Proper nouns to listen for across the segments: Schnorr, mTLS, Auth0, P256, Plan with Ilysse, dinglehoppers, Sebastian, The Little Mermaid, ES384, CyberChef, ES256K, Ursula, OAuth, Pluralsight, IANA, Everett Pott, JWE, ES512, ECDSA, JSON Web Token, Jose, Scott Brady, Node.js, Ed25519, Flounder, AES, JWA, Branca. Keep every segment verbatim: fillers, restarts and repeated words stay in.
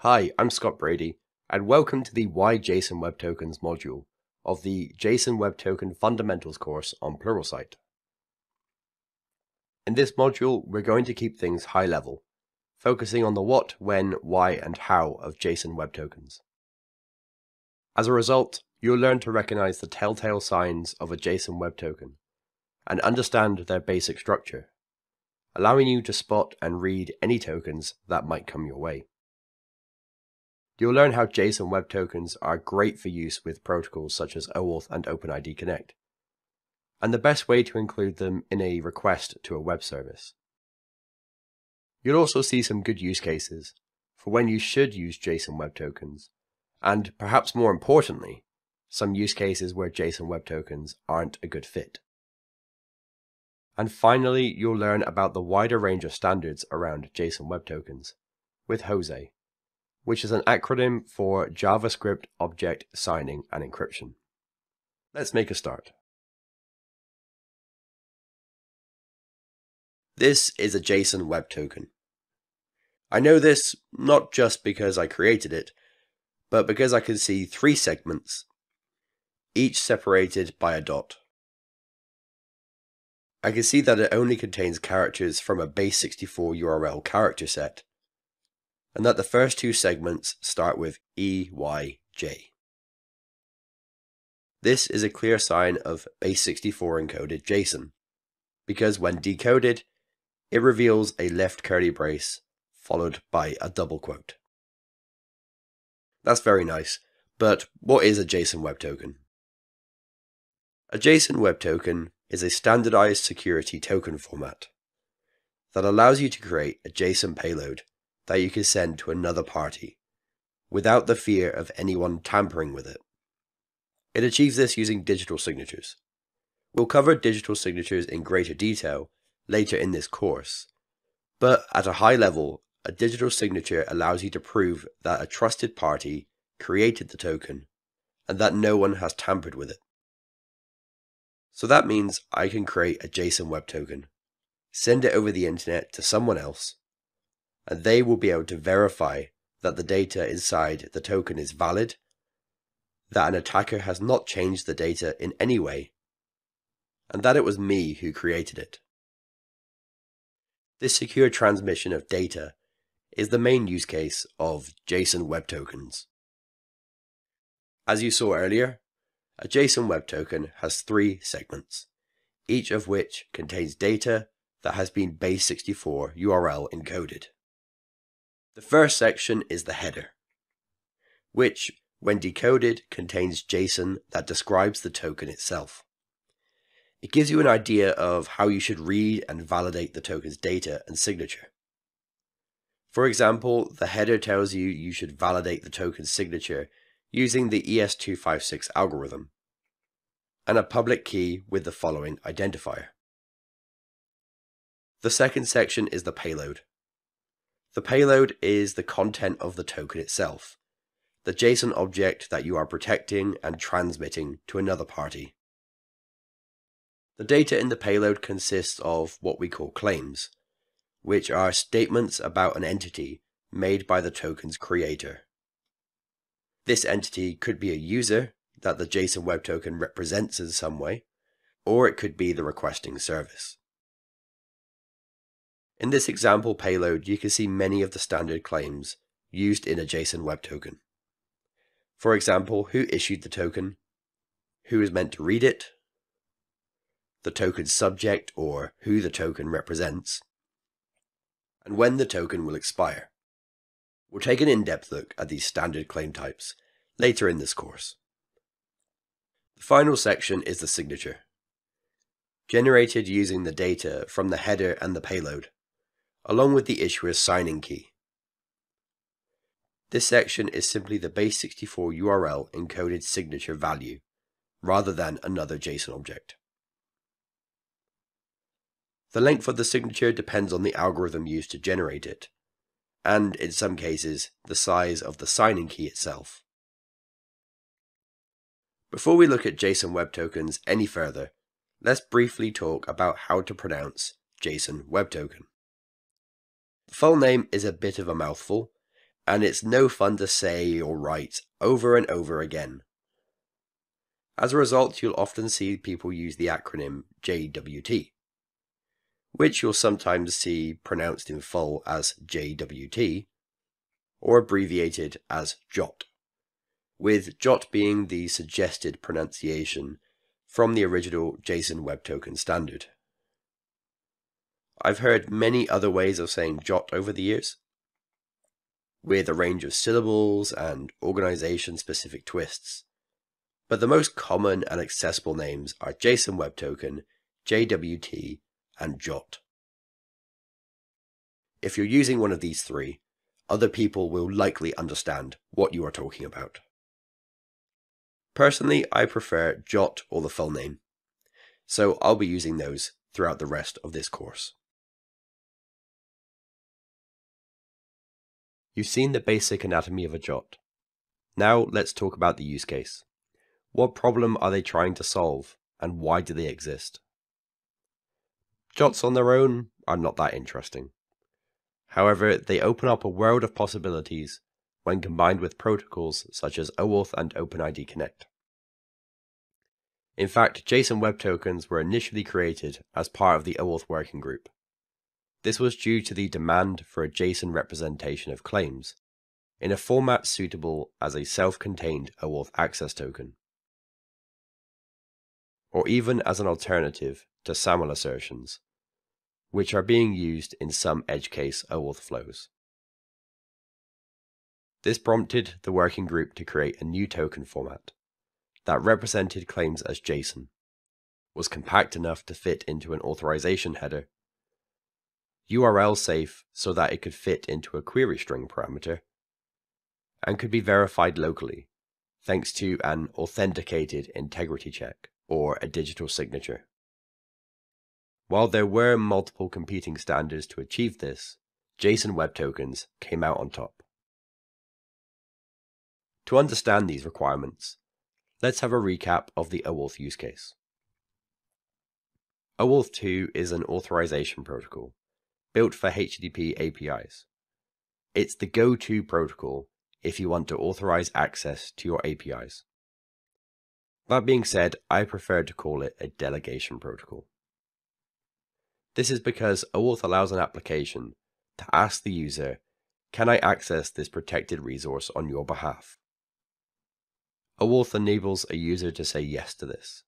Hi, I'm Scott Brady, and welcome to the Why JSON Web Tokens module of the JSON Web Token Fundamentals course on Pluralsight. In this module, we're going to keep things high level, focusing on the what, when, why, and how of JSON Web Tokens. As a result, you'll learn to recognize the telltale signs of a JSON Web Token and understand their basic structure, allowing you to spot and read any tokens that might come your way. You'll learn how JSON Web Tokens are great for use with protocols such as OAuth and OpenID Connect, and the best way to include them in a request to a web service. You'll also see some good use cases for when you should use JSON Web Tokens, and perhaps more importantly, some use cases where JSON Web Tokens aren't a good fit. And finally, you'll learn about the wider range of standards around JSON Web Tokens with Jose, which is an acronym for JavaScript Object Signing and Encryption. Let's make a start. This is a JSON Web Token. I know this not just because I created it, but because I can see three segments, each separated by a dot. I can see that it only contains characters from a base sixty-four U R L character set, and that the first two segments start with E Y J. This is a clear sign of base sixty-four encoded JSON, because when decoded, it reveals a left curly brace followed by a double quote. That's very nice, but what is a JSON Web Token? A JSON Web Token is a standardized security token format that allows you to create a JSON payload that you can send to another party without the fear of anyone tampering with it. It achieves this using digital signatures. We'll cover digital signatures in greater detail later in this course, but at a high level, a digital signature allows you to prove that a trusted party created the token and that no one has tampered with it. So that means I can create a JSON Web Token, send it over the internet to someone else, and they will be able to verify that the data inside the token is valid, that an attacker has not changed the data in any way, and that it was me who created it. This secure transmission of data is the main use case of JSON Web Tokens. As you saw earlier, a JSON Web Token has three segments, each of which contains data that has been base sixty-four U R L encoded. The first section is the header, which, when decoded, contains JSON that describes the token itself. It gives you an idea of how you should read and validate the token's data and signature. For example, the header tells you you should validate the token's signature using the E S two fifty-six algorithm and a public key with the following identifier. The second section is the payload. The payload is the content of the token itself, the JSON object that you are protecting and transmitting to another party. The data in the payload consists of what we call claims, which are statements about an entity made by the token's creator. This entity could be a user that the JSON Web Token represents in some way, or it could be the requesting service. In this example payload, you can see many of the standard claims used in a JSON Web Token. For example, who issued the token, who is meant to read it, the token's subject or who the token represents, and when the token will expire. We'll take an in-depth look at these standard claim types later in this course. The final section is the signature, generated using the data from the header and the payload, along with the issuer's signing key. This section is simply the base sixty-four U R L encoded signature value, rather than another JSON object. The length of the signature depends on the algorithm used to generate it, and in some cases, the size of the signing key itself. Before we look at JSON Web Tokens any further, let's briefly talk about how to pronounce JSON Web Token. The full name is a bit of a mouthful, and it's no fun to say or write over and over again. As a result, you'll often see people use the acronym J W T, which you'll sometimes see pronounced in full as J W T, or abbreviated as J O T, with J O T being the suggested pronunciation from the original JSON Web Token standard. I've heard many other ways of saying J O T over the years, with a range of syllables and organization-specific twists, but the most common and accessible names are JSON Web Token, J W T, and J O T. If you're using one of these three, other people will likely understand what you are talking about. Personally, I prefer J O T or the full name, so I'll be using those throughout the rest of this course. You've seen the basic anatomy of a J O T. Now let's talk about the use case. What problem are they trying to solve, and why do they exist? J O Ts on their own are not that interesting. However, they open up a world of possibilities when combined with protocols such as OAuth and OpenID Connect. In fact, JSON Web Tokens were initially created as part of the OAuth working group. This was due to the demand for a JSON representation of claims in a format suitable as a self-contained OAuth access token, or even as an alternative to SAML assertions, which are being used in some edge case OAuth flows. This prompted the working group to create a new token format that represented claims as JSON, was compact enough to fit into an authorization header, U R L safe so that it could fit into a query string parameter, and could be verified locally thanks to an authenticated integrity check or a digital signature. While there were multiple competing standards to achieve this, JSON Web Tokens came out on top. To understand these requirements, let's have a recap of the OAuth use case. OAuth two is an authorization protocol built for H T T P A P Is. It's the go-to protocol if you want to authorize access to your A P Is. That being said, I prefer to call it a delegation protocol. This is because OAuth allows an application to ask the user, can I access this protected resource on your behalf? OAuth enables a user to say yes to this,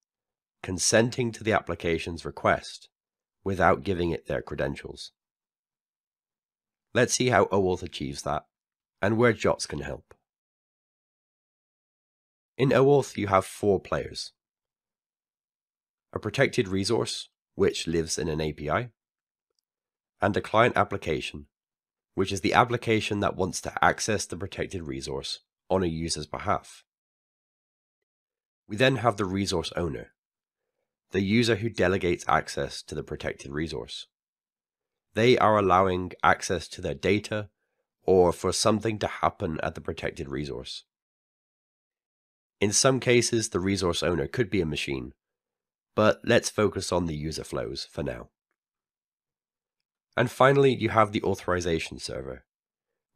consenting to the application's request without giving it their credentials. Let's see how OAuth achieves that and where J O Ts can help. In OAuth, you have four players: a protected resource, which lives in an A P I, and a client application, which is the application that wants to access the protected resource on a user's behalf. We then have the resource owner, the user who delegates access to the protected resource. They are allowing access to their data or for something to happen at the protected resource. In some cases, the resource owner could be a machine, but let's focus on the user flows for now. And finally, you have the authorization server,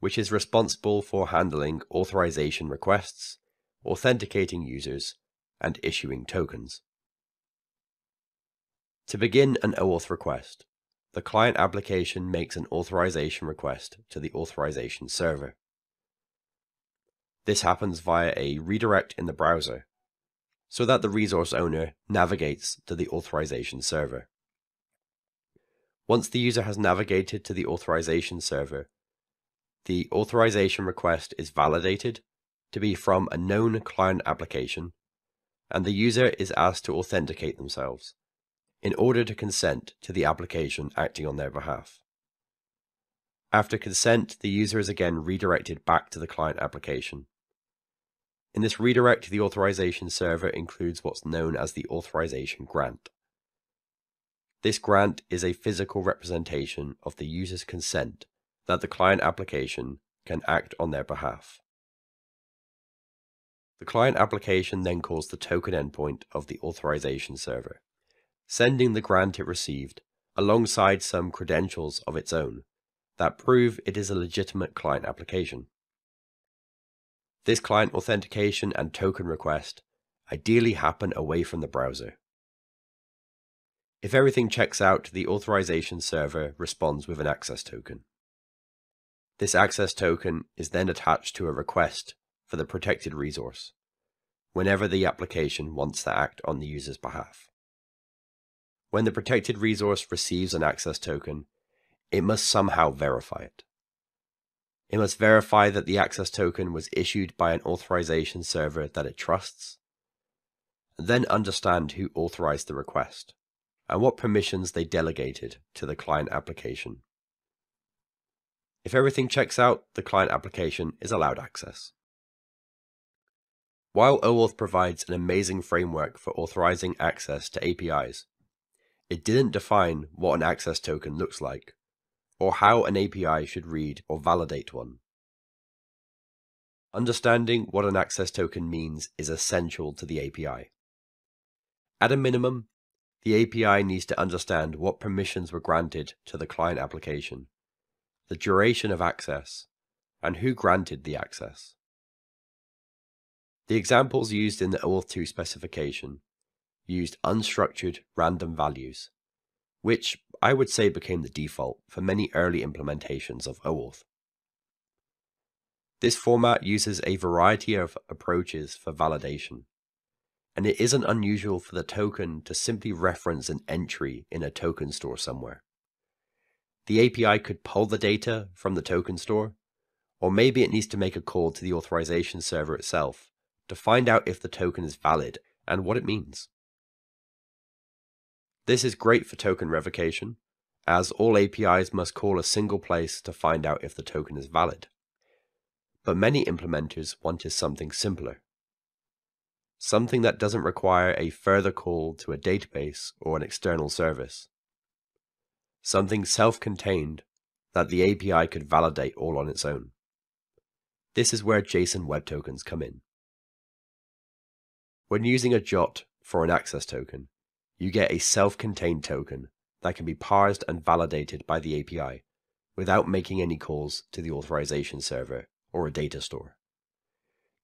which is responsible for handling authorization requests, authenticating users, and issuing tokens. To begin an OAuth request, the client application makes an authorization request to the authorization server. This happens via a redirect in the browser, so that the resource owner navigates to the authorization server. Once the user has navigated to the authorization server, the authorization request is validated to be from a known client application, and the user is asked to authenticate themselves in order to consent to the application acting on their behalf. After consent, the user is again redirected back to the client application. In this redirect, the authorization server includes what's known as the authorization grant. This grant is a physical representation of the user's consent that the client application can act on their behalf. The client application then calls the token endpoint of the authorization server, sending the grant it received alongside some credentials of its own that prove it is a legitimate client application. This client authentication and token request ideally happen away from the browser. If everything checks out, the authorization server responds with an access token. This access token is then attached to a request for the protected resource, whenever the application wants to act on the user's behalf. When the protected resource receives an access token, it must somehow verify it. It must verify that the access token was issued by an authorization server that it trusts, and then understand who authorized the request and what permissions they delegated to the client application. If everything checks out, the client application is allowed access. While OAuth provides an amazing framework for authorizing access to A P Is, it didn't define what an access token looks like, or how an A P I should read or validate one. Understanding what an access token means is essential to the A P I. At a minimum, the A P I needs to understand what permissions were granted to the client application, the duration of access, and who granted the access. The examples used in the OAuth two specification used unstructured random values, which I would say became the default for many early implementations of OAuth. This format uses a variety of approaches for validation, and it isn't unusual for the token to simply reference an entry in a token store somewhere. The A P I could pull the data from the token store, or maybe it needs to make a call to the authorization server itself to find out if the token is valid and what it means. This is great for token revocation, as all A P Is must call a single place to find out if the token is valid. But many implementers wanted something simpler, something that doesn't require a further call to a database or an external service, something self-contained that the A P I could validate all on its own. This is where JSON Web Tokens come in. When using a J O T for an access token, you get a self-contained token that can be parsed and validated by the A P I without making any calls to the authorization server or a data store.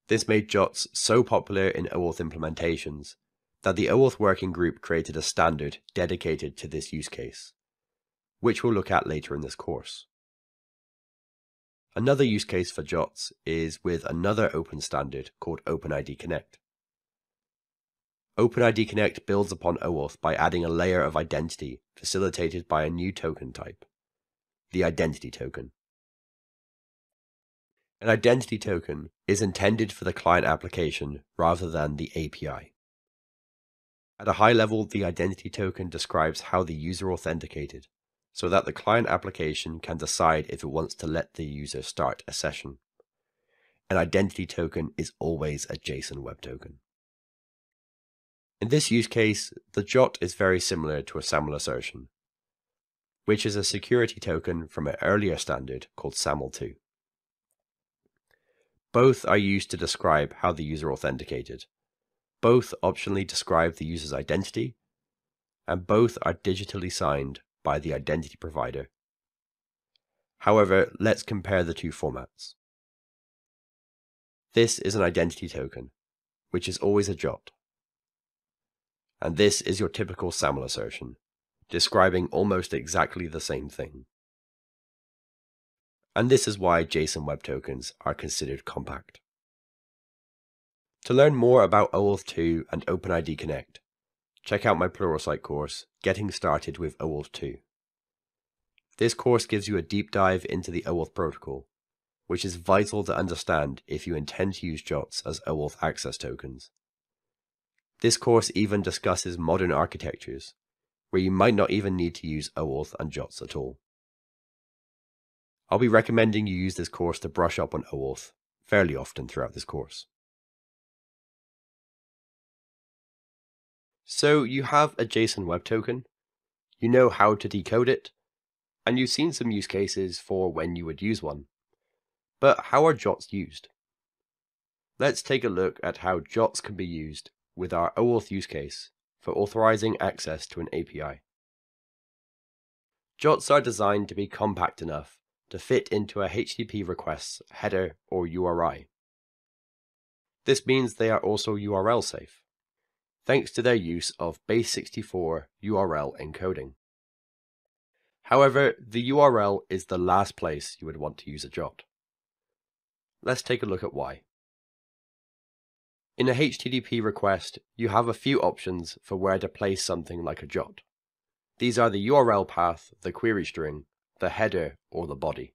This made J O Ts so popular in OAuth implementations that the OAuth working group created a standard dedicated to this use case, which we'll look at later in this course. Another use case for J O Ts is with another open standard called OpenID Connect. OpenID Connect builds upon OAuth by adding a layer of identity facilitated by a new token type, the identity token. An identity token is intended for the client application rather than the A P I. At a high level, the identity token describes how the user authenticated so that the client application can decide if it wants to let the user start a session. An identity token is always a JSON Web Token. In this use case, the J O T is very similar to a SAML assertion, which is a security token from an earlier standard called SAML two. Both are used to describe how the user authenticated. Both optionally describe the user's identity, and both are digitally signed by the identity provider. However, let's compare the two formats. This is an identity token, which is always a J O T. And this is your typical SAML assertion, describing almost exactly the same thing. And this is why JSON Web Tokens are considered compact. To learn more about OAuth two and OpenID Connect, check out my Pluralsight course, Getting Started with OAuth two. This course gives you a deep dive into the OAuth protocol, which is vital to understand if you intend to use J O Ts as OAuth access tokens. This course even discusses modern architectures, where you might not even need to use OAuth and J O Ts at all. I'll be recommending you use this course to brush up on OAuth fairly often throughout this course. So you have a JSON Web Token, you know how to decode it, and you've seen some use cases for when you would use one. But how are J O Ts used? Let's take a look at how J O Ts can be used with our OAuth use case for authorizing access to an A P I. J O Ts are designed to be compact enough to fit into a H T T P request's header or U R I, This means they are also U R L safe, thanks to their use of base sixty-four U R L encoding. However, the U R L is the last place you would want to use a J O T. Let's take a look at why. In a H T T P request, you have a few options for where to place something like a J O T. These are the U R L path, the query string, the header, or the body.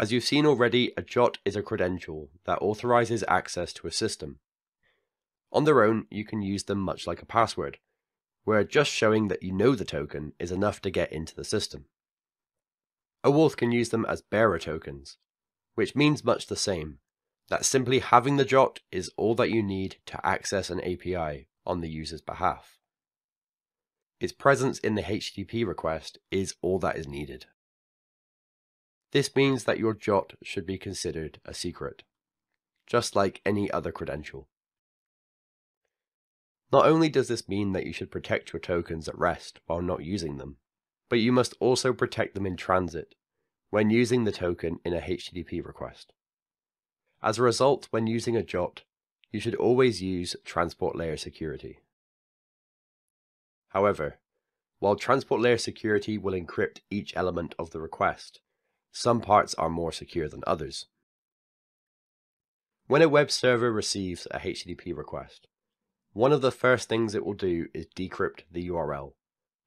As you've seen already, a J O T is a credential that authorizes access to a system. On their own, you can use them much like a password, where just showing that you know the token is enough to get into the system. OAuth can use them as bearer tokens, which means much the same, that simply having the J O T is all that you need to access an A P I on the user's behalf. Its presence in the H T T P request is all that is needed. This means that your J O T should be considered a secret, just like any other credential. Not only does this mean that you should protect your tokens at rest while not using them, but you must also protect them in transit when using the token in a H T T P request. As a result, when using a J O T, you should always use transport layer security. However, while transport layer security will encrypt each element of the request, some parts are more secure than others. When a web server receives a H T T P request, one of the first things it will do is decrypt the U R L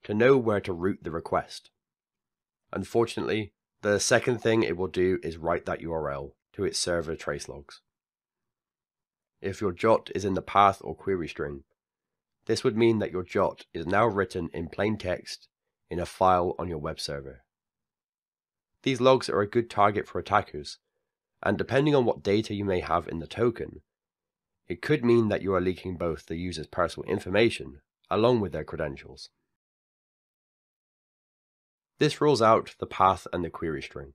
to know where to route the request. Unfortunately, the second thing it will do is write that U R L to its server trace logs. If your J O T is in the path or query string, this would mean that your J O T is now written in plain text in a file on your web server. These logs are a good target for attackers, and depending on what data you may have in the token, it could mean that you are leaking both the user's personal information along with their credentials. This rules out the path and the query string,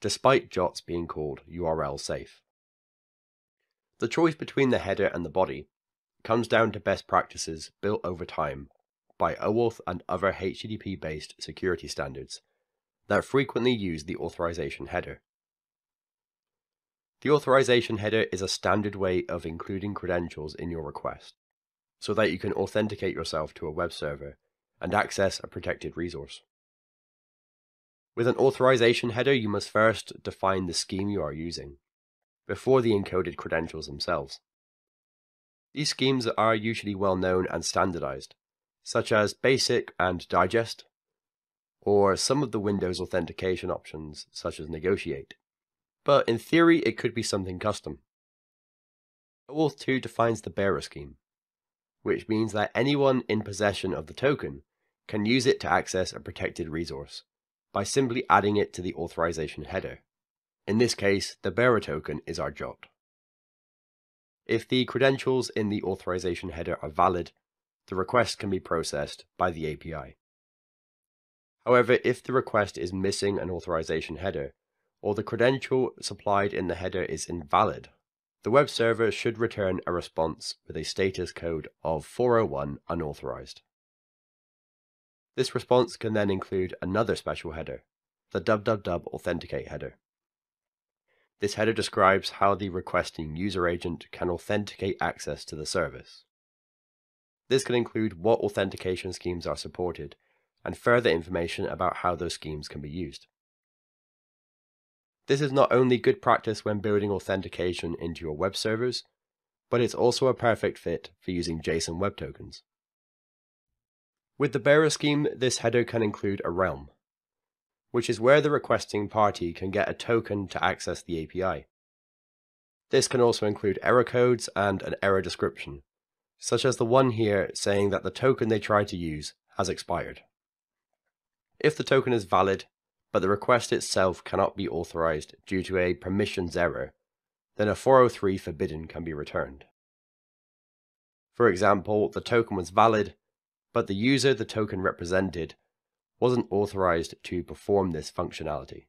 despite J O Ts being called U R L safe. The choice between the header and the body comes down to best practices built over time by OAuth and other H T T P-based security standards that frequently use the authorization header. The authorization header is a standard way of including credentials in your request, so that you can authenticate yourself to a web server and access a protected resource. With an authorization header, you must first define the scheme you are using, before the encoded credentials themselves. These schemes are usually well known and standardized, such as basic and digest, or some of the Windows authentication options, such as negotiate. But in theory, it could be something custom. OAuth two defines the bearer scheme, which means that anyone in possession of the token can use it to access a protected resource by simply adding it to the authorization header. In this case, the bearer token is our J O T. If the credentials in the authorization header are valid, the request can be processed by the A P I. However, if the request is missing an authorization header, or the credential supplied in the header is invalid, the web server should return a response with a status code of four oh one unauthorized. This response can then include another special header, the double-u double-u double-u authenticate header. This header describes how the requesting user agent can authenticate access to the service. This can include what authentication schemes are supported and further information about how those schemes can be used. This is not only good practice when building authentication into your web servers, but it's also a perfect fit for using JSON Web Tokens. With the bearer scheme, this header can include a realm, which is where the requesting party can get a token to access the A P I. This can also include error codes and an error description, such as the one here saying that the token they tried to use has expired. If the token is valid, but the request itself cannot be authorized due to a permissions error, then a four oh three forbidden can be returned. For example, the token was valid, but the user the token represented wasn't authorized to perform this functionality.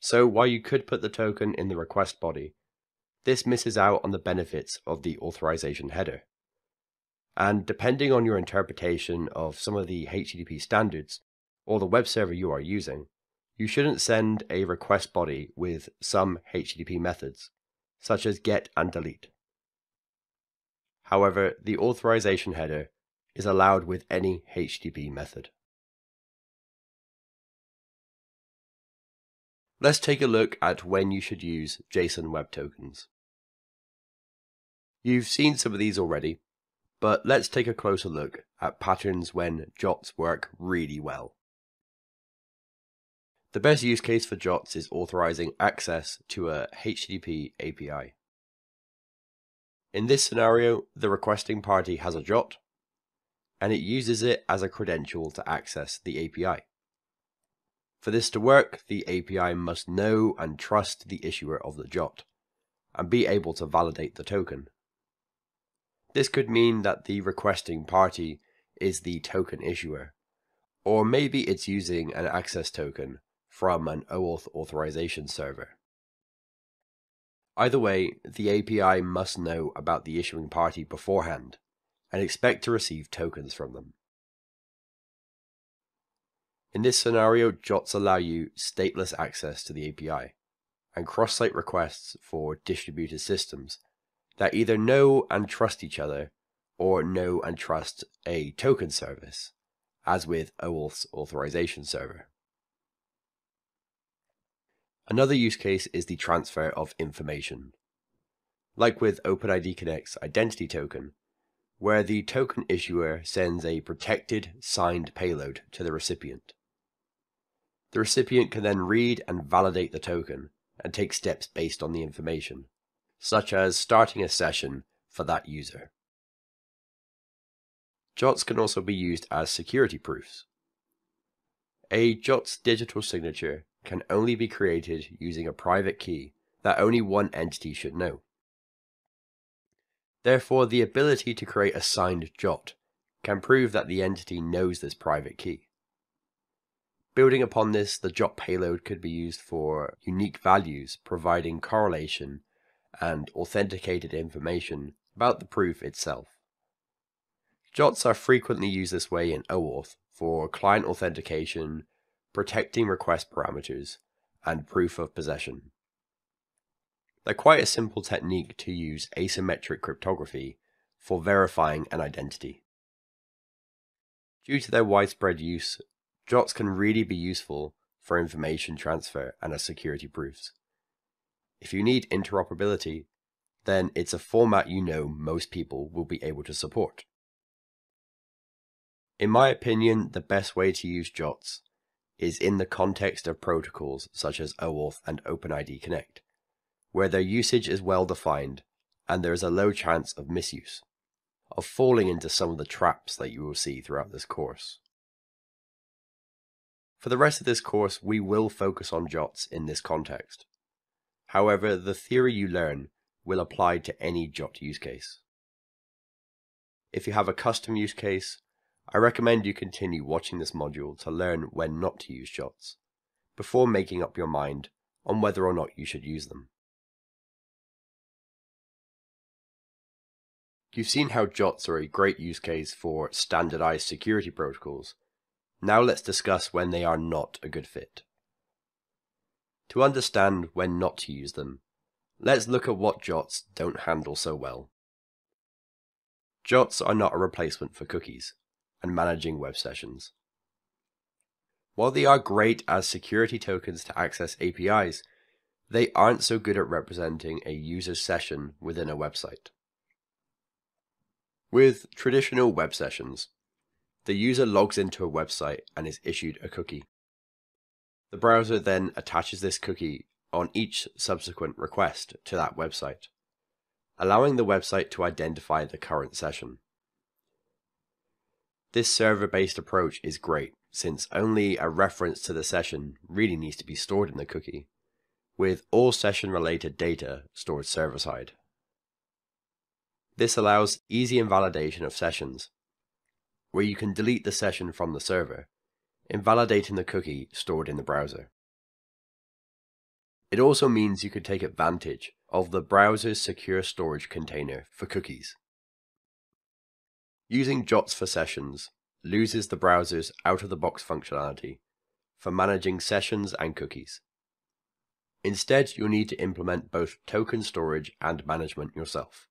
So while you could put the token in the request body, this misses out on the benefits of the authorization header. And depending on your interpretation of some of the H T T P standards, or the web server you are using, you shouldn't send a request body with some H T T P methods such as get and delete. However, the authorization header is allowed with any H T T P method. Let's take a look at when you should use JSON Web Tokens. You've seen some of these already, but let's take a closer look at patterns when J O Ts work really well. The best use case for J O Ts is authorizing access to a H T T P A P I. In this scenario, the requesting party has a J O T, and it uses it as a credential to access the A P I. For this to work, the A P I must know and trust the issuer of the J O T, and be able to validate the token. This could mean that the requesting party is the token issuer, or maybe it's using an access token from an OAuth authorization server. Either way, the A P I must know about the issuing party beforehand and expect to receive tokens from them. In this scenario, J O Ts allow you stateless access to the A P I and cross-site requests for distributed systems that either know and trust each other or know and trust a token service, as with OAuth's authorization server. Another use case is the transfer of information, like with OpenID Connect's identity token, where the token issuer sends a protected, signed payload to the recipient. The recipient can then read and validate the token and take steps based on the information, such as starting a session for that user. J O Ts can also be used as security proofs. A J O T's digital signature can only be created using a private key that only one entity should know. Therefore, the ability to create a signed J O T can prove that the entity knows this private key. Building upon this, the J O T payload could be used for unique values, providing correlation and authenticated information about the proof itself. J O Ts are frequently used this way in OAuth for client authentication, protecting request parameters, and proof of possession. They're quite a simple technique to use asymmetric cryptography for verifying an identity. Due to their widespread use, J O Ts can really be useful for information transfer and as security proofs. If you need interoperability, then it's a format you know most people will be able to support. In my opinion, the best way to use J O Ts is in the context of protocols such as OAuth and OpenID Connect, where their usage is well defined and there is a low chance of misuse, of falling into some of the traps that you will see throughout this course. For the rest of this course, we will focus on J O Ts in this context. However, the theory you learn will apply to any J O T use case. If you have a custom use case, I recommend you continue watching this module to learn when not to use J O Ts, before making up your mind on whether or not you should use them. You've seen how J O Ts are a great use case for standardized security protocols. Now let's discuss when they are not a good fit. To understand when not to use them, let's look at what J O Ts don't handle so well. J O Ts are not a replacement for cookies and managing web sessions. While they are great as security tokens to access A P Is, they aren't so good at representing a user's session within a website. With traditional web sessions, the user logs into a website and is issued a cookie. The browser then attaches this cookie on each subsequent request to that website, allowing the website to identify the current session. This server-based approach is great, since only a reference to the session really needs to be stored in the cookie, with all session-related data stored server-side. This allows easy invalidation of sessions, where you can delete the session from the server, invalidating the cookie stored in the browser. It also means you can take advantage of the browser's secure storage container for cookies. Using J O Ts for sessions loses the browser's out-of-the-box functionality for managing sessions and cookies. Instead, you'll need to implement both token storage and management yourself.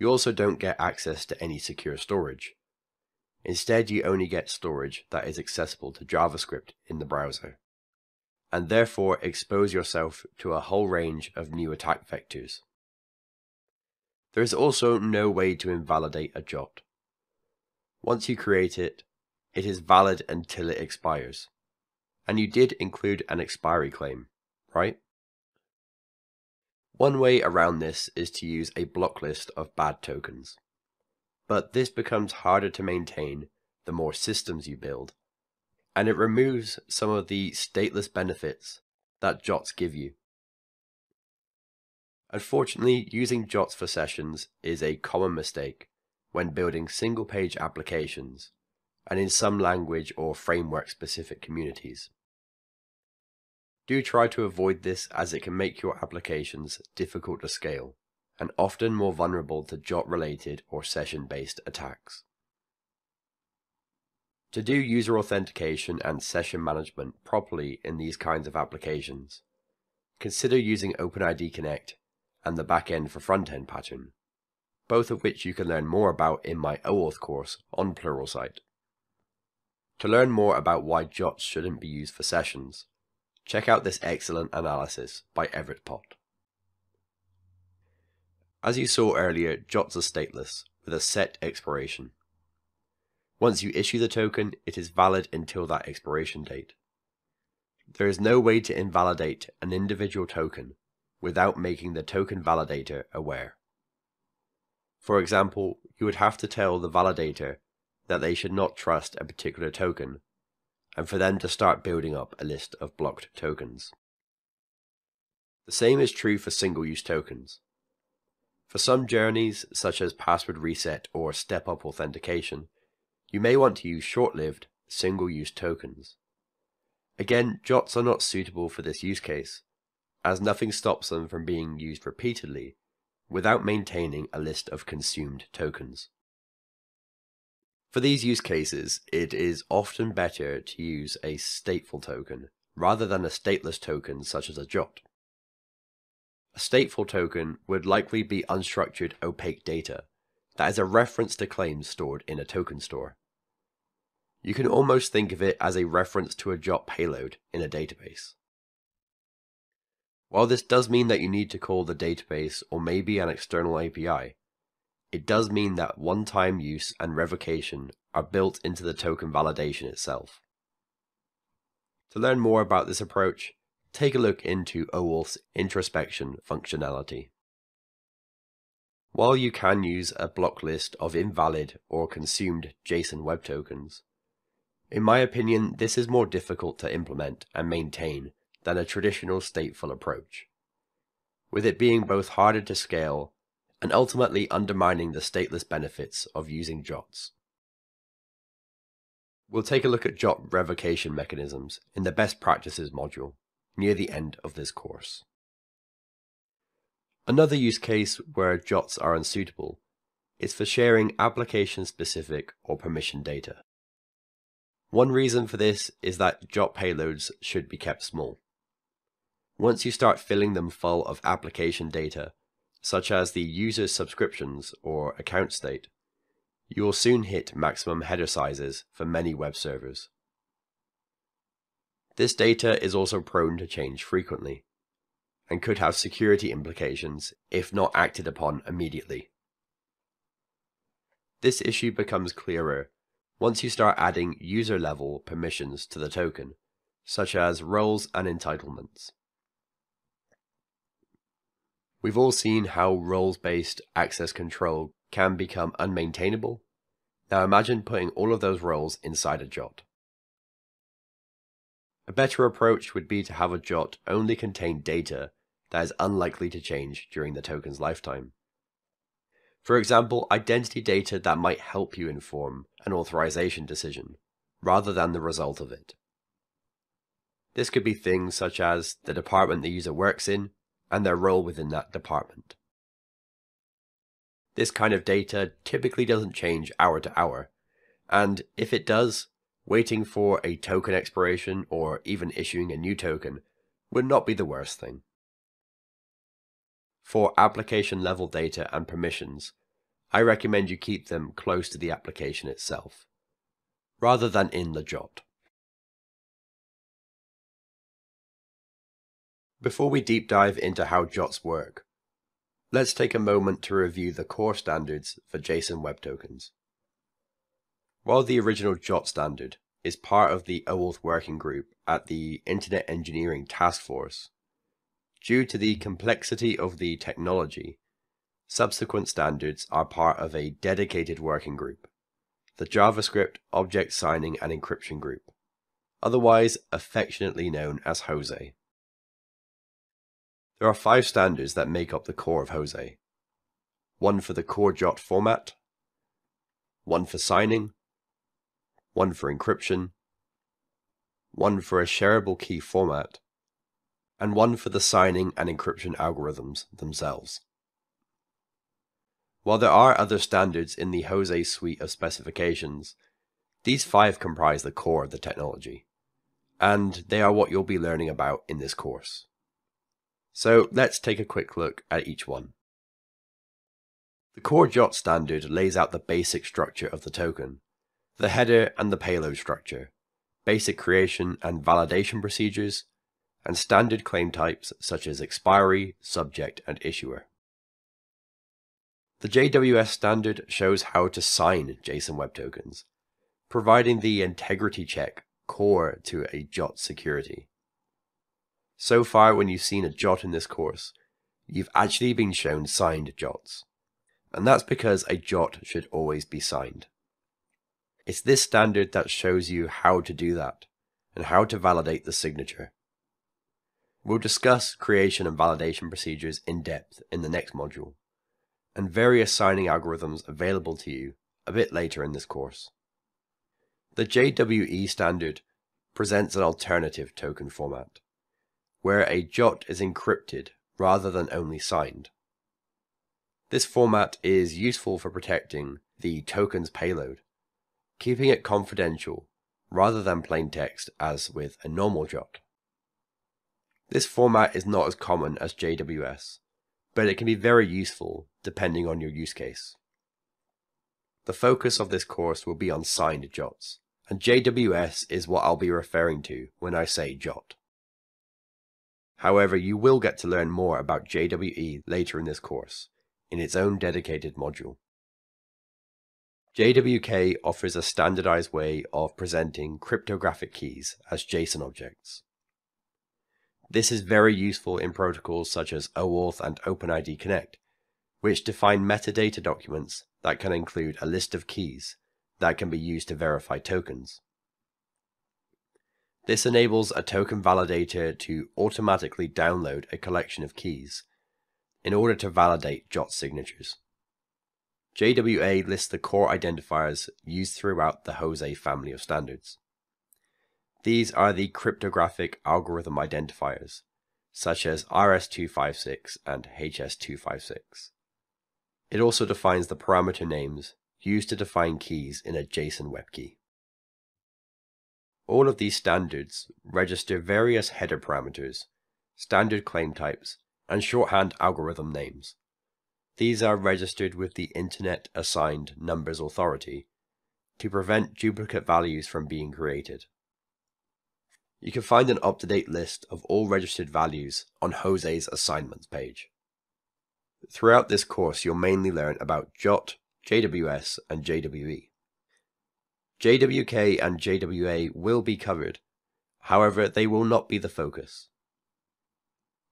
You also don't get access to any secure storage. Instead, you only get storage that is accessible to JavaScript in the browser, and therefore expose yourself to a whole range of new attack vectors. There is also no way to invalidate a J O T. Once you create it, it is valid until it expires. And you did include an expiry claim, right? One way around this is to use a block list of bad tokens. But this becomes harder to maintain the more systems you build, and it removes some of the stateless benefits that J O Ts give you. Unfortunately, using J O Ts for sessions is a common mistake when building single-page applications and in some language or framework-specific communities. Do try to avoid this, as it can make your applications difficult to scale and often more vulnerable to J O T-related or session-based attacks. To do user authentication and session management properly in these kinds of applications, consider using OpenID Connect and the backend for front-end pattern, both of which you can learn more about in my OAuth course on Pluralsight. To learn more about why J O Ts shouldn't be used for sessions, check out this excellent analysis by Everett Pott. As you saw earlier, J O Ts are stateless, with a set expiration. Once you issue the token, it is valid until that expiration date. There is no way to invalidate an individual token without making the token validator aware. For example, you would have to tell the validator that they should not trust a particular token, and for them to start building up a list of blocked tokens. The same is true for single-use tokens. For some journeys, such as password reset or step-up authentication, you may want to use short-lived, single-use tokens. Again, J O Ts are not suitable for this use case, as nothing stops them from being used repeatedly without maintaining a list of consumed tokens. For these use cases, it is often better to use a stateful token rather than a stateless token such as a J O T. A stateful token would likely be unstructured, opaque data that is a reference to claims stored in a token store. You can almost think of it as a reference to a J O T payload in a database. While this does mean that you need to call the database or maybe an external A P I, it does mean that one-time use and revocation are built into the token validation itself. To learn more about this approach, take a look into OAuth's introspection functionality. While you can use a block list of invalid or consumed JSON Web Tokens, in my opinion, this is more difficult to implement and maintain than a traditional stateful approach, with it being both harder to scale and ultimately undermining the stateless benefits of using J O Ts. We'll take a look at J O T revocation mechanisms in the Best Practices module near the end of this course. Another use case where J O Ts are unsuitable is for sharing application-specific or permission data. One reason for this is that J O T payloads should be kept small. Once you start filling them full of application data, such as the user's subscriptions or account state, you will soon hit maximum header sizes for many web servers. This data is also prone to change frequently, and could have security implications if not acted upon immediately. This issue becomes clearer once you start adding user-level permissions to the token, such as roles and entitlements. We've all seen how roles-based access control can become unmaintainable. Now imagine putting all of those roles inside a J O T. A better approach would be to have a J O T only contain data that is unlikely to change during the token's lifetime. For example, identity data that might help you inform an authorization decision, rather than the result of it. This could be things such as the department the user works in, and their role within that department. This kind of data typically doesn't change hour to hour, and if it does, waiting for a token expiration or even issuing a new token would not be the worst thing. For application level data and permissions, I recommend you keep them close to the application itself, rather than in the J O T. Before we deep dive into how J O Ts work, let's take a moment to review the core standards for JSON Web Tokens. While the original J O T standard is part of the OAuth working group at the Internet Engineering Task Force, due to the complexity of the technology, subsequent standards are part of a dedicated working group, the JavaScript Object Signing and Encryption Group, otherwise affectionately known as Jose. There are five standards that make up the core of Jose. One for the core J O T format, one for signing, one for encryption, one for a shareable key format, and one for the signing and encryption algorithms themselves. While there are other standards in the Jose suite of specifications, these five comprise the core of the technology, and they are what you'll be learning about in this course. So let's take a quick look at each one. The core J O T standard lays out the basic structure of the token, the header and the payload structure, basic creation and validation procedures, and standard claim types such as expiry, subject, and issuer. The J W S standard shows how to sign JSON Web Tokens, providing the integrity check core to a J O T security. So far, when you've seen a J O T in this course, you've actually been shown signed J O Ts, and that's because a J O T should always be signed. It's this standard that shows you how to do that, and how to validate the signature. We'll discuss creation and validation procedures in depth in the next module, and various signing algorithms available to you a bit later in this course. The J W E standard presents an alternative token format, where a J O T is encrypted rather than only signed. This format is useful for protecting the token's payload, keeping it confidential rather than plain text as with a normal J O T. This format is not as common as J W S, but it can be very useful depending on your use case. The focus of this course will be on signed J O Ts, and J W S is what I'll be referring to when I say J O T. However, you will get to learn more about J W E later in this course, in its own dedicated module. J W K offers a standardized way of presenting cryptographic keys as JSON objects. This is very useful in protocols such as OAuth and OpenID Connect, which define metadata documents that can include a list of keys that can be used to verify tokens. This enables a token validator to automatically download a collection of keys in order to validate J O T signatures. J W A lists the core identifiers used throughout the Jose family of standards. These are the cryptographic algorithm identifiers, such as R S two fifty-six and H S two fifty-six. It also defines the parameter names used to define keys in a JSON web key. All of these standards register various header parameters, standard claim types, and shorthand algorithm names. These are registered with the Internet Assigned Numbers Authority to prevent duplicate values from being created. You can find an up-to-date list of all registered values on Jose's assignments page. Throughout this course, you'll mainly learn about J O T, J W S, and J W E. J W K and J W A will be covered, however, they will not be the focus.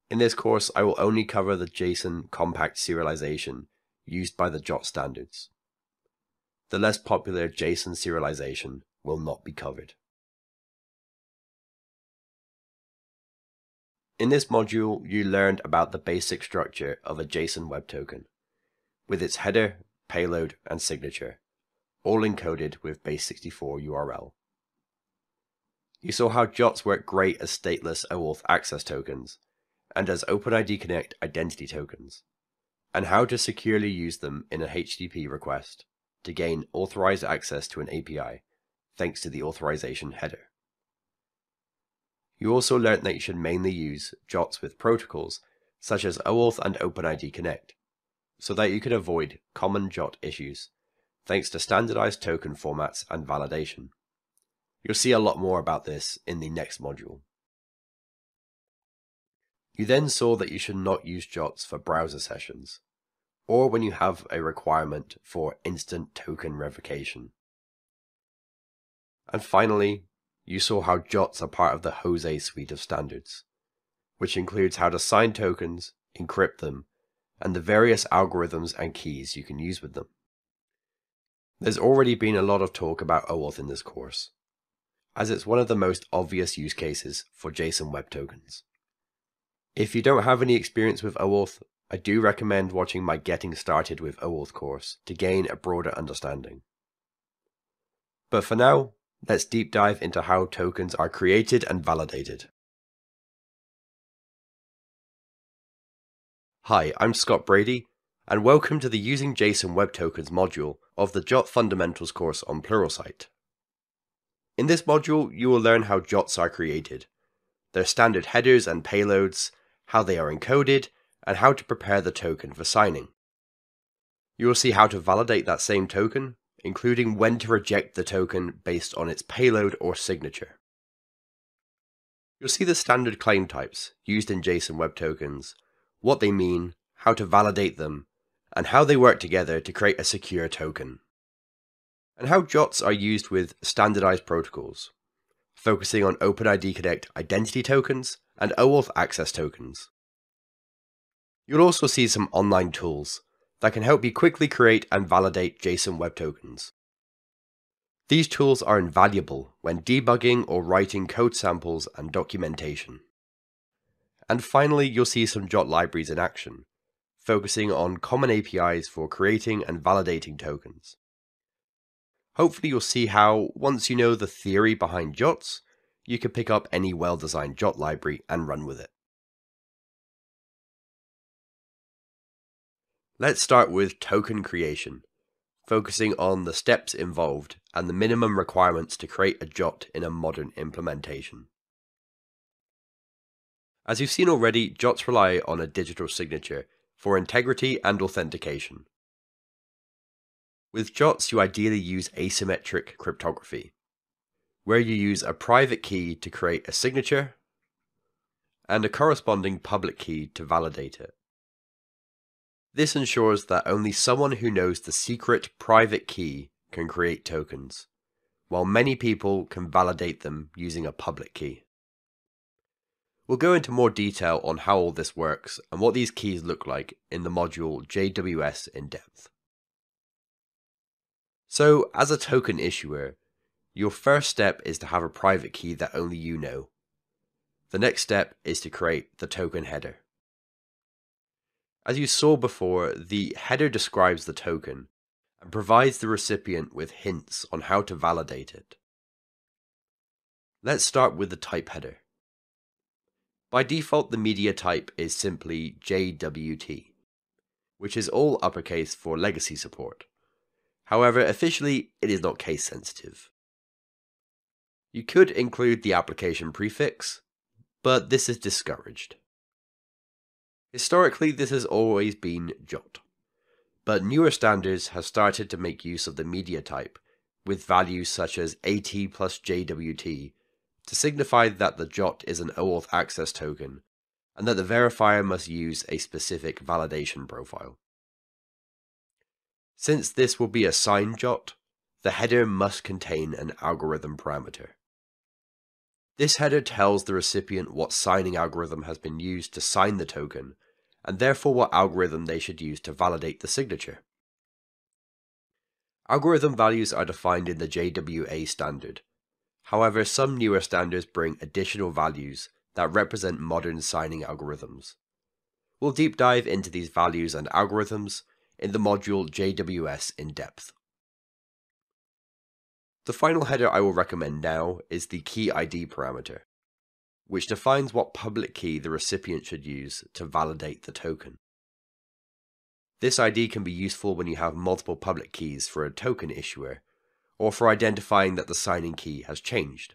In this course, I will only cover the JSON compact serialization used by the J O T standards. The less popular JSON serialization will not be covered. In this module, you learned about the basic structure of a JSON Web Token, with its header, payload, and signature, all encoded with base sixty-four U R L. You saw how J O Ts work great as stateless OAuth access tokens, and as OpenID Connect identity tokens, and how to securely use them in a H T T P request to gain authorized access to an A P I, thanks to the authorization header. You also learnt that you should mainly use J O Ts with protocols, such as OAuth and OpenID Connect, so that you can avoid common J O T issues, thanks to standardized token formats and validation. You'll see a lot more about this in the next module. You then saw that you should not use J O Ts for browser sessions, or when you have a requirement for instant token revocation. And finally, you saw how J O Ts are part of the Jose suite of standards, which includes how to sign tokens, encrypt them, and the various algorithms and keys you can use with them. There's already been a lot of talk about OAuth in this course, as it's one of the most obvious use cases for JSON Web Tokens. If you don't have any experience with OAuth, I do recommend watching my Getting Started with OAuth course to gain a broader understanding. But for now, let's deep dive into how tokens are created and validated. Hi, I'm Scott Brady, and welcome to the Using JSON Web Tokens module of the J O T Fundamentals course on Pluralsight. In this module, you will learn how J O Ts are created, their standard headers and payloads, how they are encoded, and how to prepare the token for signing. You will see how to validate that same token, including when to reject the token based on its payload or signature. You'll see the standard claim types used in JSON Web Tokens, what they mean, how to validate them, and how they work together to create a secure token. And how J O Ts are used with standardized protocols, focusing on OpenID Connect identity tokens and OAuth access tokens. You'll also see some online tools that can help you quickly create and validate JSON Web Tokens. These tools are invaluable when debugging or writing code samples and documentation. And finally, you'll see some J O T libraries in action, focusing on common A P Is for creating and validating tokens. Hopefully you'll see how, once you know the theory behind J O Ts, you can pick up any well-designed J O T library and run with it. Let's start with token creation, focusing on the steps involved and the minimum requirements to create a J O T in a modern implementation. As you've seen already, J O Ts rely on a digital signature for integrity and authentication. With J O Ts, you ideally use asymmetric cryptography, where you use a private key to create a signature and a corresponding public key to validate it. This ensures that only someone who knows the secret private key can create tokens, while many people can validate them using a public key. We'll go into more detail on how all this works and what these keys look like in the module J W S in depth. So, as a token issuer, your first step is to have a private key that only you know. The next step is to create the token header. As you saw before, the header describes the token and provides the recipient with hints on how to validate it. Let's start with the type header. By default, the media type is simply J W T, which is all uppercase for legacy support. However, officially, it is not case sensitive. You could include the application prefix, but this is discouraged. Historically, this has always been J O T, but newer standards have started to make use of the media type with values such as AT plus J W T to signify that the J O T is an OAuth access token and that the verifier must use a specific validation profile. Since this will be a signed J O T, the header must contain an algorithm parameter. This header tells the recipient what signing algorithm has been used to sign the token, and therefore what algorithm they should use to validate the signature. Algorithm values are defined in the J W A standard. However, some newer standards bring additional values that represent modern signing algorithms. We'll deep dive into these values and algorithms in the module J W S in depth. The final header I will recommend now is the key I D parameter, which defines what public key the recipient should use to validate the token. This I D can be useful when you have multiple public keys for a token issuer, or for identifying that the signing key has changed.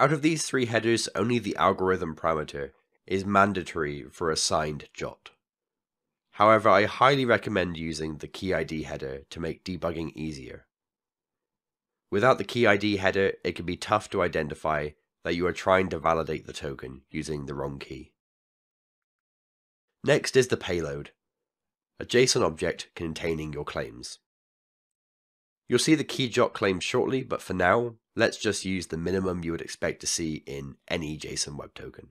Out of these three headers, only the algorithm parameter is mandatory for assigned J O T. However, I highly recommend using the key I D header to make debugging easier. Without the key I D header, it can be tough to identify that you are trying to validate the token using the wrong key. Next is the payload, a JSON object containing your claims. You'll see the key J O T claim shortly, but for now, let's just use the minimum you would expect to see in any JSON web token.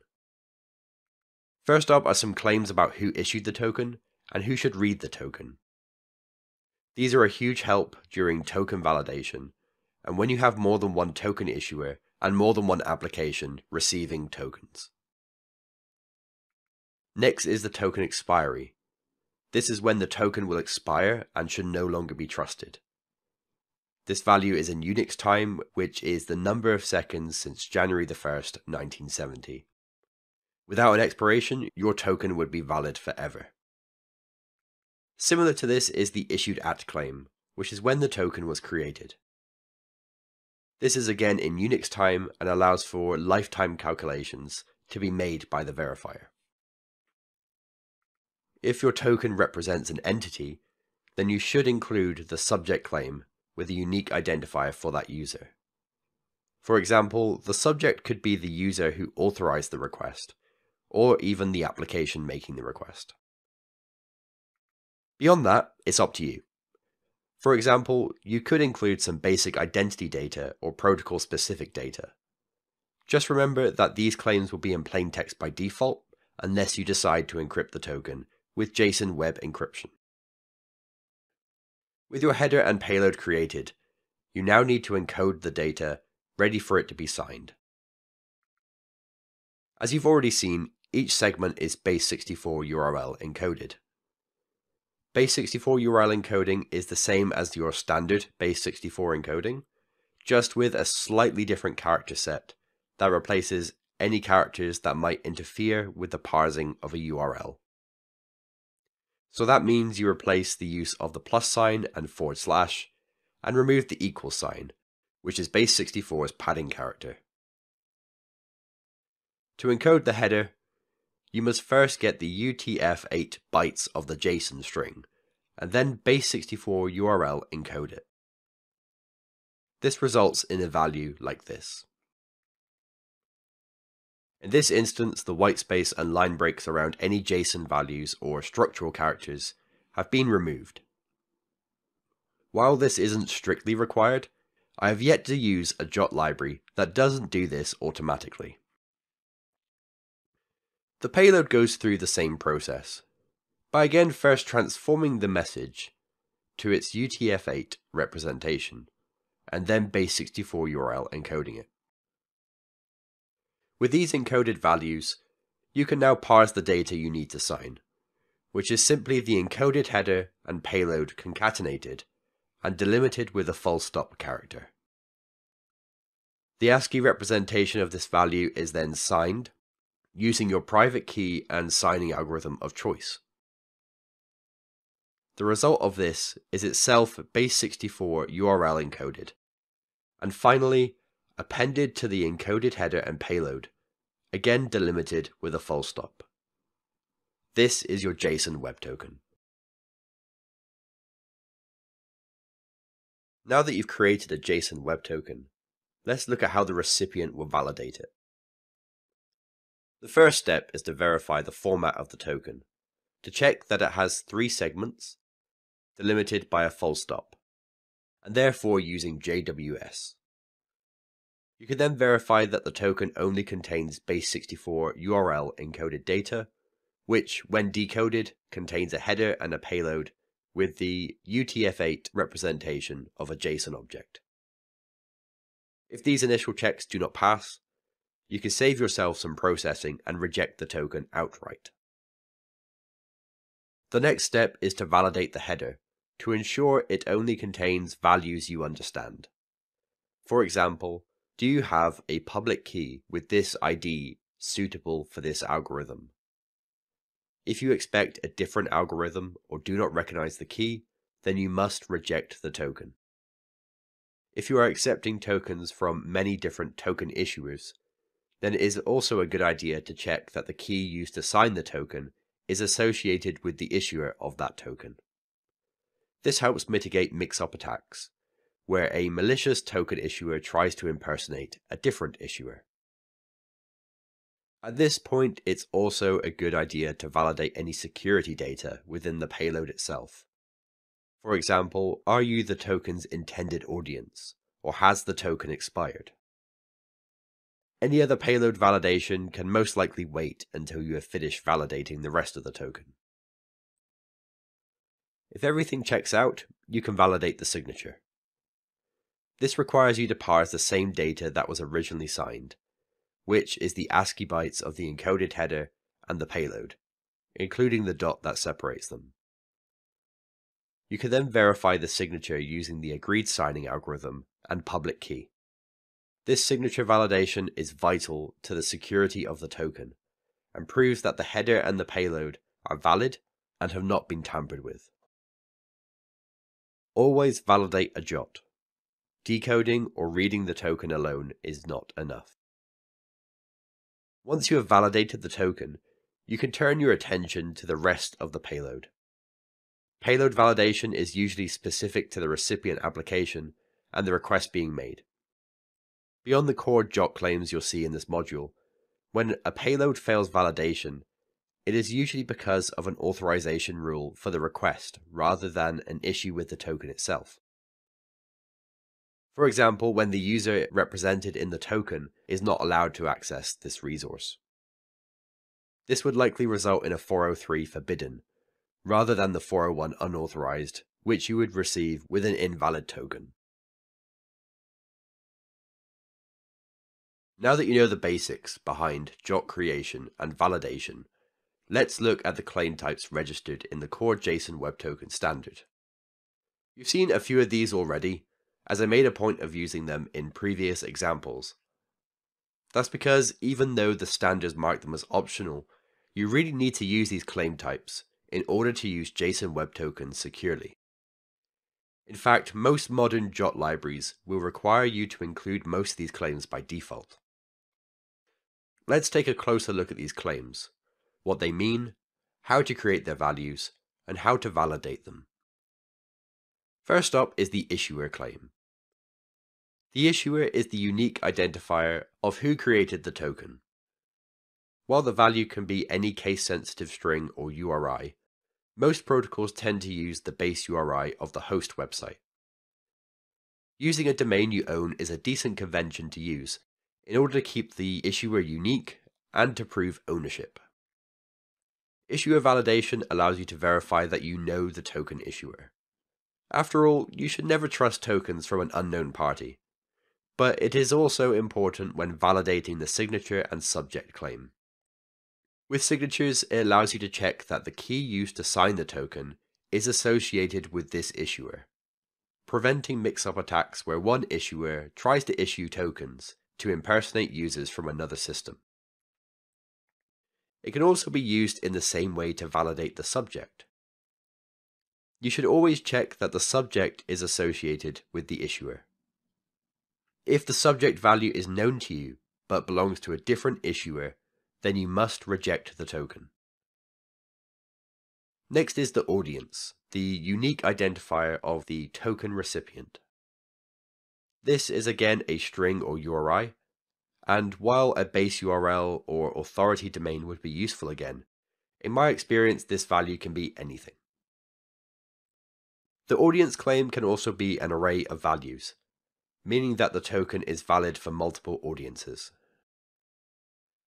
First up are some claims about who issued the token and who should read the token. These are a huge help during token validation, and when you have more than one token issuer and more than one application receiving tokens. Next is the token expiry. This is when the token will expire and should no longer be trusted. This value is in Unix time, which is the number of seconds since January the first, nineteen seventy. Without an expiration, your token would be valid forever. Similar to this is the issued at claim, which is when the token was created. This is again in Unix time and allows for lifetime calculations to be made by the verifier. If your token represents an entity, then you should include the subject claim with a unique identifier for that user. For example, the subject could be the user who authorized the request, or even the application making the request. Beyond that, it's up to you. For example, you could include some basic identity data or protocol-specific data. Just remember that these claims will be in plain text by default, unless you decide to encrypt the token with JSON Web Encryption. With your header and payload created, you now need to encode the data, ready for it to be signed. As you've already seen, each segment is base sixty-four U R L encoded. base sixty-four U R L encoding is the same as your standard base sixty-four encoding, just with a slightly different character set that replaces any characters that might interfere with the parsing of a U R L. So that means you replace the use of the plus sign and forward slash, and remove the equal sign, which is base sixty-four's padding character. To encode the header, you must first get the U T F eight bytes of the JSON string, and then base sixty-four U R L encode it. This results in a value like this. In this instance, the whitespace and line breaks around any JSON values or structural characters have been removed. While this isn't strictly required, I have yet to use a J O T library that doesn't do this automatically. The payload goes through the same process, by again first transforming the message to its U T F eight representation, and then base sixty-four U R L encoding it. With these encoded values, you can now parse the data you need to sign, which is simply the encoded header and payload concatenated and delimited with a full stop character. The ASCII representation of this value is then signed using your private key and signing algorithm of choice. The result of this is itself base sixty-four U R L encoded, and finally appended to the encoded header and payload, again delimited with a full stop. This is your JSON web token. Now that you've created a JSON web token, let's look at how the recipient will validate it. The first step is to verify the format of the token, to check that it has three segments, delimited by a full stop, and therefore using J W S. You can then verify that the token only contains base sixty-four U R L encoded data, which, when decoded, contains a header and a payload with the U T F eight representation of a JSON object. If these initial checks do not pass, you can save yourself some processing and reject the token outright. The next step is to validate the header to ensure it only contains values you understand. For example, do you have a public key with this I D suitable for this algorithm? If you expect a different algorithm or do not recognize the key, then you must reject the token. If you are accepting tokens from many different token issuers, then it is also a good idea to check that the key used to sign the token is associated with the issuer of that token. This helps mitigate mix-up attacks, where a malicious token issuer tries to impersonate a different issuer. At this point, it's also a good idea to validate any security data within the payload itself. For example, are you the token's intended audience, or has the token expired? Any other payload validation can most likely wait until you have finished validating the rest of the token. If everything checks out, you can validate the signature. This requires you to parse the same data that was originally signed, which is the ASCII bytes of the encoded header and the payload, including the dot that separates them. You can then verify the signature using the agreed signing algorithm and public key. This signature validation is vital to the security of the token and proves that the header and the payload are valid and have not been tampered with. Always validate a J O T. Decoding or reading the token alone is not enough. Once you have validated the token, you can turn your attention to the rest of the payload. Payload validation is usually specific to the recipient application and the request being made. Beyond the core J O T claims you'll see in this module, when a payload fails validation, it is usually because of an authorization rule for the request rather than an issue with the token itself. For example, when the user represented in the token is not allowed to access this resource. This would likely result in a four oh three forbidden, rather than the four oh one unauthorized, which you would receive with an invalid token. Now that you know the basics behind J W T creation and validation, let's look at the claim types registered in the core JSON Web Token standard. You've seen a few of these already, as I made a point of using them in previous examples. That's because even though the standards mark them as optional, you really need to use these claim types in order to use JSON Web Tokens securely. In fact, most modern J W T libraries will require you to include most of these claims by default. Let's take a closer look at these claims, what they mean, how to create their values, and how to validate them. First up is the issuer claim. The issuer is the unique identifier of who created the token. While the value can be any case-sensitive string or U R I, most protocols tend to use the base U R I of the host website. Using a domain you own is a decent convention to use in order to keep the issuer unique and to prove ownership. Issuer validation allows you to verify that you know the token issuer. After all, you should never trust tokens from an unknown party, but it is also important when validating the signature and subject claim. With signatures, it allows you to check that the key used to sign the token is associated with this issuer, preventing mix-up attacks where one issuer tries to issue tokens to impersonate users from another system. It can also be used in the same way to validate the subject. You should always check that the subject is associated with the issuer. If the subject value is known to you, but belongs to a different issuer, then you must reject the token. Next is the audience, the unique identifier of the token recipient. This is again a string or U R I, and while a base U R L or authority domain would be useful again, in my experience this value can be anything. The audience claim can also be an array of values, meaning that the token is valid for multiple audiences.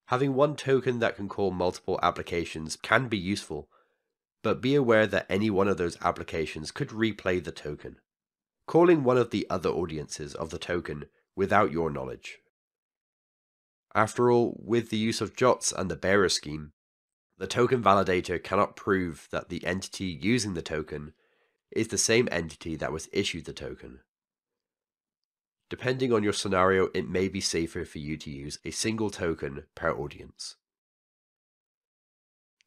Having one token that can call multiple applications can be useful, but be aware that any one of those applications could replay the token, calling one of the other audiences of the token without your knowledge. After all, with the use of J W Ts and the bearer scheme, the token validator cannot prove that the entity using the token is the same entity that was issued the token. Depending on your scenario, it may be safer for you to use a single token per audience.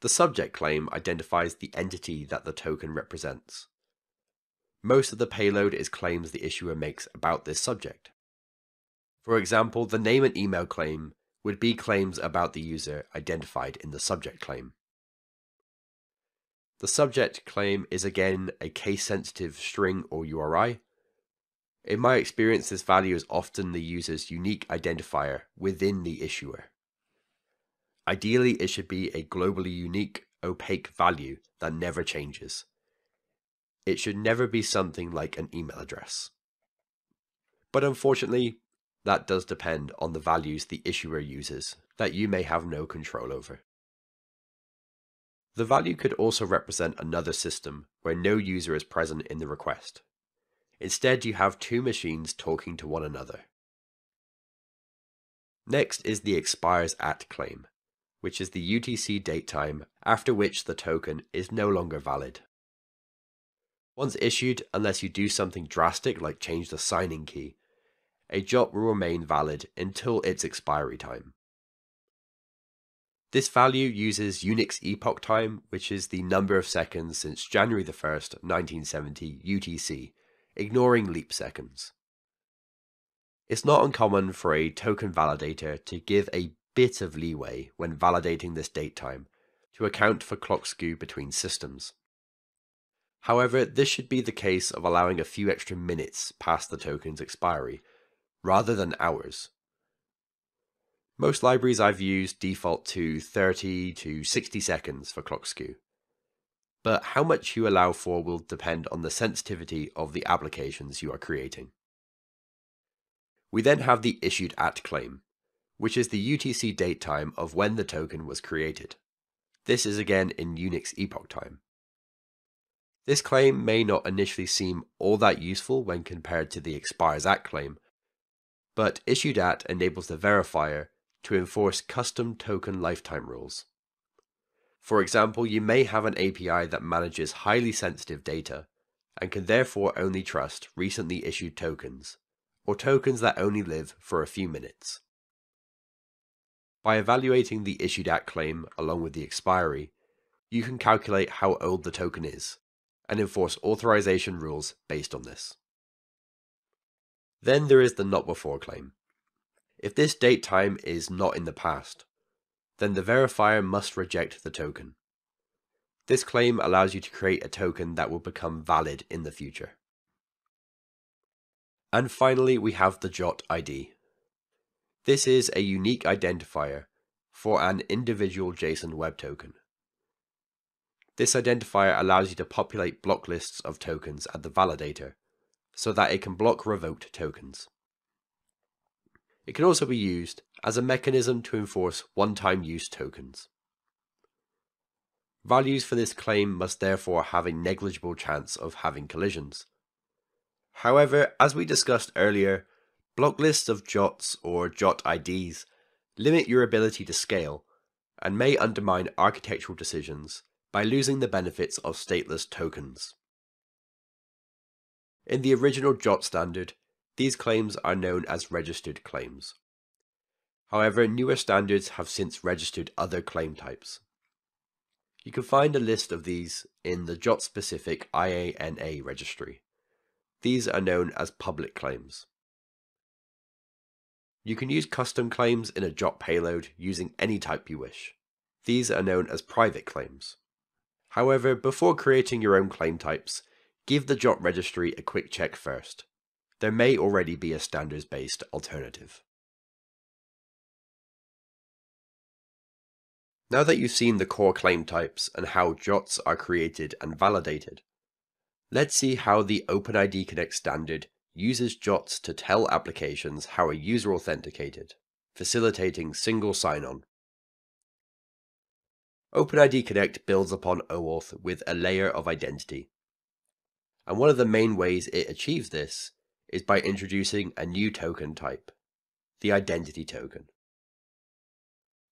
The subject claim identifies the entity that the token represents. most of the payload is claims the issuer makes about this subject. For example, the name and email claim would be claims about the user identified in the subject claim. The subject claim is again a case-sensitive string or U R I. In my experience, this value is often the user's unique identifier within the issuer. Ideally, it should be a globally unique, opaque value that never changes. It should never be something like an email address. But unfortunately, that does depend on the values the issuer uses that you may have no control over. The value could also represent another system where no user is present in the request. Instead, you have two machines talking to one another. Next is the expires at claim, which is the U T C date time after which the token is no longer valid. Once issued, unless you do something drastic like change the signing key, a J O T will remain valid until its expiry time. This value uses Unix epoch time, which is the number of seconds since January the first, nineteen seventy U T C, ignoring leap seconds. It's not uncommon for a token validator to give a bit of leeway when validating this date time to account for clock skew between systems. However, this should be the case of allowing a few extra minutes past the token's expiry, rather than hours. Most libraries I've used default to thirty to sixty seconds for clock skew, but how much you allow for will depend on the sensitivity of the applications you are creating. We then have the issued at claim, which is the U T C date time of when the token was created. This is again in Unix epoch time. This claim may not initially seem all that useful when compared to the expires at claim, but issued at enables the verifier to enforce custom token lifetime rules. For example, you may have an A P I that manages highly sensitive data and can therefore only trust recently issued tokens, or tokens that only live for a few minutes. By evaluating the issued at claim along with the expiry, you can calculate how old the token is and enforce authorization rules based on this. Then there is the not before claim. If this date time is not in the past, then the verifier must reject the token. This claim allows you to create a token that will become valid in the future. And finally, we have the J O T I D. This is a unique identifier for an individual JSON Web Token. This identifier allows you to populate block lists of tokens at the validator, so that it can block revoked tokens. It can also be used as a mechanism to enforce one-time use tokens. Values for this claim must therefore have a negligible chance of having collisions. However, as we discussed earlier, block lists of J O Ts or J O T I Ds limit your ability to scale and may undermine architectural decisions by losing the benefits of stateless tokens. In the original J O T standard, these claims are known as registered claims. However, newer standards have since registered other claim types. You can find a list of these in the J O T-specific I A N A registry. These are known as public claims. You can use custom claims in a J O T payload using any type you wish. These are known as private claims. However, before creating your own claim types, give the J O T registry a quick check first. There may already be a standards-based alternative. Now that you've seen the core claim types and how J O Ts are created and validated, let's see how the OpenID Connect standard uses J O Ts to tell applications how a user authenticated, facilitating single sign-on. OpenID Connect builds upon OAuth with a layer of identity. And one of the main ways it achieves this is by introducing a new token type, the identity token.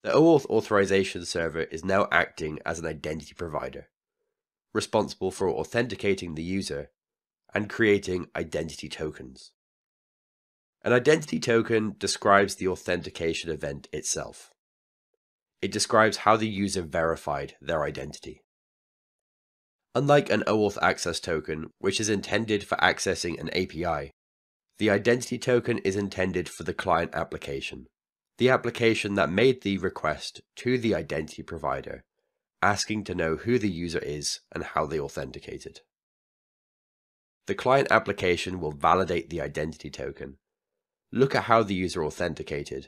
The OAuth authorization server is now acting as an identity provider, responsible for authenticating the user and creating identity tokens. An identity token describes the authentication event itself. It describes how the user verified their identity. Unlike an OAuth access token, which is intended for accessing an A P I, the identity token is intended for the client application, the application that made the request to the identity provider, asking to know who the user is and how they authenticated. The client application will validate the identity token, look at how the user authenticated,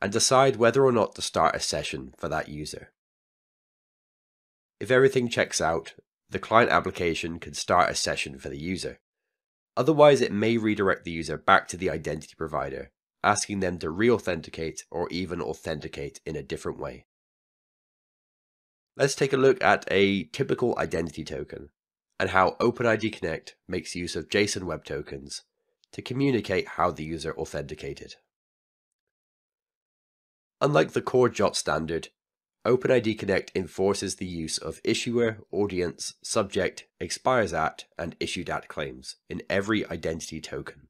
and decide whether or not to start a session for that user. If everything checks out, the client application can start a session for the user. Otherwise, it may redirect the user back to the identity provider, asking them to re-authenticate or even authenticate in a different way. Let's take a look at a typical identity token and how OpenID Connect makes use of JSON Web Tokens to communicate how the user authenticated. Unlike the core J O T standard, OpenID Connect enforces the use of issuer, audience, subject, expires at, and issued at claims in every identity token.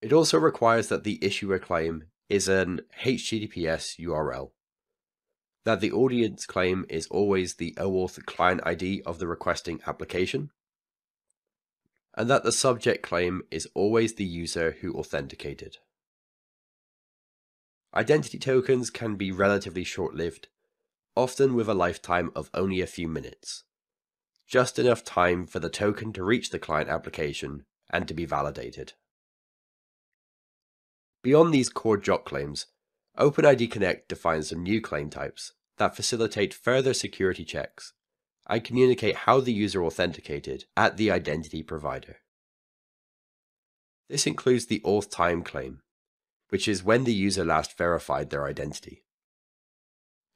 It also requires that the issuer claim is an H T T P S U R L, that the audience claim is always the OAuth client I D of the requesting application, and that the subject claim is always the user who authenticated. Identity tokens can be relatively short-lived, often with a lifetime of only a few minutes, just enough time for the token to reach the client application and to be validated. Beyond these core J W T claims, OpenID Connect defines some new claim types that facilitate further security checks and communicate how the user authenticated at the identity provider. This includes the auth time claim, which is when the user last verified their identity.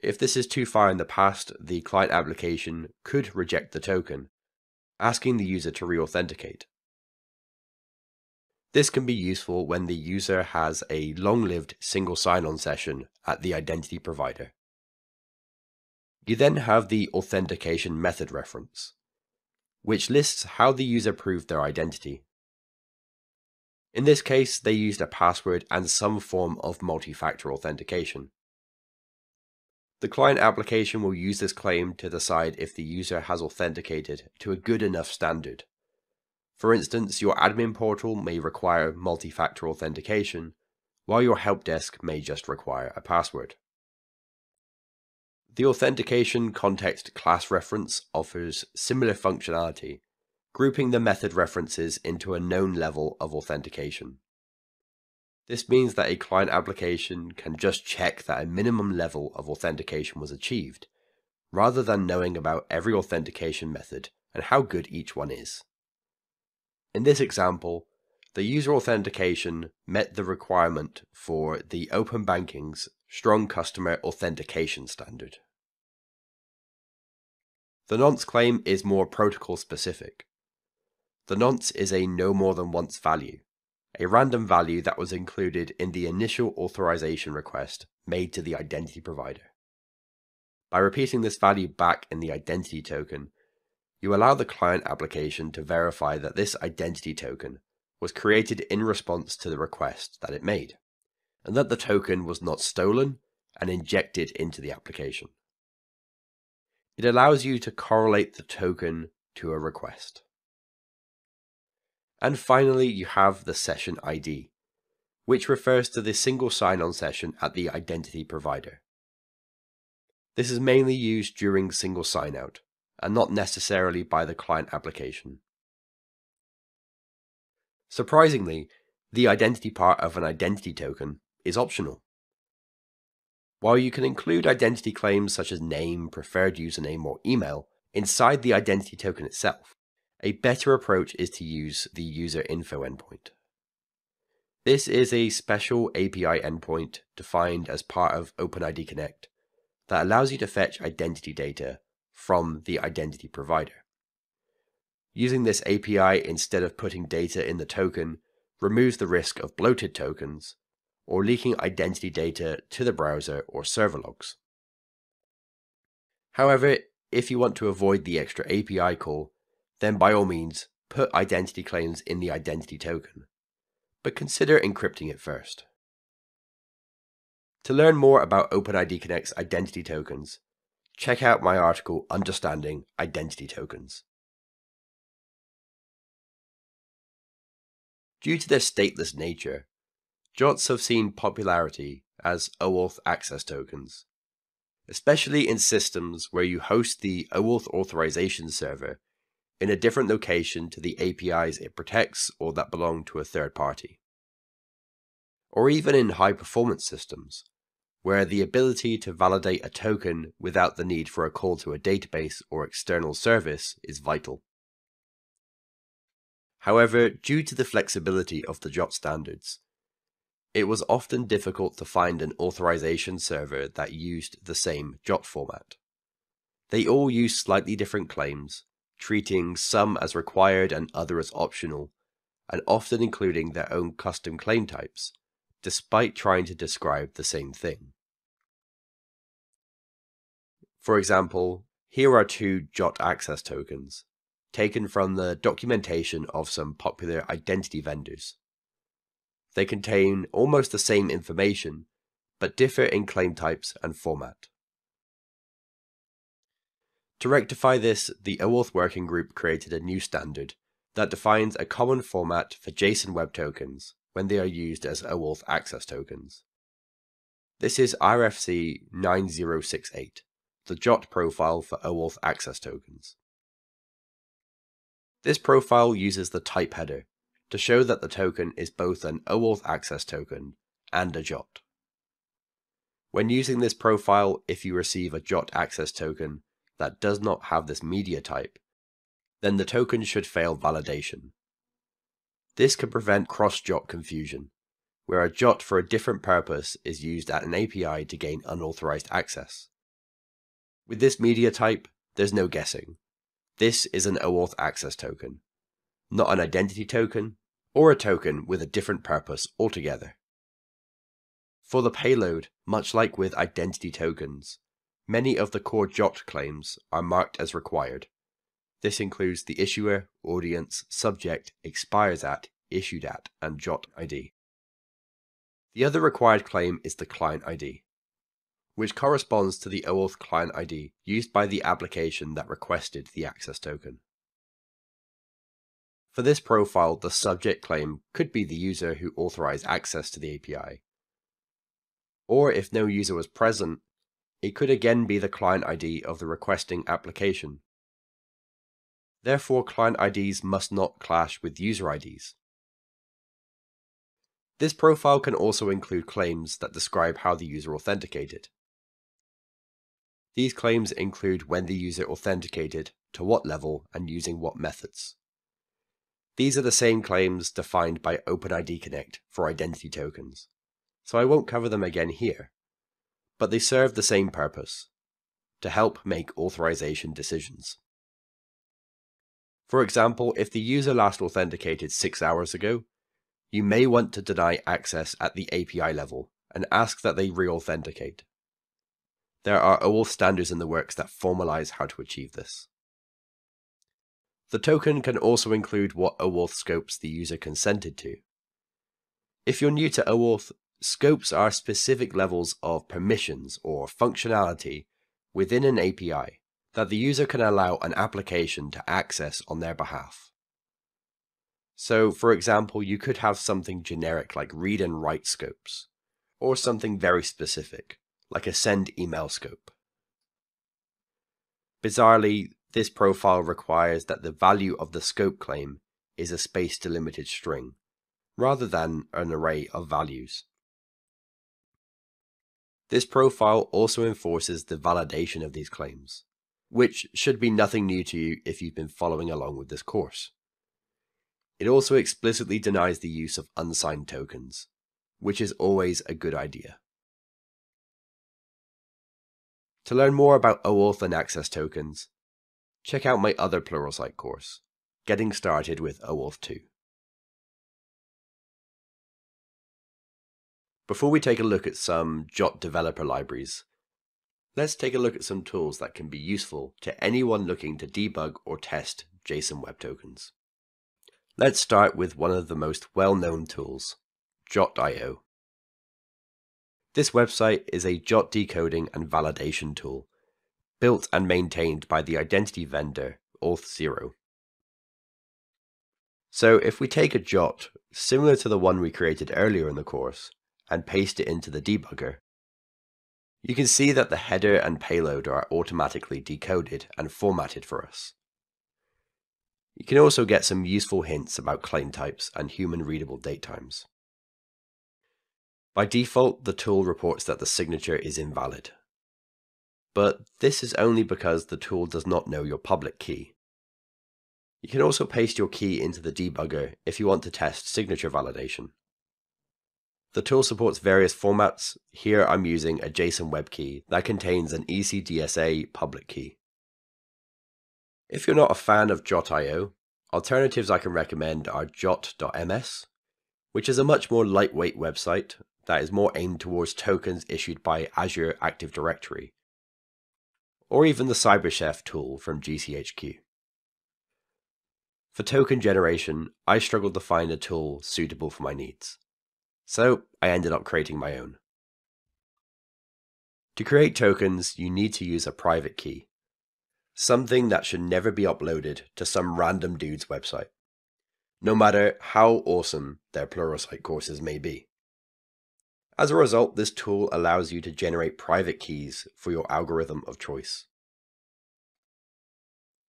If this is too far in the past, the client application could reject the token, asking the user to re-authenticate. This can be useful when the user has a long-lived single sign-on session at the identity provider. You then have the authentication method reference, which lists how the user proved their identity. In this case, they used a password and some form of multi-factor authentication. The client application will use this claim to decide if the user has authenticated to a good enough standard. For instance, your admin portal may require multi-factor authentication, while your help desk may just require a password. The authentication context class reference offers similar functionality, grouping the method references into a known level of authentication. This means that a client application can just check that a minimum level of authentication was achieved, rather than knowing about every authentication method and how good each one is. In this example, the user authentication met the requirement for the Open Banking's Strong Customer Authentication Standard. The nonce claim is more protocol specific. The nonce is a no more than once value, a random value that was included in the initial authorization request made to the identity provider. By repeating this value back in the identity token, you allow the client application to verify that this identity token was created in response to the request that it made, and that the token was not stolen and injected into the application. It allows you to correlate the token to a request. And finally, you have the session I D, which refers to the single sign-on session at the identity provider. This is mainly used during single sign-out, and not necessarily by the client application. Surprisingly, the identity part of an identity token is optional. While you can include identity claims such as name, preferred username, or email inside the identity token itself, a better approach is to use the user info endpoint. This is a special A P I endpoint defined as part of OpenID Connect that allows you to fetch identity data from the identity provider. Using this A P I instead of putting data in the token removes the risk of bloated tokens or leaking identity data to the browser or server logs. However, if you want to avoid the extra A P I call, then by all means put identity claims in the identity token, but consider encrypting it first. To learn more about OpenID Connect's identity tokens, check out my article, Understanding Identity Tokens. Due to their stateless nature, J O Ts have seen popularity as OAuth access tokens, especially in systems where you host the OAuth authorization server in a different location to the A P Is it protects or that belong to a third party, or even in high-performance systems, where the ability to validate a token without the need for a call to a database or external service is vital. However, due to the flexibility of the J O T standards, it was often difficult to find an authorization server that used the same J O T format. They all use slightly different claims, treating some as required and other as optional, and often including their own custom claim types, despite trying to describe the same thing. For example, here are two J O T access tokens, taken from the documentation of some popular identity vendors. They contain almost the same information, but differ in claim types and format. To rectify this, the OAuth working group created a new standard that defines a common format for JSON Web Tokens when they are used as OAuth access tokens. This is R F C nine zero six eight, the J O T profile for OAuth access tokens. This profile uses the type header to show that the token is both an OAuth access token and a J O T. When using this profile, if you receive a J O T access token that does not have this media type, then the token should fail validation. This can prevent cross-J O T confusion, where a J O T for a different purpose is used at an A P I to gain unauthorized access. With this media type, there's no guessing. This is an OAuth access token, not an identity token, or a token with a different purpose altogether. For the payload, much like with identity tokens, many of the core J O T claims are marked as required. This includes the issuer, audience, subject, expires at, issued at, and J O T I D. The other required claim is the client I D, which corresponds to the OAuth client I D used by the application that requested the access token. For this profile, the subject claim could be the user who authorized access to the A P I. Or if no user was present, it could again be the client I D of the requesting application. Therefore, client I Ds must not clash with user I Ds. This profile can also include claims that describe how the user authenticated. These claims include when the user authenticated, to what level, and using what methods. These are the same claims defined by OpenID Connect for identity tokens, so I won't cover them again here, but they serve the same purpose, to help make authorization decisions. For example, if the user last authenticated six hours ago, you may want to deny access at the A P I level and ask that they re-authenticate. There are OAuth standards in the works that formalize how to achieve this. The token can also include what OAuth scopes the user consented to. If you're new to OAuth, scopes are specific levels of permissions or functionality within an A P I that the user can allow an application to access on their behalf. So, for example, you could have something generic like read and write scopes, or something very specific, like a send email scope. Bizarrely, this profile requires that the value of the scope claim is a space-delimited string, rather than an array of values. This profile also enforces the validation of these claims, which should be nothing new to you if you've been following along with this course. It also explicitly denies the use of unsigned tokens, which is always a good idea. To learn more about OAuth and access tokens, check out my other Pluralsight course, Getting Started with OAuth two. Before we take a look at some J O T developer libraries, let's take a look at some tools that can be useful to anyone looking to debug or test JSON Web Tokens. Let's start with one of the most well-known tools, J O T dot I O. This website is a J O T decoding and validation tool built and maintained by the identity vendor, Auth zero. So if we take a J O T, similar to the one we created earlier in the course, and paste it into the debugger, you can see that the header and payload are automatically decoded and formatted for us. You can also get some useful hints about claim types and human readable date times. By default, the tool reports that the signature is invalid. But this is only because the tool does not know your public key. You can also paste your key into the debugger if you want to test signature validation. The tool supports various formats. Here I'm using a JSON web key that contains an E C D S A public key. If you're not a fan of J O T dot I O, alternatives I can recommend are J O T dot M S, which is a much more lightweight website that is more aimed towards tokens issued by Azure Active Directory, or even the CyberChef tool from G C H Q. For token generation, I struggled to find a tool suitable for my needs, so I ended up creating my own. To create tokens, you need to use a private key, something that should never be uploaded to some random dude's website, no matter how awesome their Pluralsight courses may be. As a result, this tool allows you to generate private keys for your algorithm of choice.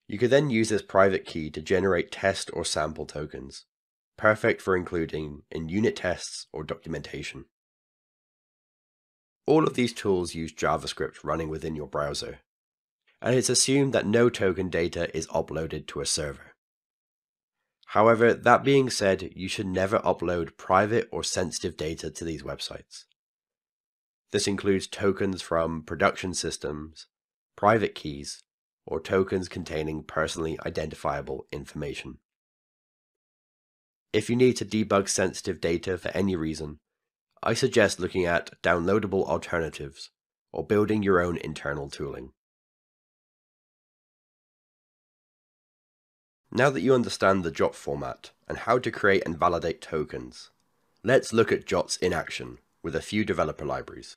You could then use this private key to generate test or sample tokens, perfect for including in unit tests or documentation. All of these tools use JavaScript running within your browser, and it's assumed that no token data is uploaded to a server. However, that being said, you should never upload private or sensitive data to these websites. This includes tokens from production systems, private keys, or tokens containing personally identifiable information. If you need to debug sensitive data for any reason, I suggest looking at downloadable alternatives or building your own internal tooling. Now that you understand the J O T format and how to create and validate tokens, let's look at J O Ts in action with a few developer libraries.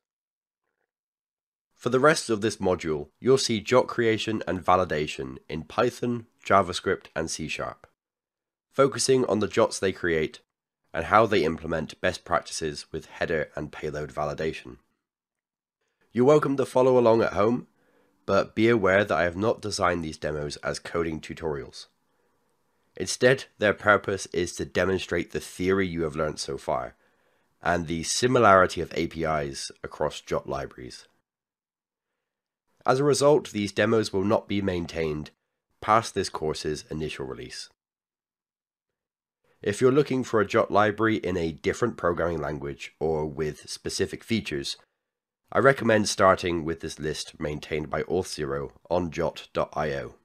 For the rest of this module, you'll see J O T creation and validation in Python, JavaScript, and C sharp, focusing on the J O Ts they create and how they implement best practices with header and payload validation. You're welcome to follow along at home, but be aware that I have not designed these demos as coding tutorials. Instead, their purpose is to demonstrate the theory you have learned so far, and the similarity of A P Is across J O T libraries. As a result, these demos will not be maintained past this course's initial release. If you're looking for a J O T library in a different programming language or with specific features, I recommend starting with this list maintained by Auth zero on J O T dot I O.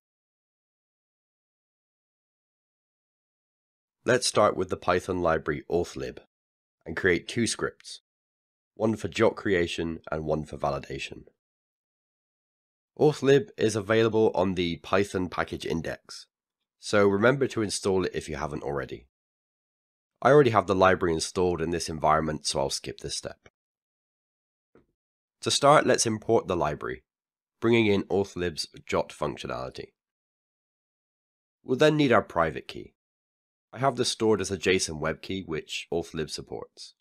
Let's start with the Python library Authlib and create two scripts, one for J O T creation and one for validation. Authlib is available on the Python package index, so remember to install it if you haven't already. I already have the library installed in this environment, so I'll skip this step. To start, let's import the library, bringing in Authlib's J O T functionality. We'll then need our private key. I have this stored as a JSON web key, which Authlib supports.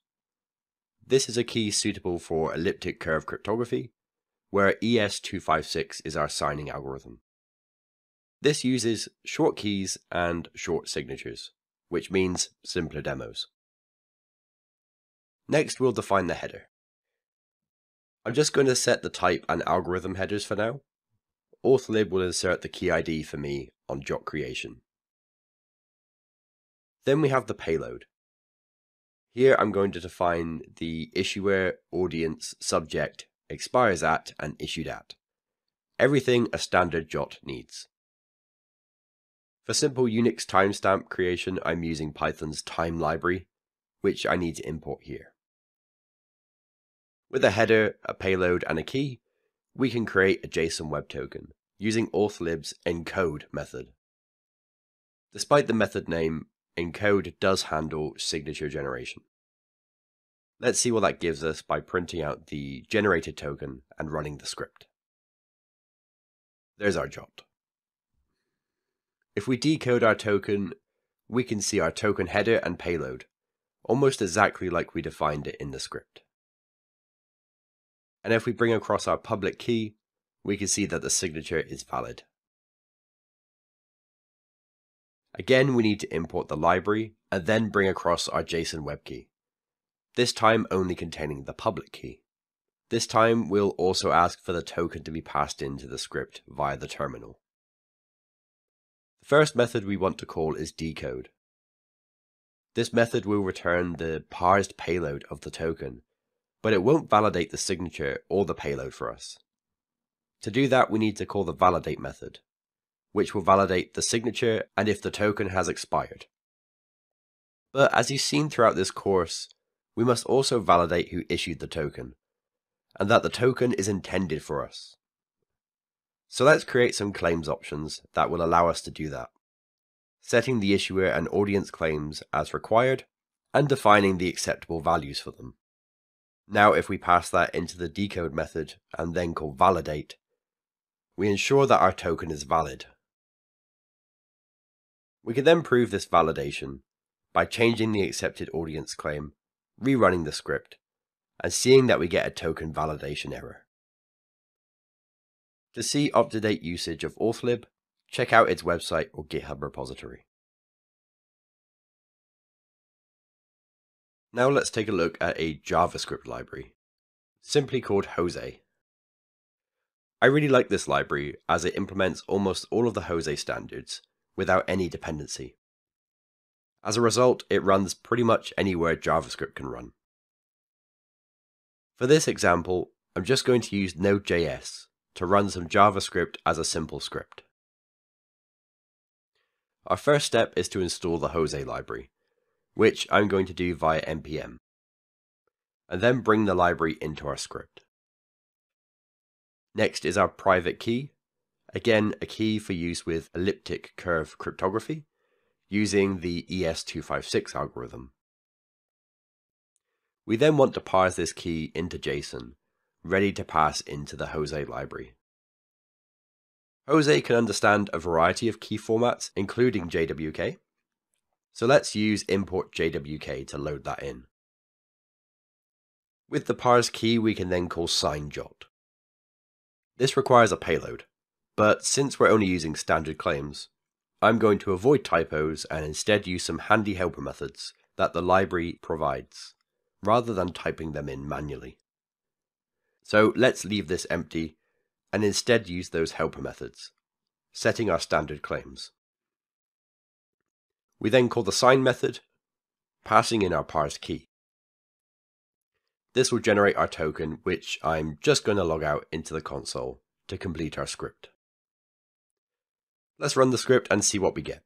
This is a key suitable for elliptic curve cryptography, where E S two fifty-six is our signing algorithm. This uses short keys and short signatures, which means simpler demos. Next, we'll define the header. I'm just going to set the type and algorithm headers for now. Authlib will insert the key I D for me on J O T creation. Then we have the payload. Here I'm going to define the issuer, audience, subject, expires at, and issued at. Everything a standard J O T needs. For simple Unix timestamp creation, I'm using Python's time library, which I need to import here. With a header, a payload, and a key, we can create a JSON web token using Authlib's encode method. Despite the method name, encode does handle signature generation. Let's see what that gives us by printing out the generated token and running the script. There's our J O T. If we decode our token, we can see our token header and payload, almost exactly like we defined it in the script. And if we bring across our public key, we can see that the signature is valid. Again, we need to import the library and then bring across our JSON web key, this time only containing the public key. This time we'll also ask for the token to be passed into the script via the terminal. The first method we want to call is decode. This method will return the parsed payload of the token, but it won't validate the signature or the payload for us. To do that, we need to call the validate method, which will validate the signature and if the token has expired. But as you've seen throughout this course, we must also validate who issued the token, and that the token is intended for us. So let's create some claims options that will allow us to do that, setting the issuer and audience claims as required, and defining the acceptable values for them. Now if we pass that into the decode method and then call validate, we ensure that our token is valid. We can then prove this validation by changing the accepted audience claim, rerunning the script, and seeing that we get a token validation error. To see up-to-date usage of Authlib, check out its website or GitHub repository. Now let's take a look at a JavaScript library, simply called Jose. I really like this library as it implements almost all of the Jose standards without any dependency. As a result, it runs pretty much anywhere JavaScript can run. For this example, I'm just going to use Node.js to run some JavaScript as a simple script. Our first step is to install the Jose library, which I'm going to do via npm, and then bring the library into our script. Next is our private key, again a key for use with elliptic curve cryptography, using the E S two fifty-six algorithm. We then want to parse this key into JSON, ready to pass into the Jose library. Jose can understand a variety of key formats, including J W K, so let's use import J W K to load that in. With the parsed key, we can then call sign.jot. This requires a payload, but since we're only using standard claims, I'm going to avoid typos and instead use some handy helper methods that the library provides, rather than typing them in manually. So let's leave this empty and instead use those helper methods, setting our standard claims. We then call the sign method, passing in our parsed key. This will generate our token, which I'm just going to log out into the console to complete our script. Let's run the script and see what we get.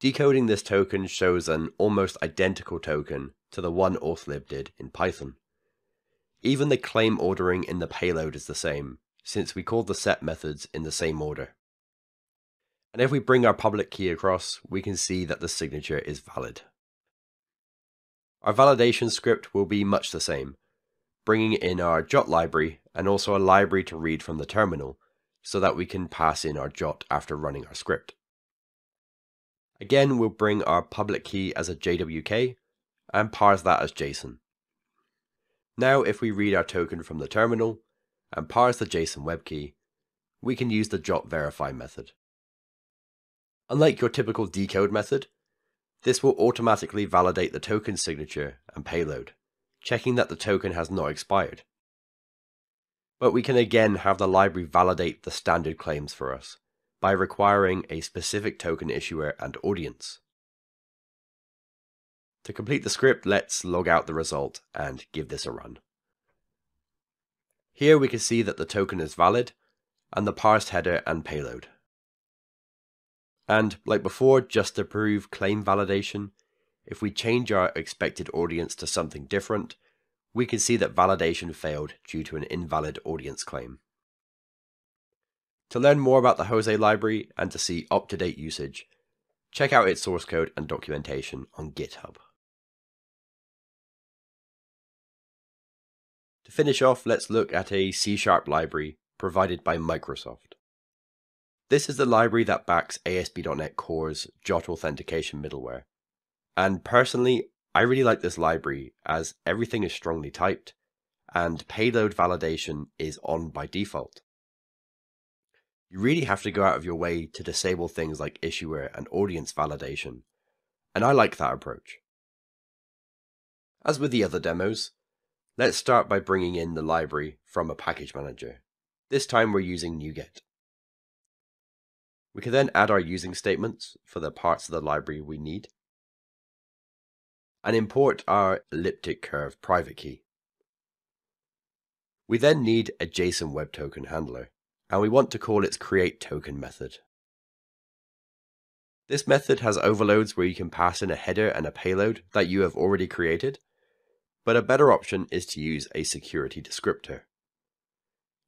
Decoding this token shows an almost identical token to the one Authlib did in Python. Even the claim ordering in the payload is the same, since we called the set methods in the same order. And if we bring our public key across, we can see that the signature is valid. Our validation script will be much the same, bringing in our J O T library and also a library to read from the terminal, so that we can pass in our J O T after running our script. Again, we'll bring our public key as a J W K and parse that as JSON. Now if we read our token from the terminal and parse the JSON web key, we can use the J O T verify method. Unlike your typical decode method, this will automatically validate the token signature and payload, checking that the token has not expired. But we can again have the library validate the standard claims for us by requiring a specific token issuer and audience. To complete the script, let's log out the result and give this a run. Here we can see that the token is valid and the parsed header and payload. And like before, just to prove claim validation, if we change our expected audience to something different, we can see that validation failed due to an invalid audience claim. To learn more about the Jose library and to see up-to-date usage, check out its source code and documentation on GitHub. To finish off, let's look at a C sharp library provided by Microsoft. This is the library that backs A S P dot NET Core's J O T authentication middleware. And personally, I really like this library as everything is strongly typed and payload validation is on by default. You really have to go out of your way to disable things like issuer and audience validation, and I like that approach. As with the other demos, let's start by bringing in the library from a package manager. This time we're using NuGet. We can then add our using statements for the parts of the library we need, and import our elliptic curve private key. We then need a JSON Web Token handler, and we want to call its createToken method. This method has overloads where you can pass in a header and a payload that you have already created, but a better option is to use a security descriptor.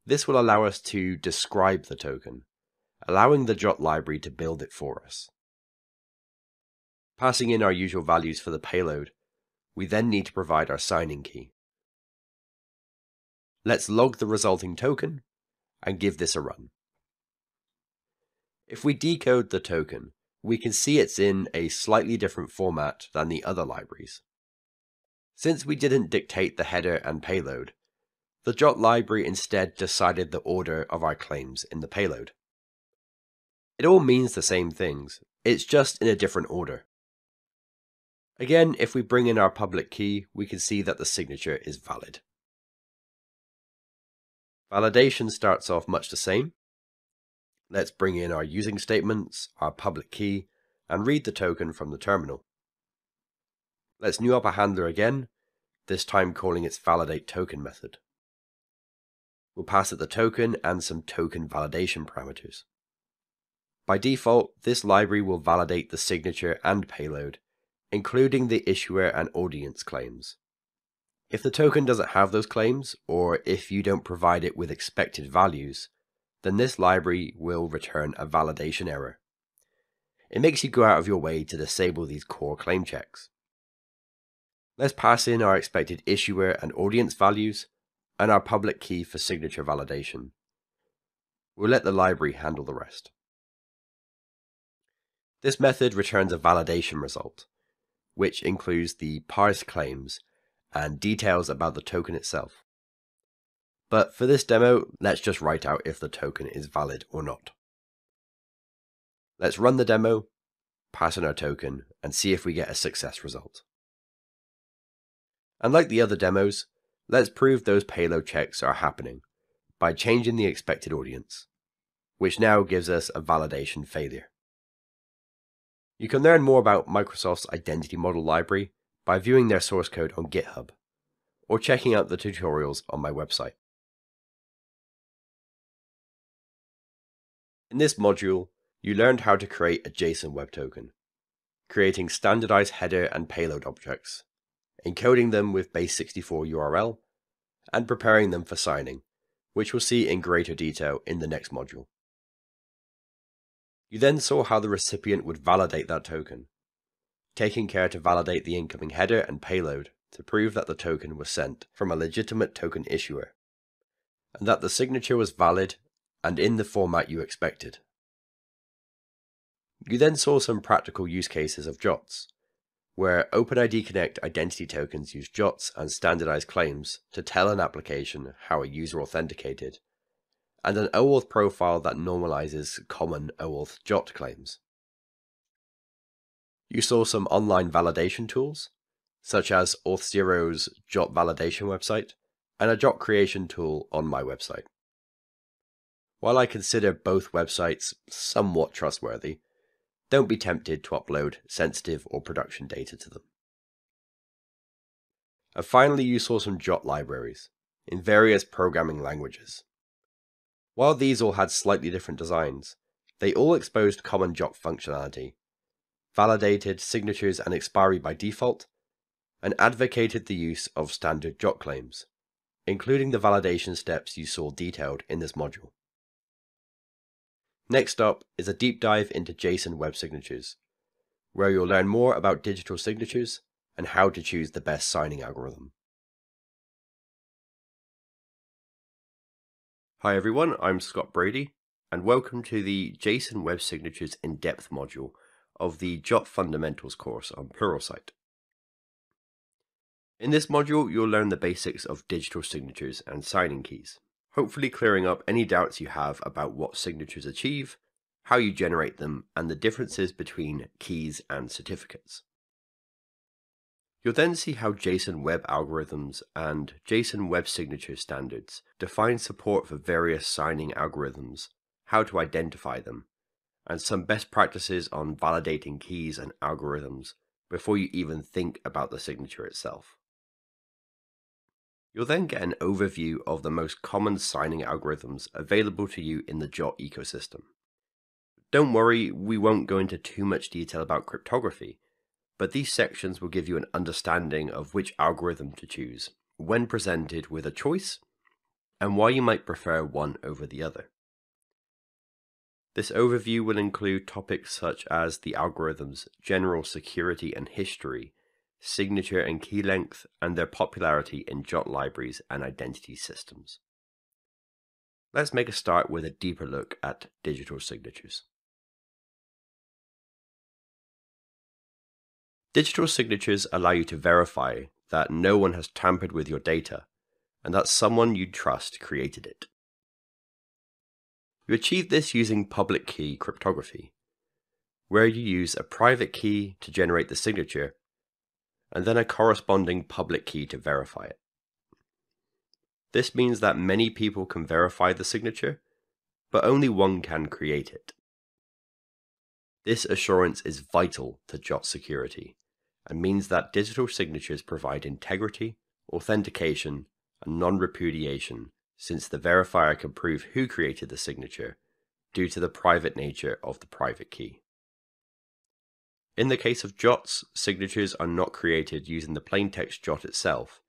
This will allow us to describe the token, allowing the J O T library to build it for us. Passing in our usual values for the payload, we then need to provide our signing key. Let's log the resulting token and give this a run. If we decode the token, we can see it's in a slightly different format than the other libraries. Since we didn't dictate the header and payload, the J O T library instead decided the order of our claims in the payload. It all means the same things, it's just in a different order. Again, if we bring in our public key, we can see that the signature is valid. Validation starts off much the same. Let's bring in our using statements, our public key, and read the token from the terminal. Let's new up a handler again, this time calling its validate token method. We'll pass it the token and some token validation parameters. By default, this library will validate the signature and payload, including the issuer and audience claims. If the token doesn't have those claims, or if you don't provide it with expected values, then this library will return a validation error. It makes you go out of your way to disable these core claim checks. Let's pass in our expected issuer and audience values, and our public key for signature validation. We'll let the library handle the rest. This method returns a validation result, which includes the parsed claims and details about the token itself. But for this demo, let's just write out if the token is valid or not. Let's run the demo, pass in our token, and see if we get a success result. And like the other demos, let's prove those payload checks are happening by changing the expected audience, which now gives us a validation failure. You can learn more about Microsoft's Identity Model Library by viewing their source code on GitHub, or checking out the tutorials on my website. In this module, you learned how to create a JSON Web Token, creating standardized header and payload objects, encoding them with base sixty-four U R L, and preparing them for signing, which we'll see in greater detail in the next module. You then saw how the recipient would validate that token, taking care to validate the incoming header and payload to prove that the token was sent from a legitimate token issuer, and that the signature was valid and in the format you expected. You then saw some practical use cases of J O Ts, where OpenID Connect identity tokens use J O Ts and standardized claims to tell an application how a user authenticated, and an OAuth profile that normalizes common OAuth J O T claims. You saw some online validation tools, such as Auth zero's J O T validation website and a J O T creation tool on my website. While I consider both websites somewhat trustworthy, don't be tempted to upload sensitive or production data to them. And finally, you saw some J O T libraries in various programming languages. While these all had slightly different designs, they all exposed common J O T functionality, validated signatures and expiry by default, and advocated the use of standard J O T claims, including the validation steps you saw detailed in this module. Next up is a deep dive into JSON Web Signatures, where you'll learn more about digital signatures and how to choose the best signing algorithm. Hi everyone, I'm Scott Brady, and welcome to the JSON Web Signatures in-depth module of the J O T Fundamentals course on Pluralsight. In this module, you'll learn the basics of digital signatures and signing keys, hopefully clearing up any doubts you have about what signatures achieve, how you generate them, and the differences between keys and certificates. You'll then see how JSON Web Algorithms and JSON Web Signature Standards define support for various signing algorithms, how to identify them, and some best practices on validating keys and algorithms before you even think about the signature itself. You'll then get an overview of the most common signing algorithms available to you in the J O T ecosystem. Don't worry, we won't go into too much detail about cryptography, but these sections will give you an understanding of which algorithm to choose when presented with a choice and why you might prefer one over the other. This overview will include topics such as the algorithm's general security and history, signature and key length, and their popularity in J O T libraries and identity systems. Let's make a start with a deeper look at digital signatures. Digital signatures allow you to verify that no one has tampered with your data and that someone you trust created it. You achieve this using public key cryptography, where you use a private key to generate the signature and then a corresponding public key to verify it. This means that many people can verify the signature, but only one can create it. This assurance is vital to J O T security, and means that digital signatures provide integrity, authentication, and non-repudiation, since the verifier can prove who created the signature due to the private nature of the private key. In the case of J O Ts, signatures are not created using the plaintext J O T itself,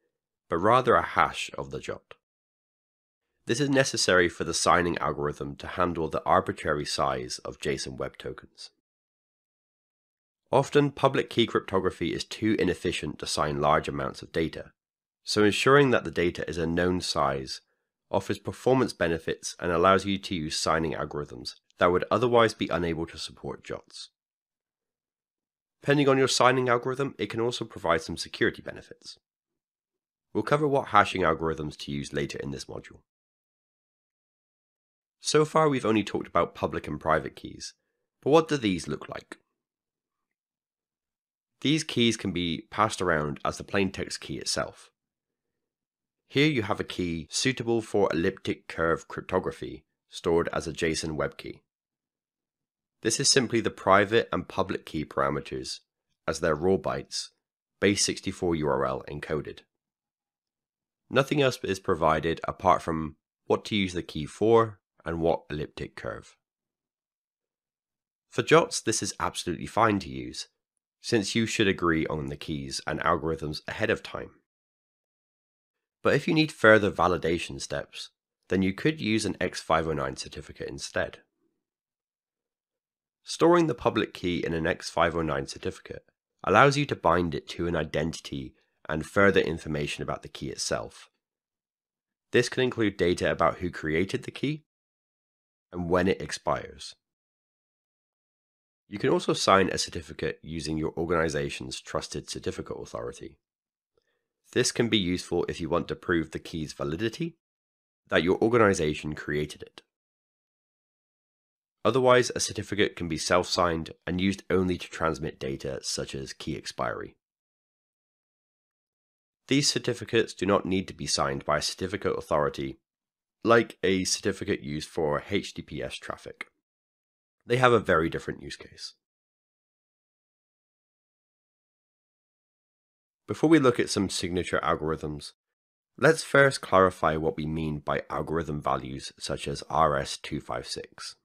but rather a hash of the J O T. This is necessary for the signing algorithm to handle the arbitrary size of JSON Web Tokens. Often, public key cryptography is too inefficient to sign large amounts of data, so ensuring that the data is a known size offers performance benefits and allows you to use signing algorithms that would otherwise be unable to support J O Ts. Depending on your signing algorithm, it can also provide some security benefits. We'll cover what hashing algorithms to use later in this module. So far, we've only talked about public and private keys, but what do these look like? These keys can be passed around as the plaintext key itself. Here you have a key suitable for elliptic curve cryptography stored as a JSON web key. This is simply the private and public key parameters, as their raw bytes, base sixty-four U R L encoded. Nothing else is provided apart from what to use the key for and what elliptic curve. For J O Ts, this is absolutely fine to use, since you should agree on the keys and algorithms ahead of time. But if you need further validation steps, then you could use an X five oh nine certificate instead. Storing the public key in an X five oh nine certificate allows you to bind it to an identity and further information about the key itself. This can include data about who created the key and when it expires. You can also sign a certificate using your organization's trusted certificate authority. This can be useful if you want to prove the key's validity, that your organization created it. Otherwise, a certificate can be self-signed and used only to transmit data such as key expiry. These certificates do not need to be signed by a certificate authority, like a certificate used for H T T P S traffic. They have a very different use case. Before we look at some signature algorithms, let's first clarify what we mean by algorithm values such as R S two fifty-six.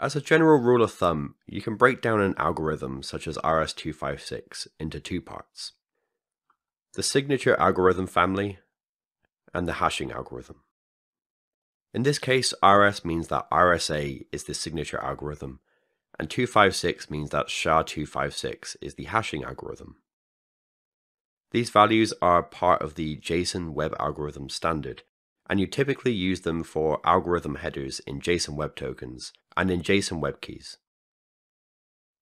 As a general rule of thumb, you can break down an algorithm such as R S two fifty-six into two parts: the signature algorithm family and the hashing algorithm. In this case, R S means that R S A is the signature algorithm, and two fifty-six means that S H A two fifty-six is the hashing algorithm. These values are part of the JSON Web Algorithm Standard and you typically use them for algorithm headers in JSON Web Tokens and in JSON Web Keys.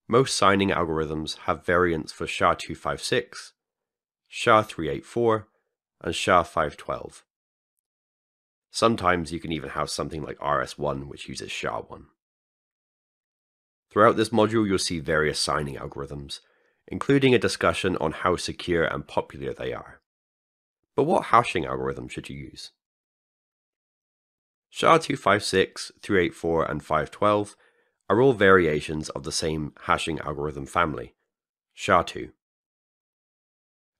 Most signing algorithms have variants for S H A two fifty-six, S H A three eighty-four, and S H A five twelve. Sometimes you can even have something like R S one, which uses S H A one. Throughout this module, you'll see various signing algorithms, including a discussion on how secure and popular they are. But what hashing algorithm should you use? S H A two fifty-six, three eighty-four, and five twelve are all variations of the same hashing algorithm family, S H A two.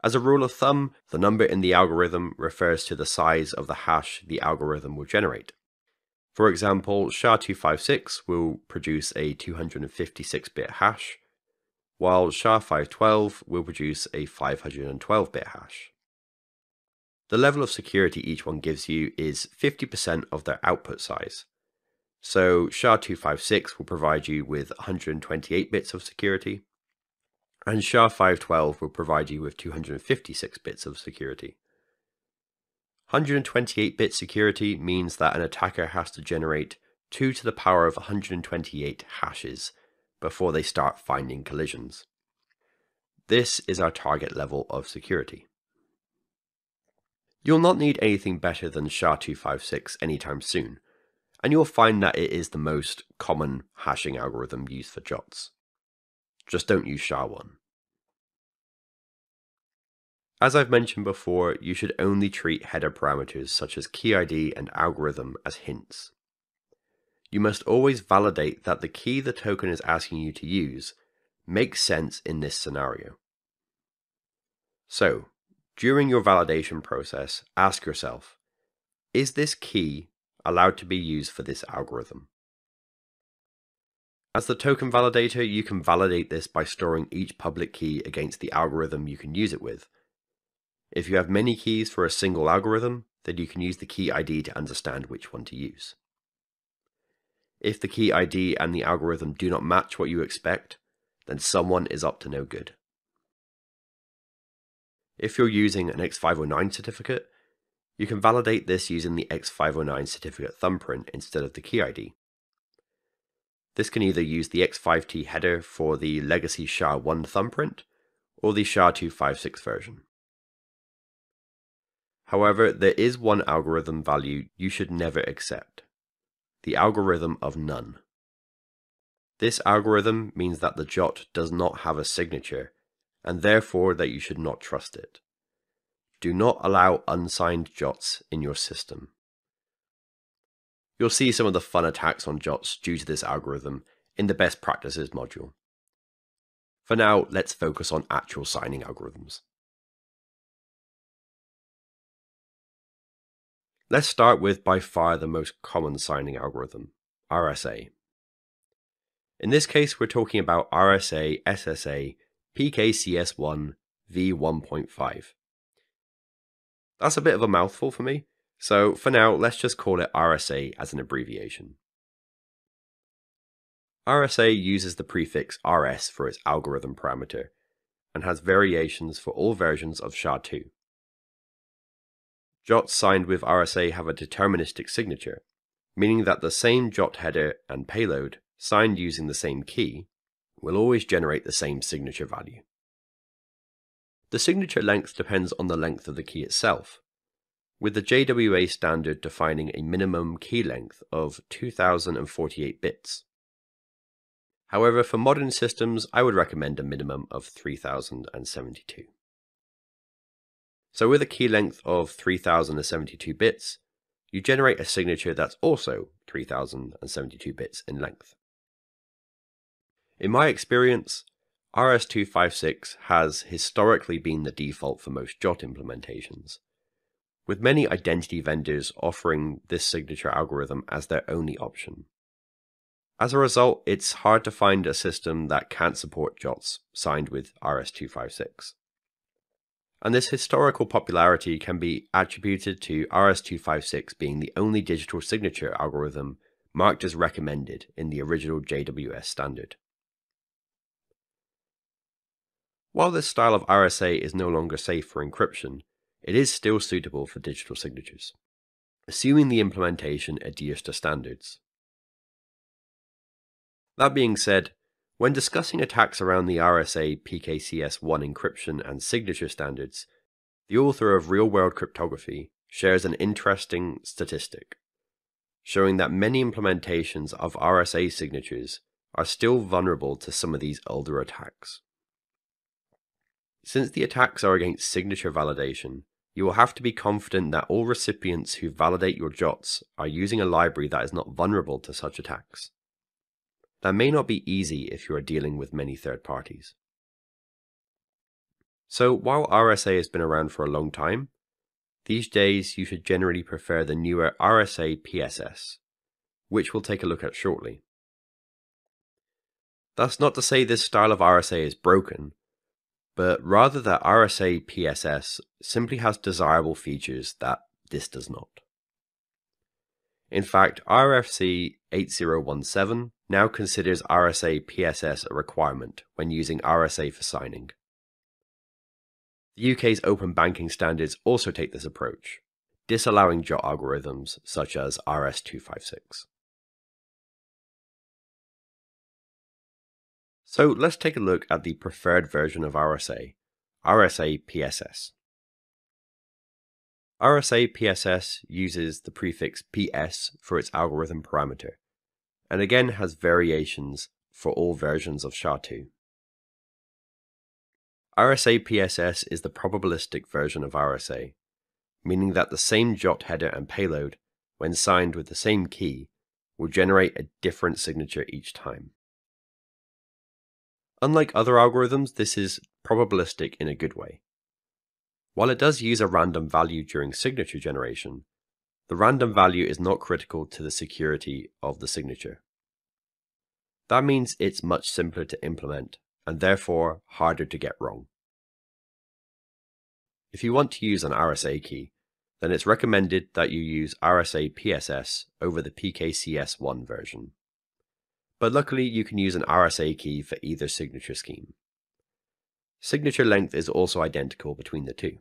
As a rule of thumb, the number in the algorithm refers to the size of the hash the algorithm will generate. For example, S H A two fifty-six will produce a two hundred fifty-six bit hash, while S H A five twelve will produce a five hundred twelve bit hash. The level of security each one gives you is fifty percent of their output size. So S H A two fifty-six will provide you with one hundred twenty-eight bits of security, and S H A five twelve will provide you with two hundred fifty-six bits of security. one hundred twenty-eight bit security means that an attacker has to generate two to the power of one hundred twenty-eight hashes before they start finding collisions. This is our target level of security. You'll not need anything better than S H A two fifty-six anytime soon, and you'll find that it is the most common hashing algorithm used for J O Ts. Just don't use S H A one. As I've mentioned before, you should only treat header parameters such as key I D and algorithm as hints. You must always validate that the key the token is asking you to use makes sense in this scenario. So, during your validation process, ask yourself, is this key allowed to be used for this algorithm? As the token validator, you can validate this by storing each public key against the algorithm you can use it with. If you have many keys for a single algorithm, then you can use the key I D to understand which one to use. If the key I D and the algorithm do not match what you expect, then someone is up to no good. If you're using an X five oh nine certificate, you can validate this using the X five oh nine certificate thumbprint instead of the key I D. This can either use the X five T header for the legacy S H A one thumbprint, or the S H A two fifty-six version. However, there is one algorithm value you should never accept: the algorithm of none. This algorithm means that the J O T does not have a signature, and therefore that you should not trust it. Do not allow unsigned J O Ts in your system. You'll see some of the fun attacks on J O Ts due to this algorithm in the Best Practices module. For now, let's focus on actual signing algorithms. Let's start with by far the most common signing algorithm, R S A. In this case, we're talking about R S A S S A P K C S one v one point five. That's a bit of a mouthful for me, so for now let's just call it R S A as an abbreviation. R S A uses the prefix R S for its algorithm parameter, and has variations for all versions of S H A two. J O Ts signed with R S A have a deterministic signature, meaning that the same J O T header and payload signed using the same key will always generate the same signature value. The signature length depends on the length of the key itself, with the J W A standard defining a minimum key length of two thousand forty-eight bits. However, for modern systems, I would recommend a minimum of three thousand seventy-two. So with a key length of three thousand seventy-two bits, you generate a signature that's also three thousand seventy-two bits in length. In my experience, R S two fifty-six has historically been the default for most J O T implementations, with many identity vendors offering this signature algorithm as their only option. As a result, it's hard to find a system that can't support J O Ts signed with R S two fifty-six. And this historical popularity can be attributed to R S two fifty-six being the only digital signature algorithm marked as recommended in the original J W S standard. While this style of R S A is no longer safe for encryption, it is still suitable for digital signatures. assuming the implementation adheres to standards. That being said, when discussing attacks around the R S A P K C S one encryption and signature standards, the author of Real-World Cryptography shares an interesting statistic, showing that many implementations of R S A signatures are still vulnerable to some of these older attacks. Since the attacks are against signature validation, you will have to be confident that all recipients who validate your J O Ts are using a library that is not vulnerable to such attacks. That may not be easy if you are dealing with many third parties. So while R S A has been around for a long time, these days you should generally prefer the newer R S A P S S, which we'll take a look at shortly. That's not to say this style of R S A is broken, but rather that R S A P S S simply has desirable features that this does not. In fact, R F C eighty seventeen now considers R S A P S S a requirement when using R S A for signing. The U K's open banking standards also take this approach, disallowing J O T algorithms such as R S two fifty-six. So let's take a look at the preferred version of R S A, R S A P S S. R S A P S S uses the prefix P S for its algorithm parameter, and again has variations for all versions of S H A two. R S A P S S is the probabilistic version of R S A, meaning that the same J O T header and payload, when signed with the same key, will generate a different signature each time. Unlike other algorithms, this is probabilistic in a good way. While it does use a random value during signature generation, the random value is not critical to the security of the signature. That means it's much simpler to implement and therefore harder to get wrong. If you want to use an R S A key, then it's recommended that you use R S A P S S over the P K C S one version. But luckily you can use an R S A key for either signature scheme. Signature length is also identical between the two.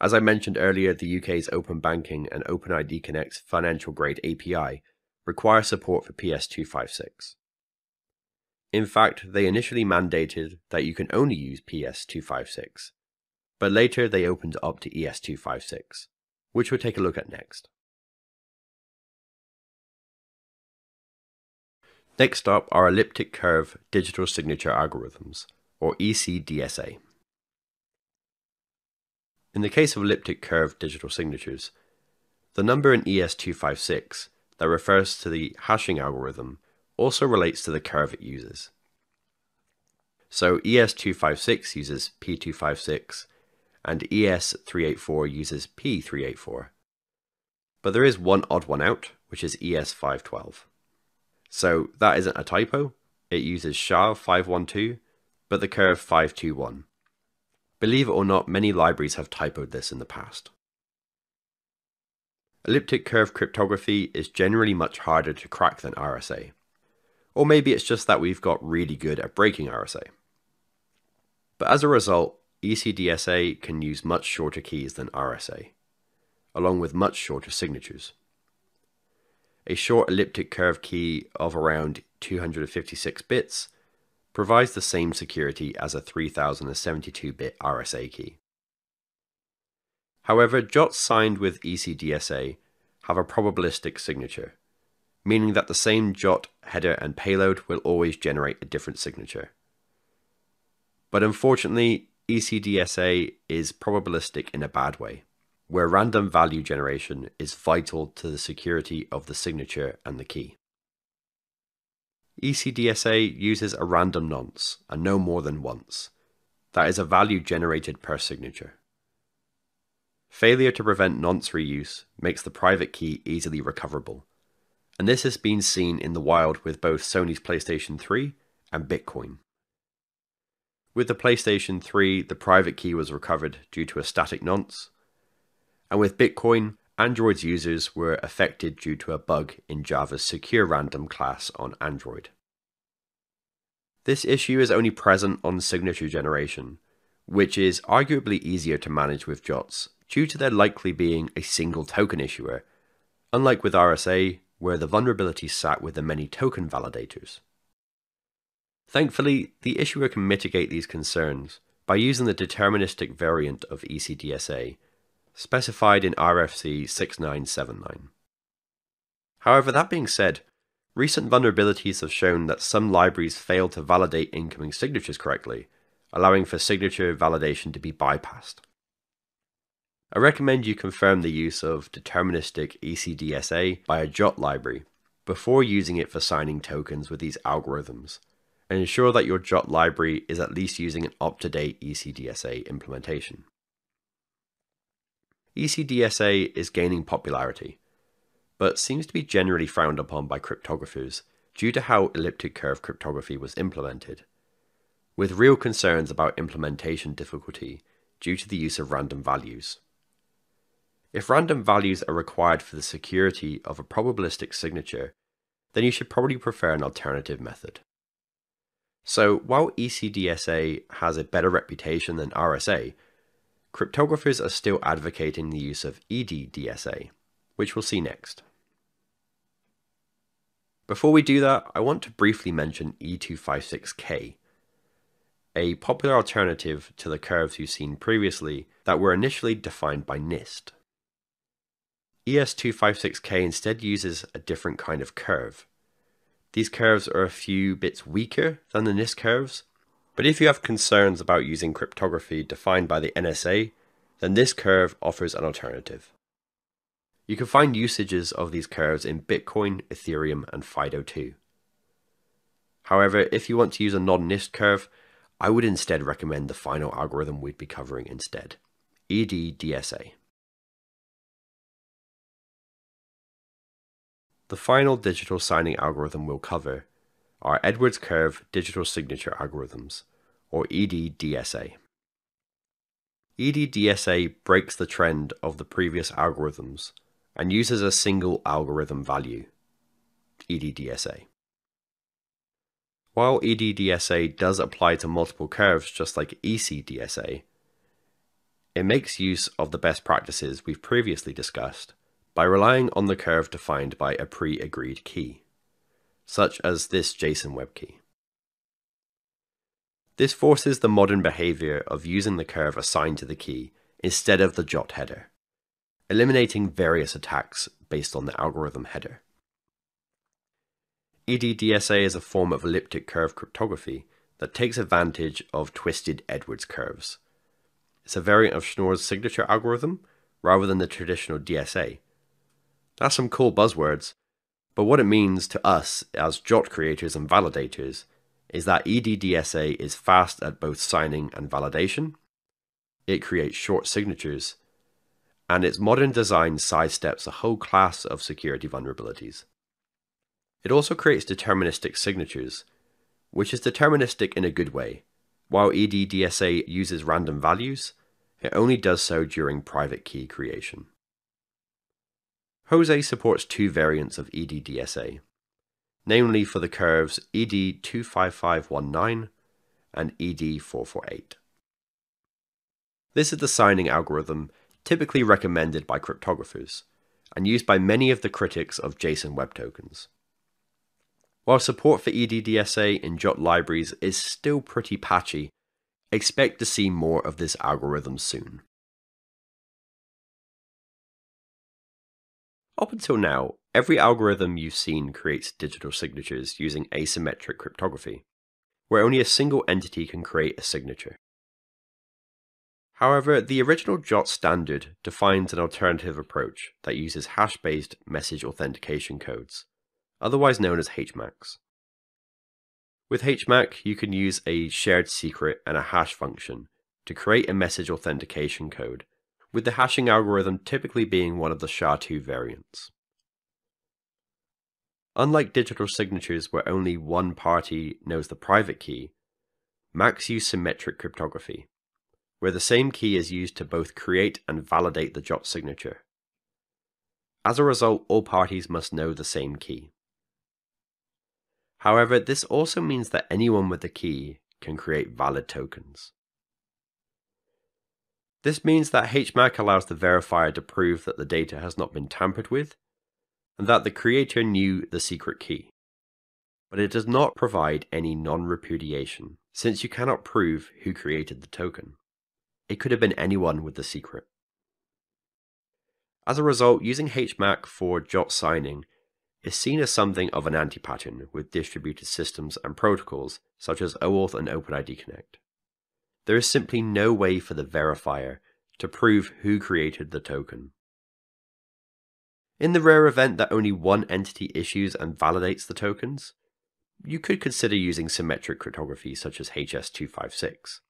As I mentioned earlier, the U K's Open Banking and OpenID Connect's financial grade A P I require support for P S two fifty-six. In fact, they initially mandated that you can only use P S two fifty-six, but later they opened up to E S two fifty-six, which we'll take a look at next. Next up are Elliptic Curve Digital Signature Algorithms, or E C D S A. In the case of elliptic curve digital signatures, the number in E S two fifty-six that refers to the hashing algorithm also relates to the curve it uses. So E S two fifty-six uses P two fifty-six and E S three eighty-four uses P three eighty-four. But there is one odd one out, which is E S five twelve. So that isn't a typo, it uses S H A five twelve, but the curve five twenty-one. Believe it or not, many libraries have typoed this in the past. Elliptic curve cryptography is generally much harder to crack than R S A. Or maybe it's just that we've got really good at breaking R S A. But as a result, E C D S A can use much shorter keys than R S A, along with much shorter signatures. A short elliptic curve key of around two hundred fifty-six bits provides the same security as a three thousand seventy-two bit R S A key. However, J O Ts signed with E C D S A have a probabilistic signature, meaning that the same J O T header and payload will always generate a different signature. But unfortunately, E C D S A is probabilistic in a bad way, where random value generation is vital to the security of the signature and the key. E C D S A uses a random nonce, and no more than once. That is a value generated per signature. Failure to prevent nonce reuse makes the private key easily recoverable, and this has been seen in the wild with both Sony's PlayStation three and Bitcoin. With the PlayStation three, the private key was recovered due to a static nonce, and with Bitcoin, Android's users were affected due to a bug in Java's secure random class on Android. This issue is only present on signature generation, which is arguably easier to manage with J O Ts due to there likely being a single token issuer, unlike with R S A, where the vulnerability sat with the many token validators. Thankfully, the issuer can mitigate these concerns by using the deterministic variant of E C D S A, specified in R F C six nine seven nine. However, that being said, recent vulnerabilities have shown that some libraries fail to validate incoming signatures correctly, allowing for signature validation to be bypassed. I recommend you confirm the use of deterministic E C D S A by a J O T library before using it for signing tokens with these algorithms, and ensure that your J O T library is at least using an up-to-date E C D S A implementation. E C D S A is gaining popularity, but seems to be generally frowned upon by cryptographers due to how elliptic curve cryptography was implemented, with real concerns about implementation difficulty due to the use of random values. If random values are required for the security of a probabilistic signature, then you should probably prefer an alternative method. So while E C D S A has a better reputation than R S A, cryptographers are still advocating the use of EdDSA, which we'll see next. Before we do that, I want to briefly mention E two fifty-six K, a popular alternative to the curves you've seen previously that were initially defined by NIST. E S two fifty-six K instead uses a different kind of curve. These curves are a few bits weaker than the NIST curves, but if you have concerns about using cryptography defined by the N S A, then this curve offers an alternative. You can find usages of these curves in Bitcoin, Ethereum, and FIDO too. However, if you want to use a non-NIST curve, I would instead recommend the final algorithm we'd be covering instead, EdDSA. The final digital signing algorithm we'll cover are Edwards Curve Digital Signature Algorithms, or EdDSA. EdDSA breaks the trend of the previous algorithms and uses a single algorithm value, EdDSA. While EdDSA does apply to multiple curves just like E C D S A, it makes use of the best practices we've previously discussed by relying on the curve defined by a pre-agreed key, such as this JSON web key. This forces the modern behavior of using the curve assigned to the key instead of the J O T header, eliminating various attacks based on the algorithm header. EdDSA is a form of elliptic curve cryptography that takes advantage of twisted Edwards curves. It's a variant of Schnorr's signature algorithm rather than the traditional D S A. That's some cool buzzwords, but what it means to us as J O T creators and validators is that EdDSA is fast at both signing and validation, it creates short signatures, and its modern design sidesteps a whole class of security vulnerabilities. It also creates deterministic signatures, which is deterministic in a good way. While EdDSA uses random values, it only does so during private key creation. Jose supports two variants of EdDSA, namely for the curves E D two five five one nine and E D four four eight. This is the signing algorithm typically recommended by cryptographers and used by many of the critics of JSON Web Tokens. While support for EdDSA in J O T libraries is still pretty patchy, expect to see more of this algorithm soon. Up until now, every algorithm you've seen creates digital signatures using asymmetric cryptography, where only a single entity can create a signature. However, the original J O T standard defines an alternative approach that uses hash-based message authentication codes, otherwise known as H MACs. With H MAC, you can use a shared secret and a hash function to create a message authentication code, with the hashing algorithm typically being one of the S H A two variants. Unlike digital signatures where only one party knows the private key, M A Cs use symmetric cryptography, where the same key is used to both create and validate the J O T signature. As a result, all parties must know the same key. However, this also means that anyone with the key can create valid tokens. This means that H MAC allows the verifier to prove that the data has not been tampered with and that the creator knew the secret key. But it does not provide any non-repudiation, since you cannot prove who created the token. It could have been anyone with the secret. As a result, using H MAC for J O T signing is seen as something of an anti-pattern with distributed systems and protocols such as OAuth and OpenID Connect. There is simply no way for the verifier to prove who created the token. In the rare event that only one entity issues and validates the tokens, you could consider using symmetric cryptography such as H S two fifty-six.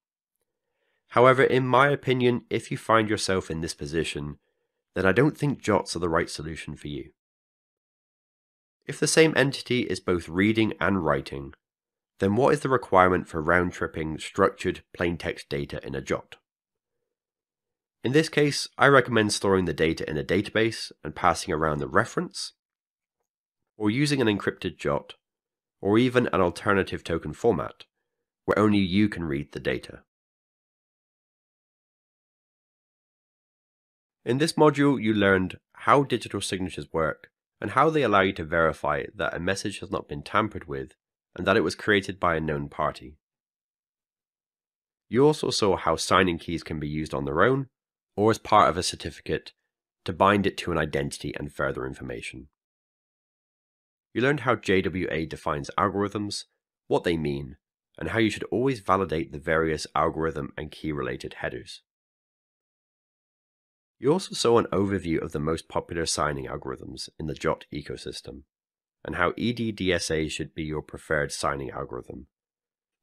However, in my opinion, if you find yourself in this position, then I don't think J O Ts are the right solution for you. If the same entity is both reading and writing, then what is the requirement for round-tripping structured plaintext data in a J O T? In this case, I recommend storing the data in a database and passing around the reference, or using an encrypted J O T, or even an alternative token format, where only you can read the data. In this module, you learned how digital signatures work and how they allow you to verify that a message has not been tampered with and that it was created by a known party. You also saw how signing keys can be used on their own or as part of a certificate to bind it to an identity and further information. You learned how J W A defines algorithms, what they mean, and how you should always validate the various algorithm and key-related headers. You also saw an overview of the most popular signing algorithms in the J O T ecosystem, and how EdDSA should be your preferred signing algorithm,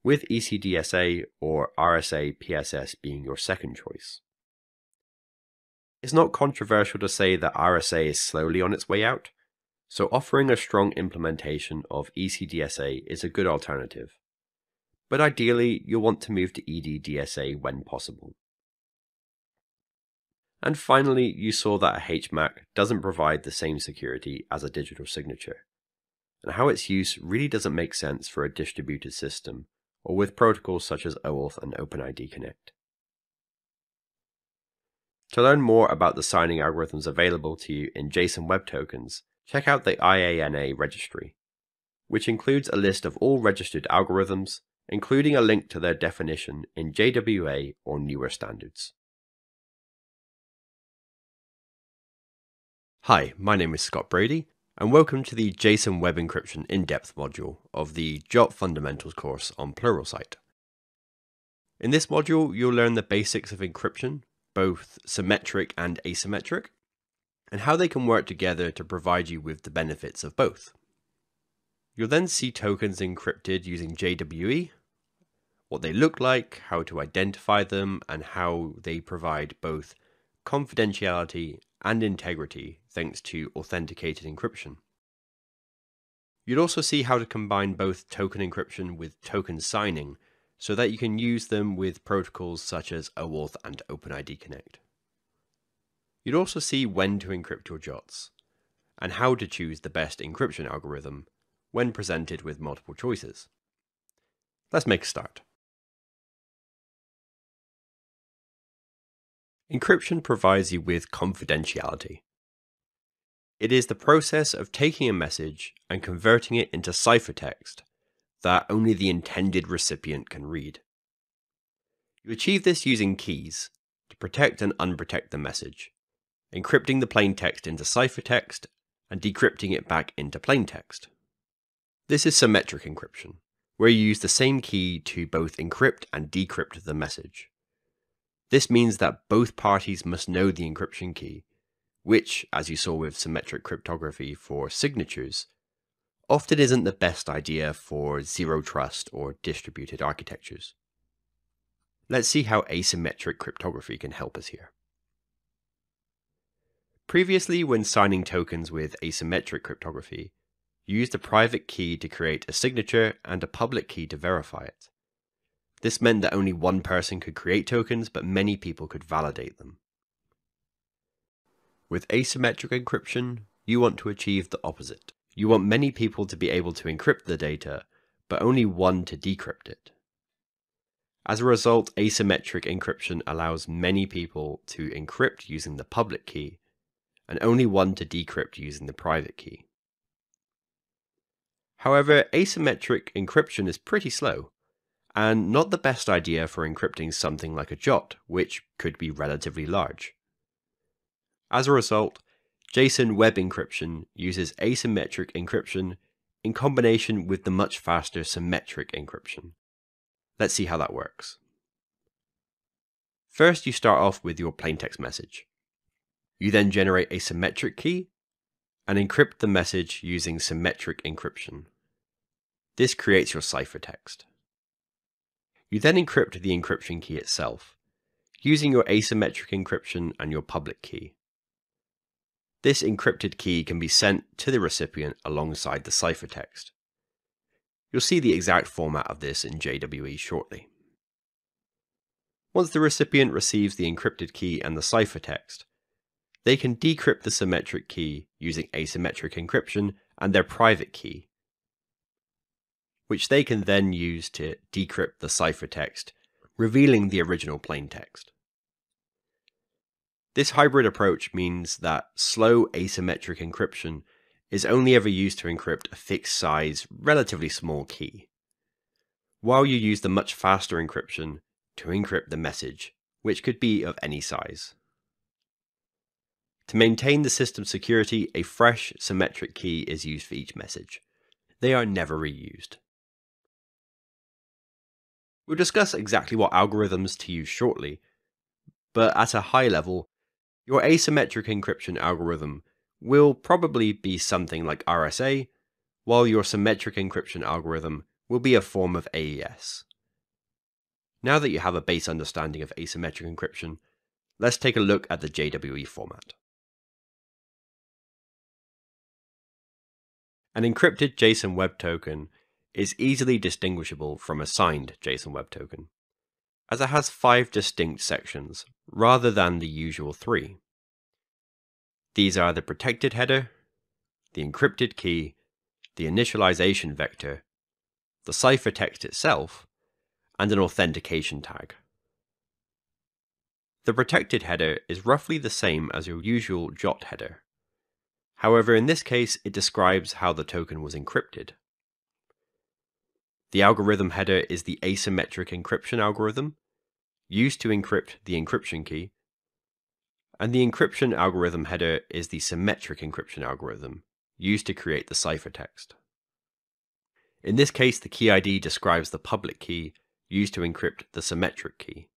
with E C D S A or R S A P S S being your second choice. It's not controversial to say that R S A is slowly on its way out, so offering a strong implementation of E C D S A is a good alternative, but ideally you'll want to move to EdDSA when possible. And finally, you saw that a H MAC doesn't provide the same security as a digital signature, and how its use really doesn't make sense for a distributed system or with protocols such as OAuth and OpenID Connect. To learn more about the signing algorithms available to you in JSON Web Tokens, check out the I A N A registry, which includes a list of all registered algorithms, including a link to their definition in J W A or newer standards. Hi, my name is Scott Brady, and welcome to the JSON Web Encryption in-depth module of the J O T Fundamentals course on Pluralsight. In this module, you'll learn the basics of encryption, both symmetric and asymmetric, and how they can work together to provide you with the benefits of both. You'll then see tokens encrypted using J W E, what they look like, how to identify them, and how they provide both confidentiality and integrity thanks to authenticated encryption. You'd also see how to combine both token encryption with token signing so that you can use them with protocols such as OAuth and OpenID Connect. You'd also see when to encrypt your J O Ts and how to choose the best encryption algorithm when presented with multiple choices. Let's make a start. Encryption provides you with confidentiality. It is the process of taking a message and converting it into ciphertext that only the intended recipient can read. You achieve this using keys to protect and unprotect the message, encrypting the plaintext into ciphertext and decrypting it back into plaintext. This is symmetric encryption, where you use the same key to both encrypt and decrypt the message. This means that both parties must know the encryption key, which, as you saw with symmetric cryptography for signatures, often isn't the best idea for zero trust or distributed architectures. Let's see how asymmetric cryptography can help us here. Previously, when signing tokens with asymmetric cryptography, you used a private key to create a signature and a public key to verify it. This meant that only one person could create tokens, but many people could validate them. With asymmetric encryption, you want to achieve the opposite. You want many people to be able to encrypt the data, but only one to decrypt it. As a result, asymmetric encryption allows many people to encrypt using the public key and only one to decrypt using the private key. However, asymmetric encryption is pretty slow and not the best idea for encrypting something like a J O T, which could be relatively large. As a result, JSON Web Encryption uses asymmetric encryption in combination with the much faster symmetric encryption. Let's see how that works. First, you start off with your plaintext message. You then generate a symmetric key and encrypt the message using symmetric encryption. This creates your ciphertext. You then encrypt the encryption key itself, using your asymmetric encryption and your public key. This encrypted key can be sent to the recipient alongside the ciphertext. You'll see the exact format of this in J W E shortly. Once the recipient receives the encrypted key and the ciphertext, they can decrypt the symmetric key using asymmetric encryption and their private key, which they can then use to decrypt the ciphertext, revealing the original plaintext. This hybrid approach means that slow asymmetric encryption is only ever used to encrypt a fixed size, relatively small key, while you use the much faster encryption to encrypt the message, which could be of any size. To maintain the system security, a fresh symmetric key is used for each message. They are never reused. We'll discuss exactly what algorithms to use shortly, but at a high level, your asymmetric encryption algorithm will probably be something like R S A, while your symmetric encryption algorithm will be a form of A E S. Now that you have a base understanding of asymmetric encryption, let's take a look at the J W E format. An encrypted JSON Web Token is easily distinguishable from a signed JSON Web Token, as it has five distinct sections, rather than the usual three. These are the protected header, the encrypted key, the initialization vector, the ciphertext itself, and an authentication tag. The protected header is roughly the same as your usual J O T header. However, in this case, it describes how the token was encrypted. The algorithm header is the asymmetric encryption algorithm, used to encrypt the encryption key, and the encryption algorithm header is the symmetric encryption algorithm, used to create the ciphertext. In this case, the key I D describes the public key used to encrypt the symmetric key.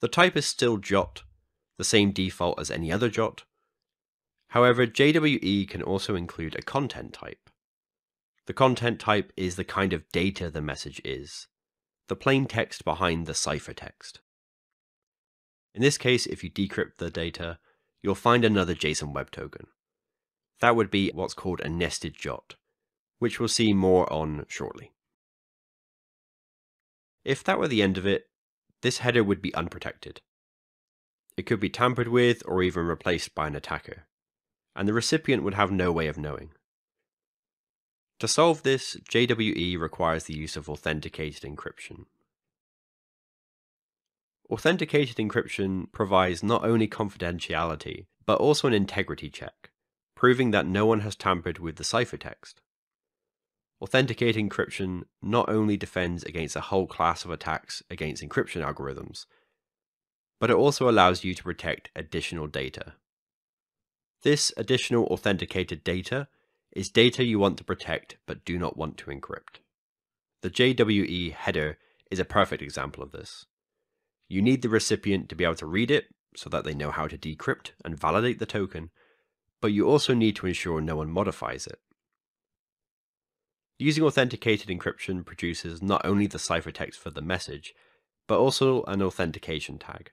The type is still J O T, the same default as any other J O T. However, J W E can also include a content type. The content type is the kind of data the message is, the plain text behind the ciphertext. In this case, if you decrypt the data, you'll find another JSON Web Token. That would be what's called a nested J O T, which we'll see more on shortly. If that were the end of it, this header would be unprotected. It could be tampered with or even replaced by an attacker, and the recipient would have no way of knowing. To solve this, J W E requires the use of authenticated encryption. Authenticated encryption provides not only confidentiality, but also an integrity check, proving that no one has tampered with the ciphertext. Authenticated encryption not only defends against a whole class of attacks against encryption algorithms, but it also allows you to protect additional data. This additional authenticated data is data you want to protect but do not want to encrypt. The J W E header is a perfect example of this. You need the recipient to be able to read it so that they know how to decrypt and validate the token, but you also need to ensure no one modifies it. Using authenticated encryption produces not only the ciphertext for the message, but also an authentication tag,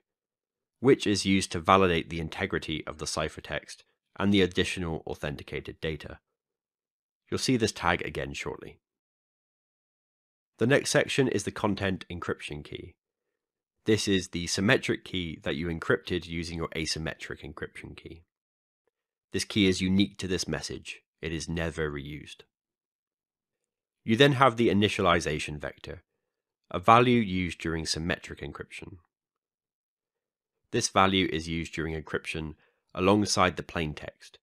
which is used to validate the integrity of the ciphertext and the additional authenticated data. You'll see this tag again shortly. The next section is the content encryption key. This is the symmetric key that you encrypted using your asymmetric encryption key. This key is unique to this message. It is never reused. You then have the initialization vector, a value used during symmetric encryption. This value is used during encryption alongside the plain text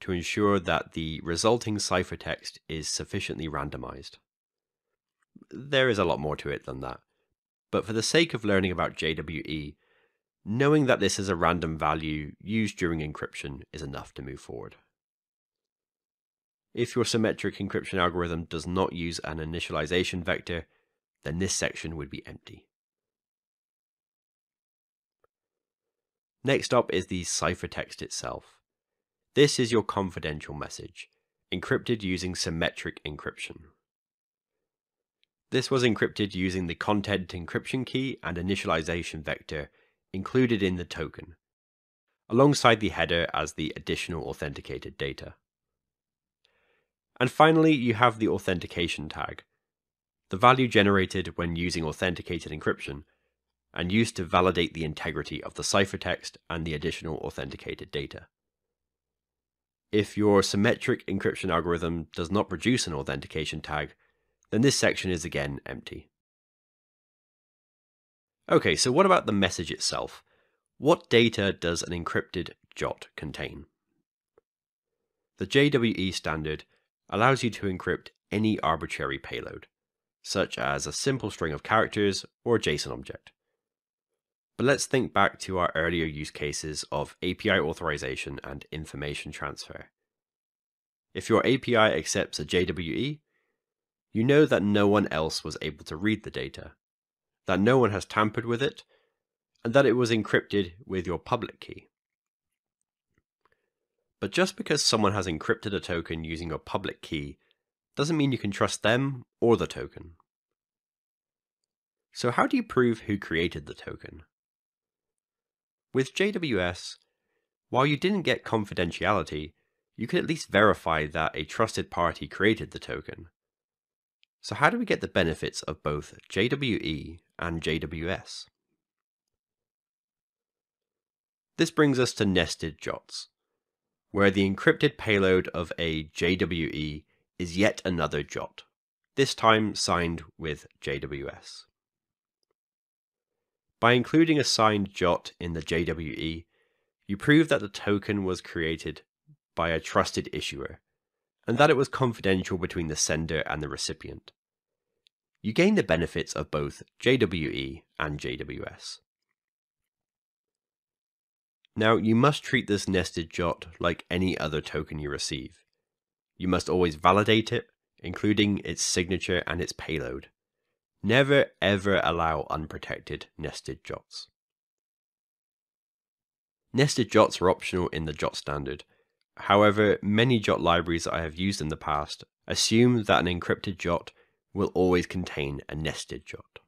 to ensure that the resulting ciphertext is sufficiently randomized. There is a lot more to it than that, but for the sake of learning about J W E, knowing that this is a random value used during encryption is enough to move forward. If your symmetric encryption algorithm does not use an initialization vector, then this section would be empty. Next up is the ciphertext itself. This is your confidential message, encrypted using symmetric encryption. This was encrypted using the content encryption key and initialization vector included in the token, alongside the header as the additional authenticated data. And finally, you have the authentication tag, the value generated when using authenticated encryption and used to validate the integrity of the ciphertext and the additional authenticated data. If your symmetric encryption algorithm does not produce an authentication tag, then this section is again empty. Okay, so what about the message itself? What data does an encrypted J O T contain? The J W E standard allows you to encrypt any arbitrary payload, such as a simple string of characters or a JSON object. But let's think back to our earlier use cases of A P I authorization and information transfer. If your A P I accepts a J W E, you know that no one else was able to read the data, that no one has tampered with it, and that it was encrypted with your public key. But just because someone has encrypted a token using your public key doesn't mean you can trust them or the token. So how do you prove who created the token? With J W S, while you didn't get confidentiality, you could at least verify that a trusted party created the token. So how do we get the benefits of both J W E and J W S? This brings us to nested J O Ts, where the encrypted payload of a J W E is yet another J O T, this time signed with J W S. By including a signed J O T in the J W E, you prove that the token was created by a trusted issuer, and that it was confidential between the sender and the recipient. You gain the benefits of both J W E and J W S. Now, you must treat this nested J O T like any other token you receive. You must always validate it, including its signature and its payload. Never ever allow unprotected nested J O Ts. Nested J O Ts are optional in the J O T standard. However, many J O T libraries that I have used in the past assume that an encrypted J O T will always contain a nested J O T.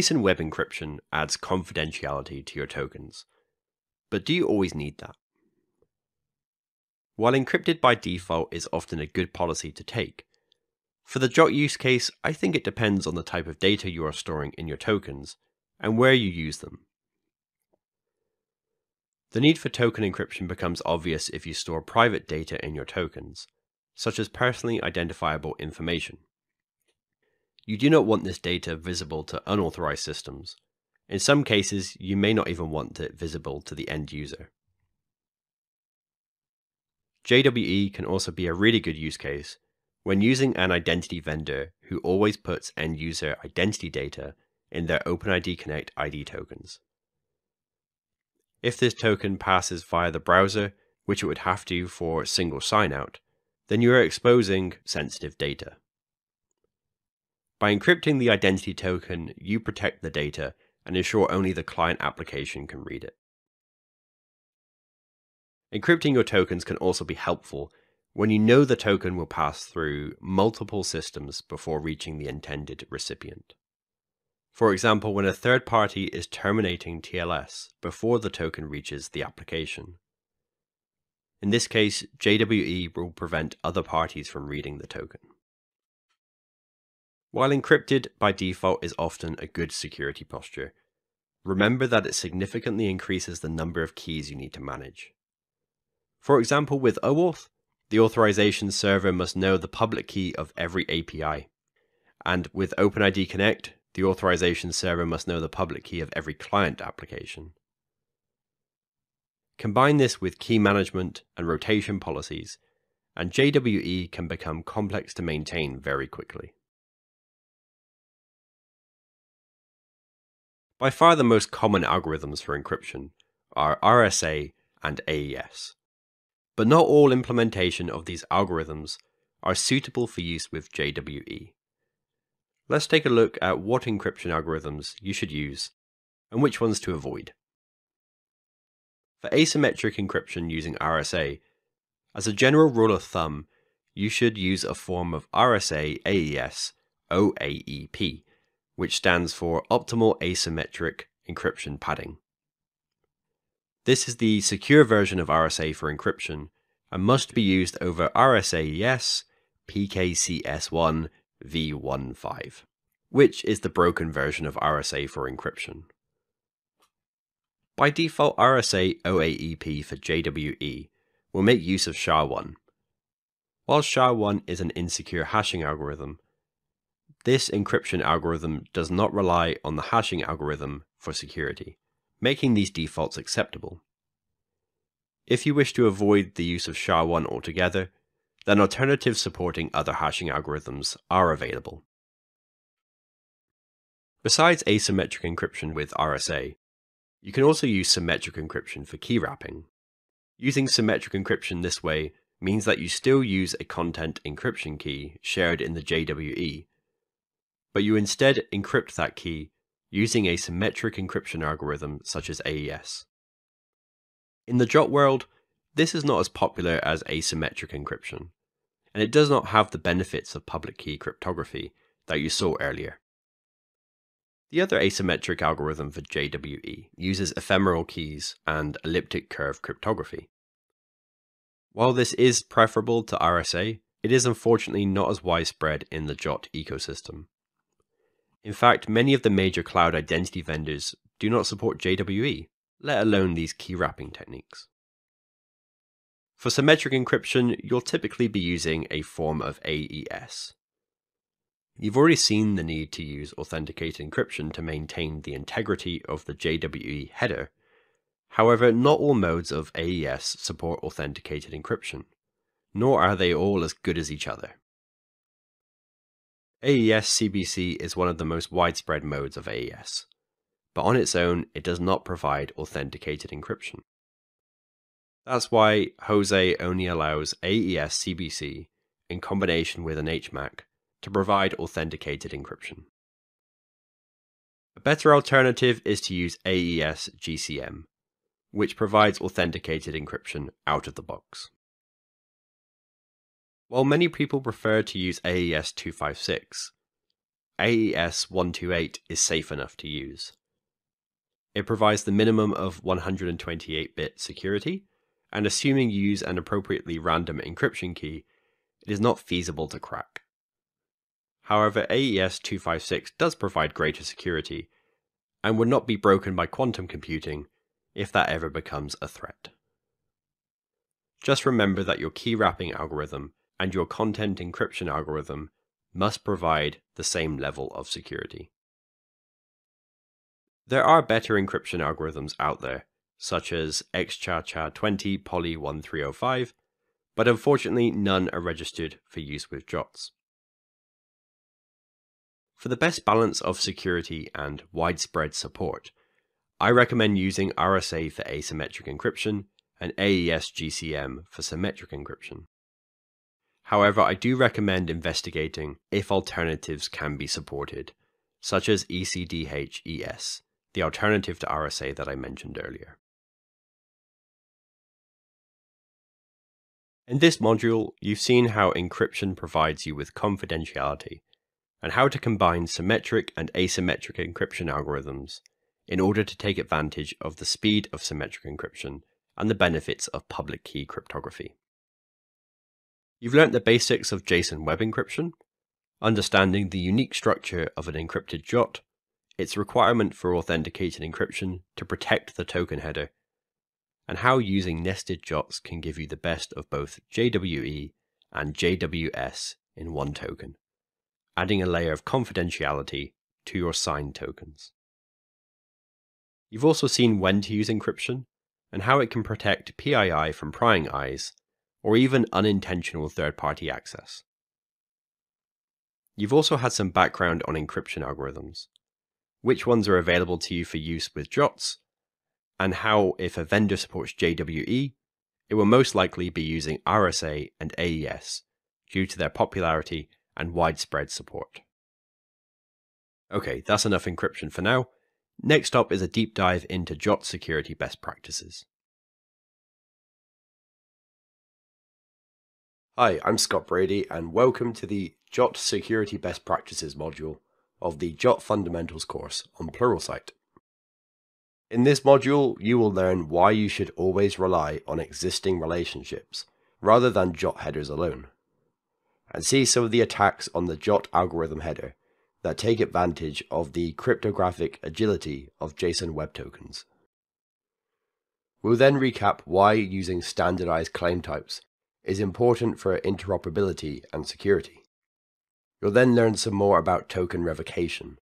JSON Web Encryption adds confidentiality to your tokens, but do you always need that? While encrypted by default is often a good policy to take, for the J O T use case, I think it depends on the type of data you are storing in your tokens and where you use them. The need for token encryption becomes obvious if you store private data in your tokens, such as personally identifiable information. You do not want this data visible to unauthorized systems. In some cases, you may not even want it visible to the end user. J W E can also be a really good use case when using an identity vendor who always puts end user identity data in their OpenID Connect I D tokens. If this token passes via the browser, which it would have to for single sign-out, then you are exposing sensitive data. By encrypting the identity token, you protect the data and ensure only the client application can read it. Encrypting your tokens can also be helpful when you know the token will pass through multiple systems before reaching the intended recipient. For example, when a third party is terminating T L S before the token reaches the application. In this case, J W E will prevent other parties from reading the token. While encrypted by default is often a good security posture, remember that it significantly increases the number of keys you need to manage. For example, with OAuth, the authorization server must know the public key of every A P I. And with OpenID Connect, the authorization server must know the public key of every client application. Combine this with key management and rotation policies, and J W E can become complex to maintain very quickly. By far the most common algorithms for encryption are R S A and A E S. But not all implementation of these algorithms are suitable for use with J W E. Let's take a look at what encryption algorithms you should use and which ones to avoid. For asymmetric encryption using R S A, as a general rule of thumb, you should use a form of R S A A E S O A E P, which stands for Optimal Asymmetric Encryption Padding. This is the secure version of R S A for encryption and must be used over R S A E S P K C S one v fifteen, which is the broken version of R S A for encryption. By default, R S A O A E P for J W E will make use of S H A one. While S H A one is an insecure hashing algorithm, this encryption algorithm does not rely on the hashing algorithm for security, making these defaults acceptable. If you wish to avoid the use of S H A one altogether, then alternatives supporting other hashing algorithms are available. Besides asymmetric encryption with R S A, you can also use symmetric encryption for key wrapping. Using symmetric encryption this way means that you still use a content encryption key shared in the J W E, but you instead encrypt that key using a symmetric encryption algorithm such as A E S. In the J O T world, this is not as popular as asymmetric encryption, and it does not have the benefits of public key cryptography that you saw earlier. The other asymmetric algorithm for J W E uses ephemeral keys and elliptic curve cryptography. While this is preferable to R S A, it is unfortunately not as widespread in the J O T ecosystem. In fact, many of the major cloud identity vendors do not support J W E, let alone these key wrapping techniques. For symmetric encryption, you'll typically be using a form of A E S. You've already seen the need to use authenticated encryption to maintain the integrity of the J W E header. However, not all modes of A E S support authenticated encryption, nor are they all as good as each other. A E S C B C is one of the most widespread modes of A E S, but on its own, it does not provide authenticated encryption. That's why Jose only allows A E S C B C in combination with an H MAC to provide authenticated encryption. A better alternative is to use A E S G C M, which provides authenticated encryption out of the box. While many people prefer to use A E S two fifty-six, A E S one twenty-eight is safe enough to use. It provides the minimum of one hundred twenty-eight bit security, and assuming you use an appropriately random encryption key, it is not feasible to crack. However, A E S two fifty-six does provide greater security, and would not be broken by quantum computing if that ever becomes a threat. Just remember that your key wrapping algorithm and your content encryption algorithm must provide the same level of security. There are better encryption algorithms out there, such as X C H A C H A twenty Poly one three oh five, but unfortunately none are registered for use with J O Ts. For the best balance of security and widespread support, I recommend using R S A for asymmetric encryption and A E S G C M for symmetric encryption. However, I do recommend investigating if alternatives can be supported, such as E C D H E S, the alternative to R S A that I mentioned earlier. In this module, you've seen how encryption provides you with confidentiality and how to combine symmetric and asymmetric encryption algorithms in order to take advantage of the speed of symmetric encryption and the benefits of public key cryptography. You've learnt the basics of JSON web encryption, understanding the unique structure of an encrypted J O T, its requirement for authenticated encryption to protect the token header, and how using nested J O Ts can give you the best of both J W E and J W S in one token, adding a layer of confidentiality to your signed tokens. You've also seen when to use encryption and how it can protect P I I from prying eyes or even unintentional third-party access. You've also had some background on encryption algorithms, which ones are available to you for use with J O Ts, and how if a vendor supports J W E, it will most likely be using R S A and A E S due to their popularity and widespread support. Okay, that's enough encryption for now. Next up is a deep dive into J O T security best practices. Hi, I'm Scott Brady and welcome to the J O T security best practices module of the J O T fundamentals course on Pluralsight. In this module, you will learn why you should always rely on existing relationships rather than J O T headers alone, and see some of the attacks on the J O T algorithm header that take advantage of the cryptographic agility of JSON Web Tokens. We'll then recap why using standardized claim types is important for interoperability and security. You'll then learn some more about token revocation.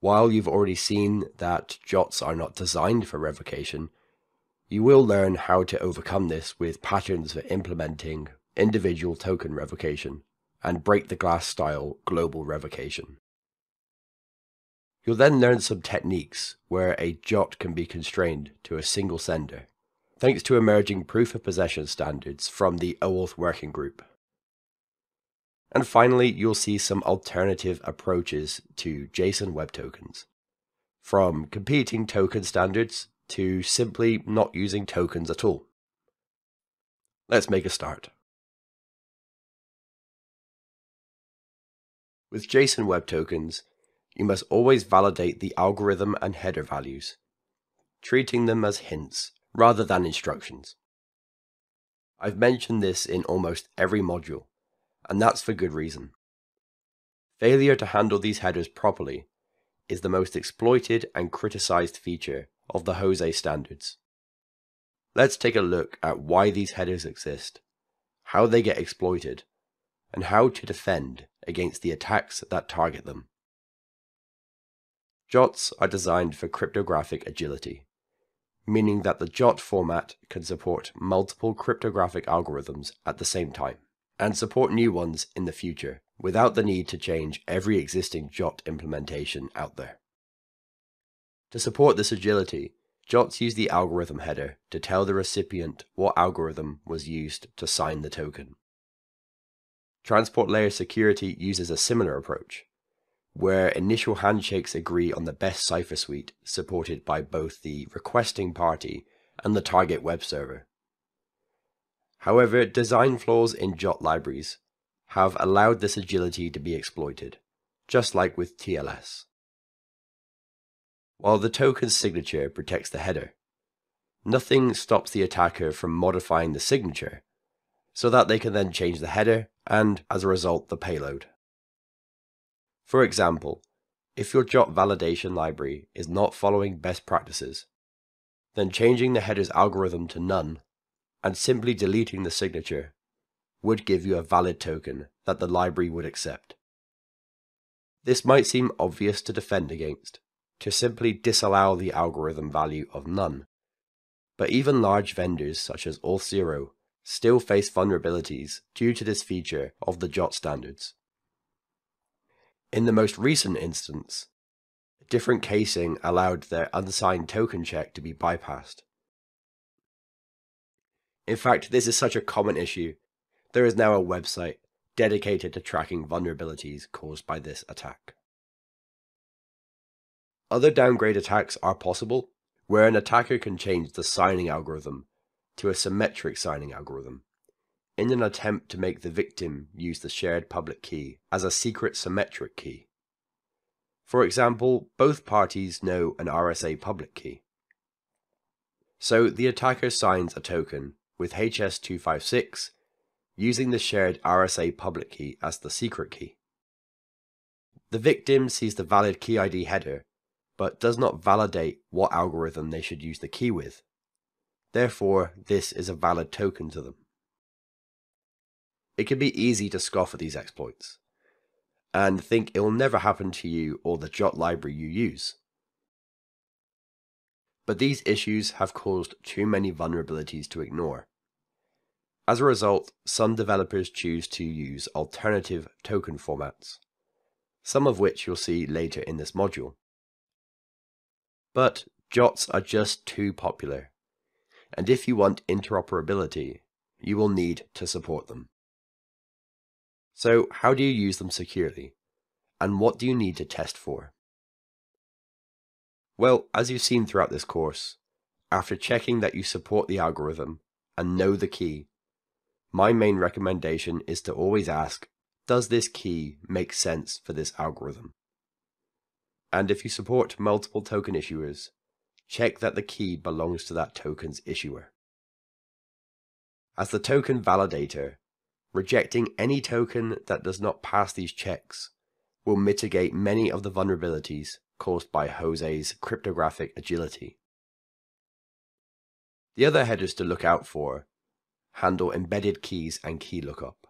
While you've already seen that J O Ts are not designed for revocation, you will learn how to overcome this with patterns for implementing individual token revocation and break-the-glass style global revocation. You'll then learn some techniques where a J O T can be constrained to a single sender, thanks to emerging proof-of-possession standards from the OAuth working group. And finally, you'll see some alternative approaches to JSON Web Tokens, from competing token standards to simply not using tokens at all. Let's make a start. With JSON Web Tokens, you must always validate the algorithm and header values, treating them as hints rather than instructions. I've mentioned this in almost every module, and that's for good reason. Failure to handle these headers properly is the most exploited and criticized feature of the Jose standards. Let's take a look at why these headers exist, how they get exploited, and how to defend against the attacks that target them. J O Ts are designed for cryptographic agility, meaning that the J O T format can support multiple cryptographic algorithms at the same time, and support new ones in the future without the need to change every existing J O T implementation out there. To support this agility, J O Ts use the algorithm header to tell the recipient what algorithm was used to sign the token. Transport layer security uses a similar approach, where initial handshakes agree on the best cipher suite supported by both the requesting party and the target web server. However, design flaws in J O T libraries have allowed this agility to be exploited, just like with T L S. While the token's signature protects the header, nothing stops the attacker from modifying the signature so that they can then change the header and, as a result, the payload. For example, if your J O T validation library is not following best practices, then changing the header's algorithm to none and simply deleting the signature would give you a valid token that the library would accept. This might seem obvious to defend against, to simply disallow the algorithm value of none, but even large vendors such as Auth zero still face vulnerabilities due to this feature of the J O T standards. In the most recent instance, different casing allowed their unsigned token check to be bypassed. In fact, this is such a common issue, there is now a website dedicated to tracking vulnerabilities caused by this attack. Other downgrade attacks are possible, where an attacker can change the signing algorithm to a symmetric signing algorithm, in an attempt to make the victim use the shared public key as a secret symmetric key. For example, both parties know an R S A public key. So the attacker signs a token with H S two fifty-six using the shared R S A public key as the secret key. The victim sees the valid key I D header, but does not validate what algorithm they should use the key with, Therefore, this is a valid token to them. It can be easy to scoff at these exploits and think it will never happen to you or the J O T library you use. But these issues have caused too many vulnerabilities to ignore. As a result, some developers choose to use alternative token formats, some of which you'll see later in this module. But J O Ts are just too popular, and if you want interoperability, you will need to support them. So how do you use them securely, and what do you need to test for? Well, as you've seen throughout this course, after checking that you support the algorithm and know the key, my main recommendation is to always ask, does this key make sense for this algorithm? And if you support multiple token issuers, check that the key belongs to that token's issuer. As the token validator, rejecting any token that does not pass these checks will mitigate many of the vulnerabilities caused by Jose's cryptographic agility. The other headers to look out for handle embedded keys and key lookup.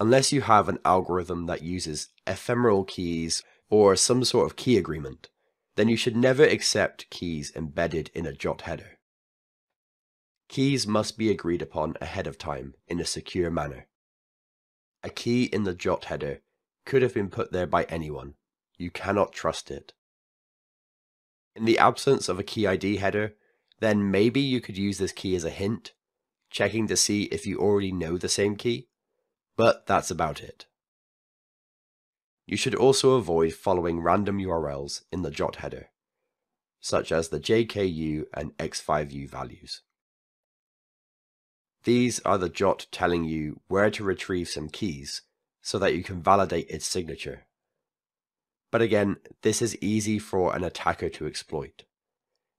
Unless you have an algorithm that uses ephemeral keys or some sort of key agreement, then you should never accept keys embedded in a J O T header. Keys must be agreed upon ahead of time in a secure manner. A key in the J O T header could have been put there by anyone. You cannot trust it. In the absence of a key I D header, then maybe you could use this key as a hint, checking to see if you already know the same key, but that's about it. You should also avoid following random U R Ls in the J O T header, such as the J K U and X five U values. These are the J O T telling you where to retrieve some keys so that you can validate its signature. But again, this is easy for an attacker to exploit.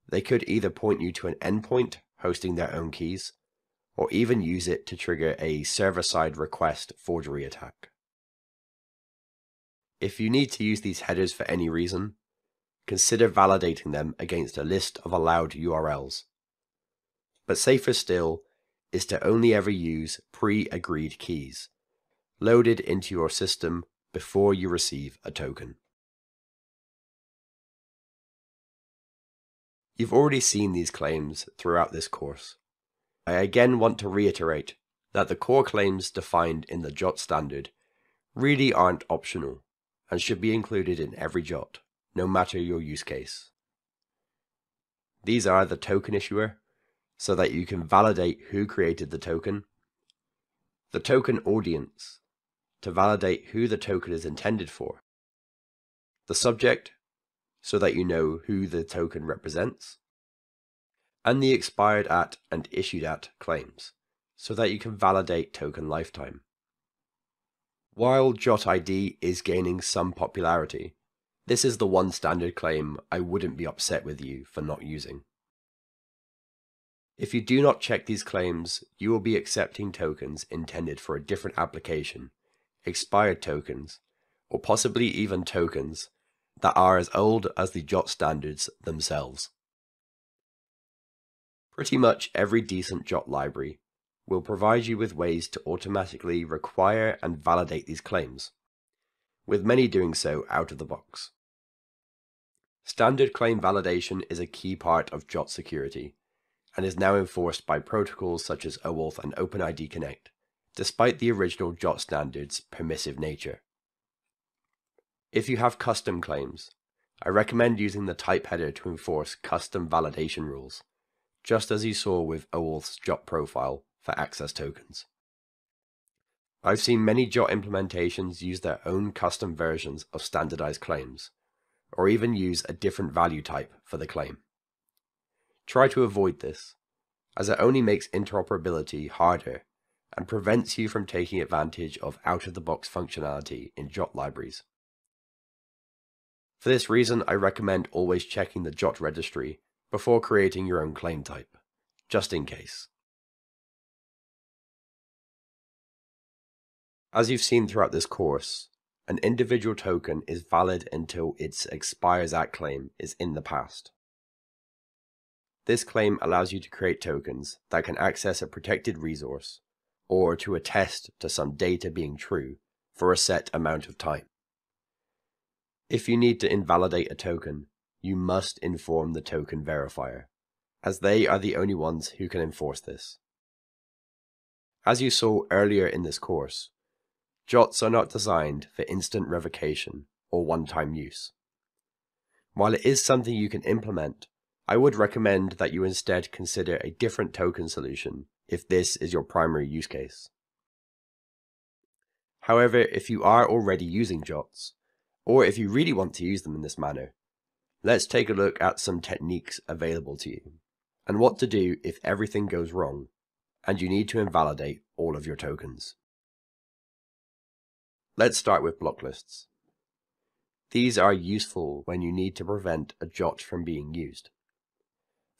They could either point you to an endpoint hosting their own keys, or even use it to trigger a server-side request forgery attack. If you need to use these headers for any reason, consider validating them against a list of allowed U R Ls. But safer still is to only ever use pre-agreed keys, loaded into your system before you receive a token. You've already seen these claims throughout this course. I again want to reiterate that the core claims defined in the J O T standard really aren't optional and should be included in every J O T, no matter your use case. These are the token issuer, so that you can validate who created the token, the token audience, to validate who the token is intended for, the subject, so that you know who the token represents, and the expired at and issued at claims, so that you can validate token lifetime. While J O T I D is gaining some popularity, this is the one standard claim I wouldn't be upset with you for not using. If you do not check these claims, you will be accepting tokens intended for a different application, expired tokens, or possibly even tokens that are as old as the J O T standards themselves. Pretty much every decent J O T library will provide you with ways to automatically require and validate these claims, with many doing so out of the box. Standard claim validation is a key part of J O T security and is now enforced by protocols such as OAuth and OpenID Connect, despite the original J O T standard's permissive nature. If you have custom claims, I recommend using the type header to enforce custom validation rules, just as you saw with OAuth's J O T profile for access tokens. I've seen many J O T implementations use their own custom versions of standardized claims, or even use a different value type for the claim. Try to avoid this, as it only makes interoperability harder and prevents you from taking advantage of out-of-the-box functionality in J O T libraries. For this reason, I recommend always checking the J O T registry before creating your own claim type, just in case. As you've seen throughout this course, an individual token is valid until its expires at claim is in the past. This claim allows you to create tokens that can access a protected resource or to attest to some data being true for a set amount of time. If you need to invalidate a token, you must inform the token verifier, as they are the only ones who can enforce this. As you saw earlier in this course, J O Ts are not designed for instant revocation or one-time use. While it is something you can implement, I would recommend that you instead consider a different token solution if this is your primary use case. However, if you are already using J O Ts, or if you really want to use them in this manner, let's take a look at some techniques available to you, and what to do if everything goes wrong, and you need to invalidate all of your tokens. Let's start with block lists. These are useful when you need to prevent a J O T from being used.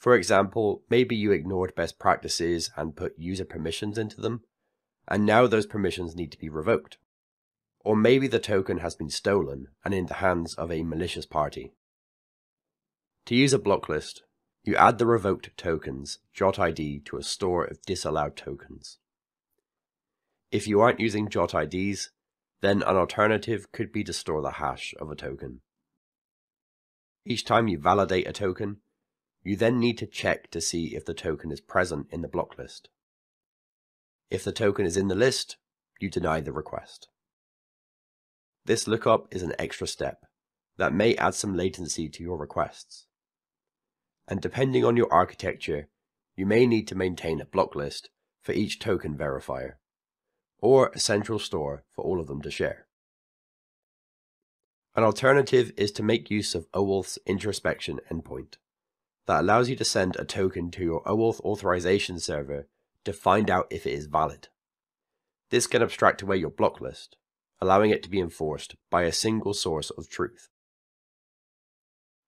For example, maybe you ignored best practices and put user permissions into them, and now those permissions need to be revoked. Or maybe the token has been stolen and in the hands of a malicious party. To use a block list, you add the revoked tokens J O T I D to a store of disallowed tokens. If you aren't using J O T I Ds, then an alternative could be to store the hash of a token. Each time you validate a token, you then need to check to see if the token is present in the block list. If the token is in the list, you deny the request. This lookup is an extra step that may add some latency to your requests. And depending on your architecture, you may need to maintain a block list for each token verifier, or a central store for all of them to share. An alternative is to make use of OAuth's introspection endpoint that allows you to send a token to your OAuth authorization server to find out if it is valid. This can abstract away your block list, allowing it to be enforced by a single source of truth.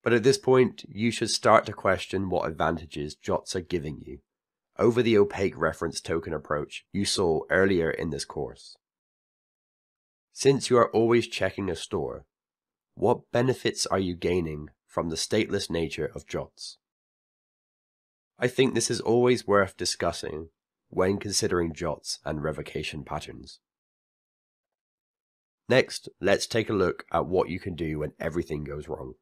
But at this point, you should start to question what advantages J O Ts are giving you over the opaque reference token approach you saw earlier in this course. Since you are always checking a store, what benefits are you gaining from the stateless nature of J O Ts? I think this is always worth discussing when considering J O Ts and revocation patterns. Next, let's take a look at what you can do when everything goes wrong,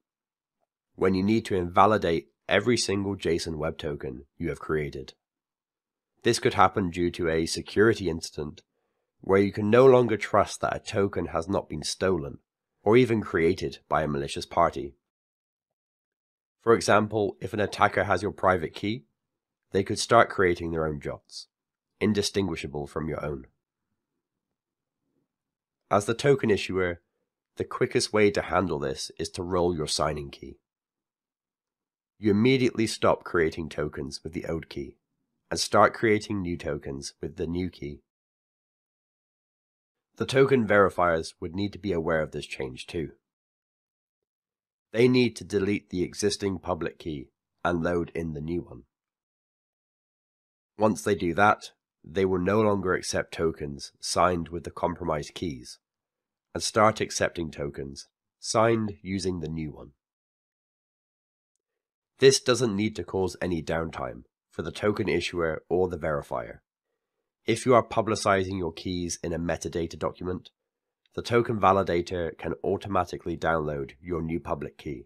when you need to invalidate every single JSON web token you have created. This could happen due to a security incident where you can no longer trust that a token has not been stolen or even created by a malicious party. For example, if an attacker has your private key, they could start creating their own J O Ts, indistinguishable from your own. As the token issuer, the quickest way to handle this is to roll your signing key. You immediately stop creating tokens with the old key and start creating new tokens with the new key. The token verifiers would need to be aware of this change too. They need to delete the existing public key and load in the new one. Once they do that, they will no longer accept tokens signed with the compromised keys and start accepting tokens signed using the new one. This doesn't need to cause any downtime for the token issuer or the verifier. If you are publicizing your keys in a metadata document, the token validator can automatically download your new public key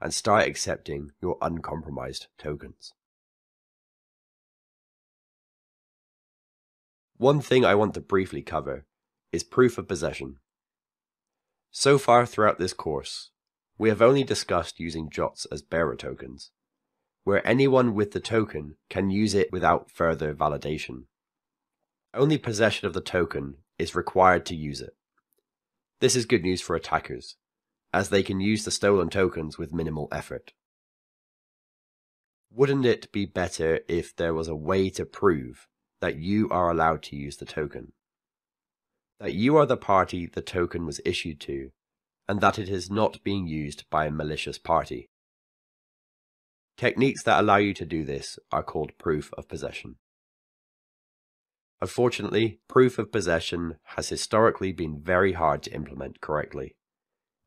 and start accepting your uncompromised tokens. One thing I want to briefly cover is proof of possession. So far throughout this course, we have only discussed using J O Ts as bearer tokens, where anyone with the token can use it without further validation. Only possession of the token is required to use it. This is good news for attackers, as they can use the stolen tokens with minimal effort. Wouldn't it be better if there was a way to prove that you are allowed to use the token, that you are the party the token was issued to, and that it is not being used by a malicious party? Techniques that allow you to do this are called proof of possession. Unfortunately, proof of possession has historically been very hard to implement correctly,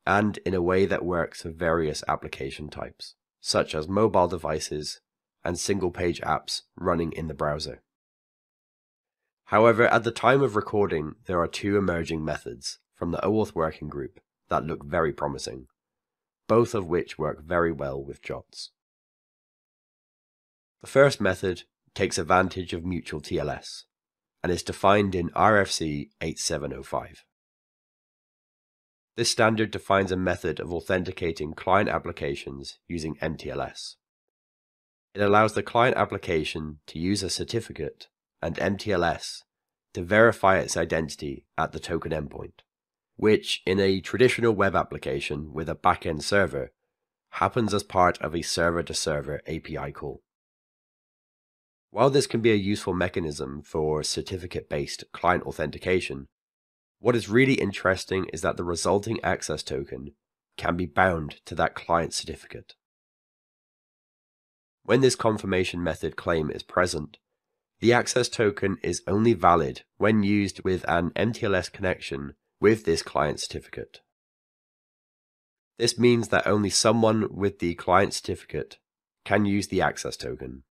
and in a way that works for various application types, such as mobile devices and single-page apps running in the browser. However, at the time of recording, there are two emerging methods from the OAuth working group that look very promising, both of which work very well with J O Ts. The first method takes advantage of mutual T L S and is defined in R F C eighty-seven oh five. This standard defines a method of authenticating client applications using m T L S. It allows the client application to use a certificate and m T L S to verify its identity at the token endpoint, which in a traditional web application with a back-end server happens as part of a server-to-server A P I call. While this can be a useful mechanism for certificate-based client authentication, what is really interesting is that the resulting access token can be bound to that client certificate. When this confirmation method claim is present, the access token is only valid when used with an m T L S connection with this client certificate. This means that only someone with the client certificate can use the access token.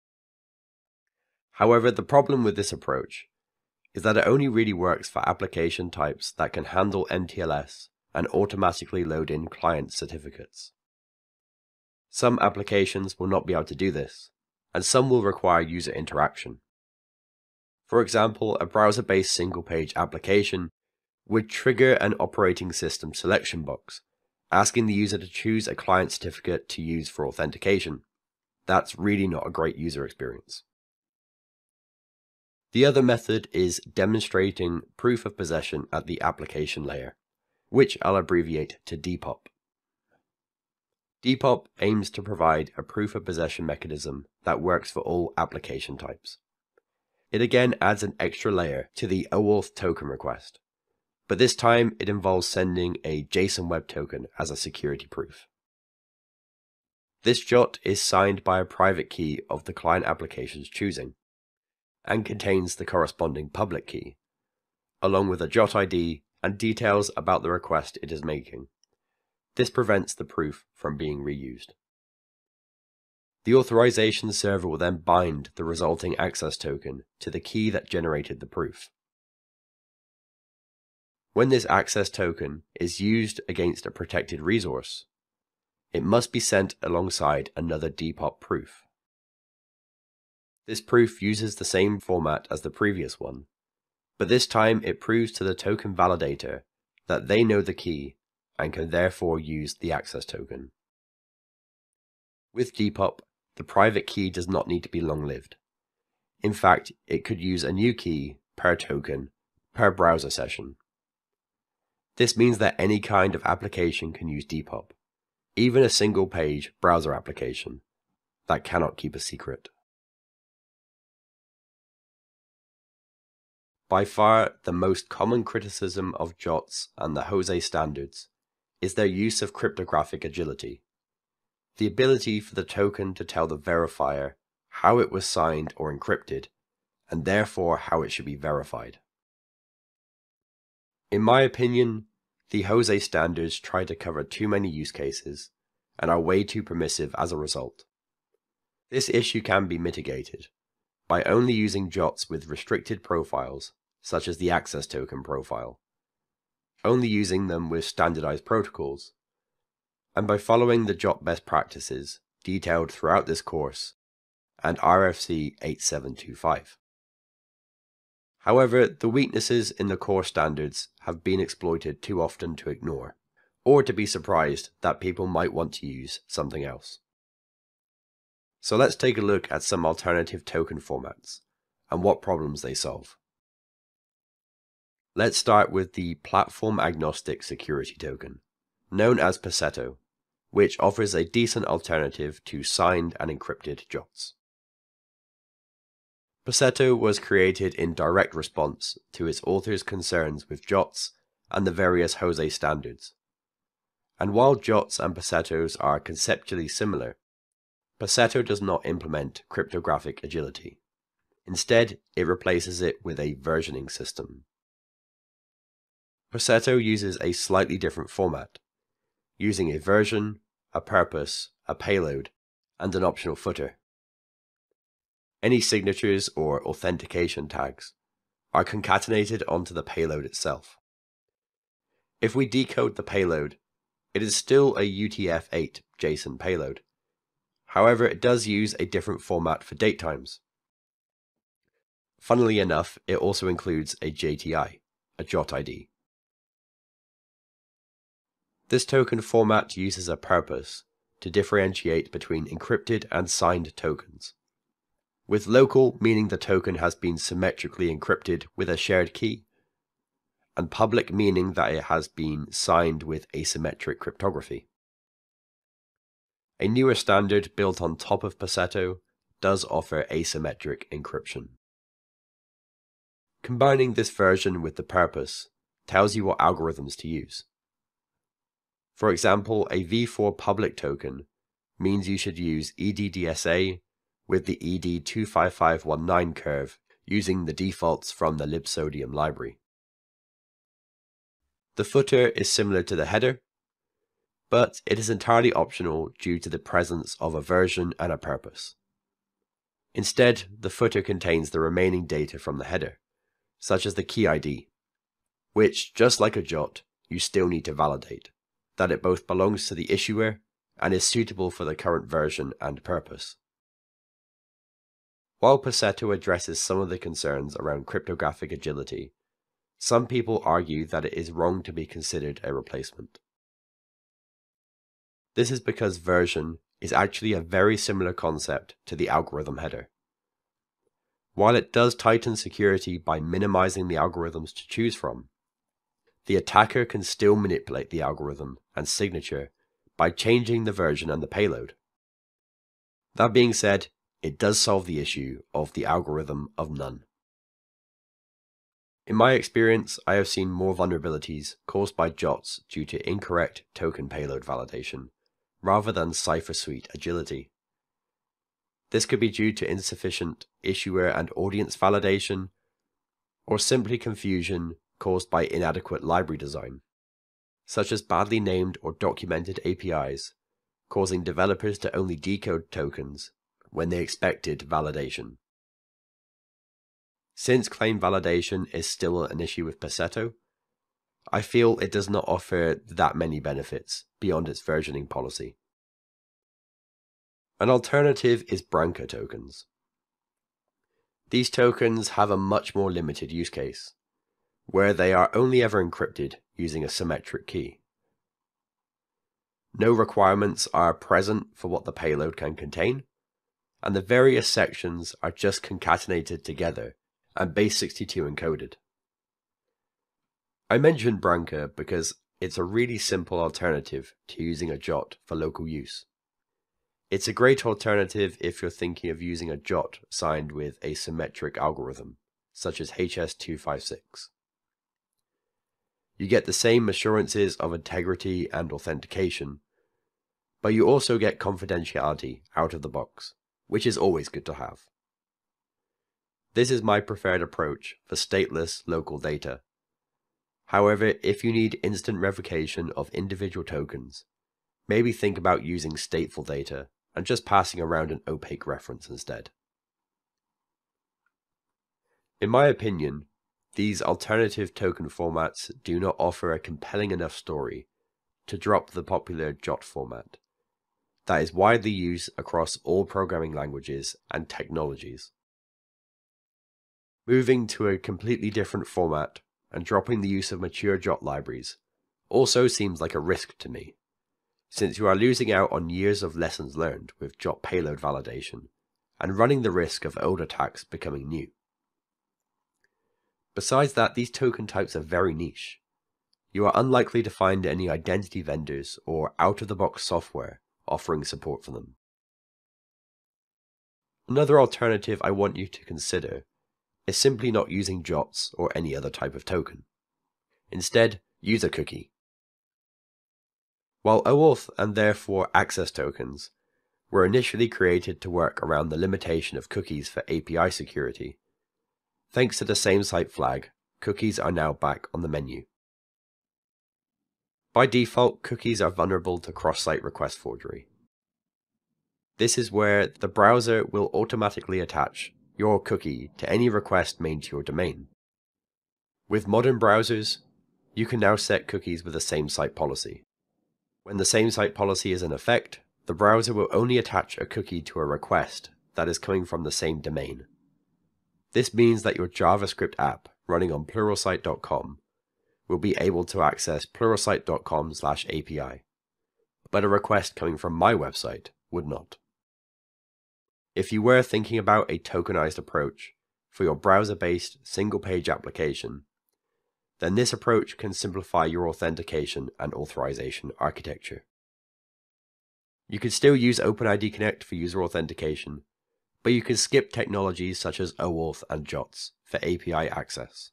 However, the problem with this approach is that it only really works for application types that can handle m T L S and automatically load in client certificates. Some applications will not be able to do this, and some will require user interaction. For example, a browser-based single-page application would trigger an operating system selection box, asking the user to choose a client certificate to use for authentication. That's really not a great user experience. The other method is demonstrating proof of possession at the application layer, which I'll abbreviate to D PoP. D PoP aims to provide a proof of possession mechanism that works for all application types. It again adds an extra layer to the OAuth token request, but this time it involves sending a JSON Web Token as a security proof. This J O T is signed by a private key of the client application's choosing, and contains the corresponding public key, along with a J O T I D and details about the request it is making. This prevents the proof from being reused. The authorization server will then bind the resulting access token to the key that generated the proof. When this access token is used against a protected resource, it must be sent alongside another D PoP proof. This proof uses the same format as the previous one, but this time it proves to the token validator that they know the key and can therefore use the access token. With D PoP, the private key does not need to be long-lived. In fact, it could use a new key per token per browser session. This means that any kind of application can use D PoP, even a single-page browser application that cannot keep a secret. By far, the most common criticism of J O Ts and the Jose standards is their use of cryptographic agility, the ability for the token to tell the verifier how it was signed or encrypted, and therefore how it should be verified. In my opinion, the Jose standards try to cover too many use cases and are way too permissive as a result. This issue can be mitigated by only using J O Ts with restricted profiles, such as the access token profile, only using them with standardized protocols, and by following the J O T best practices detailed throughout this course and R F C eighty-seven twenty-five. However, the weaknesses in the core standards have been exploited too often to ignore, or to be surprised that people might want to use something else. So let's take a look at some alternative token formats and what problems they solve. Let's start with the platform-agnostic security token, known as Paseto, which offers a decent alternative to signed and encrypted J O Ts. Paseto was created in direct response to its author's concerns with J O Ts and the various Jose standards. And while J O Ts and Pasetos are conceptually similar, Paseto does not implement cryptographic agility. Instead, it replaces it with a versioning system. Paseto uses a slightly different format, using a version, a purpose, a payload, and an optional footer. Any signatures or authentication tags are concatenated onto the payload itself. If we decode the payload, it is still a U T F eight JSON payload. However, it does use a different format for date times. Funnily enough, it also includes a J T I, a J O T I D. This token format uses a purpose to differentiate between encrypted and signed tokens, with local meaning the token has been symmetrically encrypted with a shared key, and public meaning that it has been signed with asymmetric cryptography. A newer standard built on top of Paseto does offer asymmetric encryption. Combining this version with the purpose tells you what algorithms to use. For example, a v four public token means you should use EdDSA with the E D two five five one nine curve using the defaults from the libsodium library. The footer is similar to the header, but it is entirely optional due to the presence of a version and a purpose. Instead, the footer contains the remaining data from the header, such as the key I D, which, just like a J O T, you still need to validate that it both belongs to the issuer and is suitable for the current version and purpose. While Paseto addresses some of the concerns around cryptographic agility, some people argue that it is wrong to be considered a replacement. This is because version is actually a very similar concept to the algorithm header. While it does tighten security by minimizing the algorithms to choose from, the attacker can still manipulate the algorithm and signature by changing the version and the payload. That being said, it does solve the issue of the algorithm of none. In my experience, I have seen more vulnerabilities caused by J O Ts due to incorrect token payload validation, rather than cipher suite agility. This could be due to insufficient issuer and audience validation, or simply confusion caused by inadequate library design, such as badly named or documented A P Is, causing developers to only decode tokens when they expected validation. Since claim validation is still an issue with Paseto, I feel it does not offer that many benefits beyond its versioning policy. An alternative is Branca tokens. These tokens have a much more limited use case, where they are only ever encrypted using a symmetric key. No requirements are present for what the payload can contain, and the various sections are just concatenated together and base sixty-two encoded. I mentioned Branca because it's a really simple alternative to using a J O T for local use. It's a great alternative if you're thinking of using a J O T signed with a symmetric algorithm, such as H S two fifty-six. You get the same assurances of integrity and authentication, but you also get confidentiality out of the box, which is always good to have. This is my preferred approach for stateless local data. However, if you need instant revocation of individual tokens, maybe think about using stateful data and just passing around an opaque reference instead. In my opinion, these alternative token formats do not offer a compelling enough story to drop the popular J O T format that is widely used across all programming languages and technologies. Moving to a completely different format and dropping the use of mature J O T libraries also seems like a risk to me, since you are losing out on years of lessons learned with J O T payload validation and running the risk of old attacks becoming new. Besides that, these token types are very niche. You are unlikely to find any identity vendors or out-of-the-box software offering support for them. Another alternative I want you to consider is simply not using J O Ts or any other type of token. Instead, use a cookie. While OAuth and therefore access tokens were initially created to work around the limitation of cookies for A P I security, thanks to the SameSite flag, cookies are now back on the menu. By default, cookies are vulnerable to cross-site request forgery. This is where the browser will automatically attach your cookie to any request made to your domain. With modern browsers, you can now set cookies with a SameSite policy. When the SameSite policy is in effect, the browser will only attach a cookie to a request that is coming from the same domain. This means that your JavaScript app running on Pluralsight dot com will be able to access Pluralsight dot com slash A P I, but a request coming from my website would not. If you were thinking about a tokenized approach for your browser-based single-page application, then this approach can simplify your authentication and authorization architecture. You can still use OpenID Connect for user authentication, but you can skip technologies such as OAuth and J O Ts for A P I access.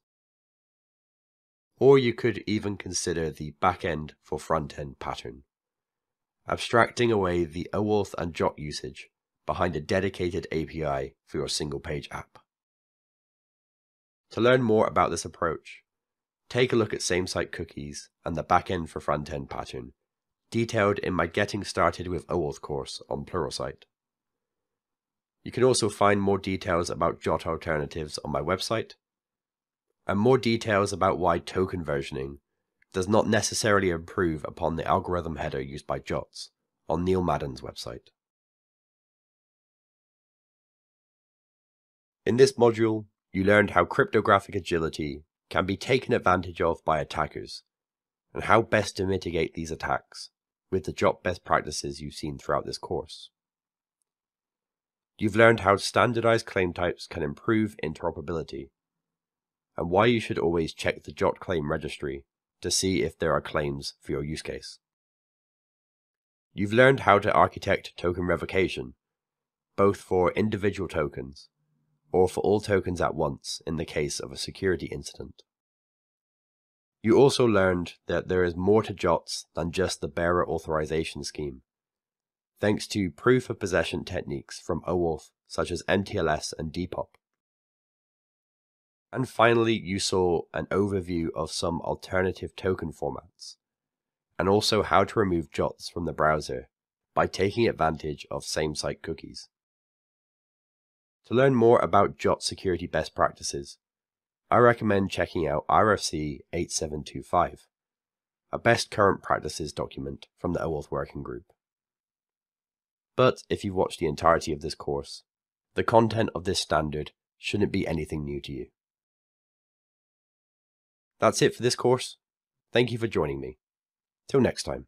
Or you could even consider the backend for front-end pattern, abstracting away the OAuth and J O T usage behind a dedicated A P I for your single-page app. To learn more about this approach, take a look at SameSite Cookies and the backend for front-end pattern, detailed in my Getting Started with OAuth course on Pluralsight. You can also find more details about J O T alternatives on my website, and more details about why token versioning does not necessarily improve upon the algorithm header used by J O Ts on Neil Madden's website. In this module, you learned how cryptographic agility can be taken advantage of by attackers, and how best to mitigate these attacks with the J O T best practices you've seen throughout this course. You've learned how standardized claim types can improve interoperability, and why you should always check the J O T claim registry to see if there are claims for your use case. You've learned how to architect token revocation, both for individual tokens or for all tokens at once in the case of a security incident. You also learned that there is more to J O Ts than just the bearer authorization scheme, thanks to proof of possession techniques from OAuth such as m T L S and D pop. And finally, you saw an overview of some alternative token formats, and also how to remove J O Ts from the browser by taking advantage of SameSite cookies. To learn more about J O T security best practices, I recommend checking out R F C eighty-seven twenty-five, a best current practices document from the OAuth working group. But if you've watched the entirety of this course, the content of this standard shouldn't be anything new to you. That's it for this course. Thank you for joining me. Till next time.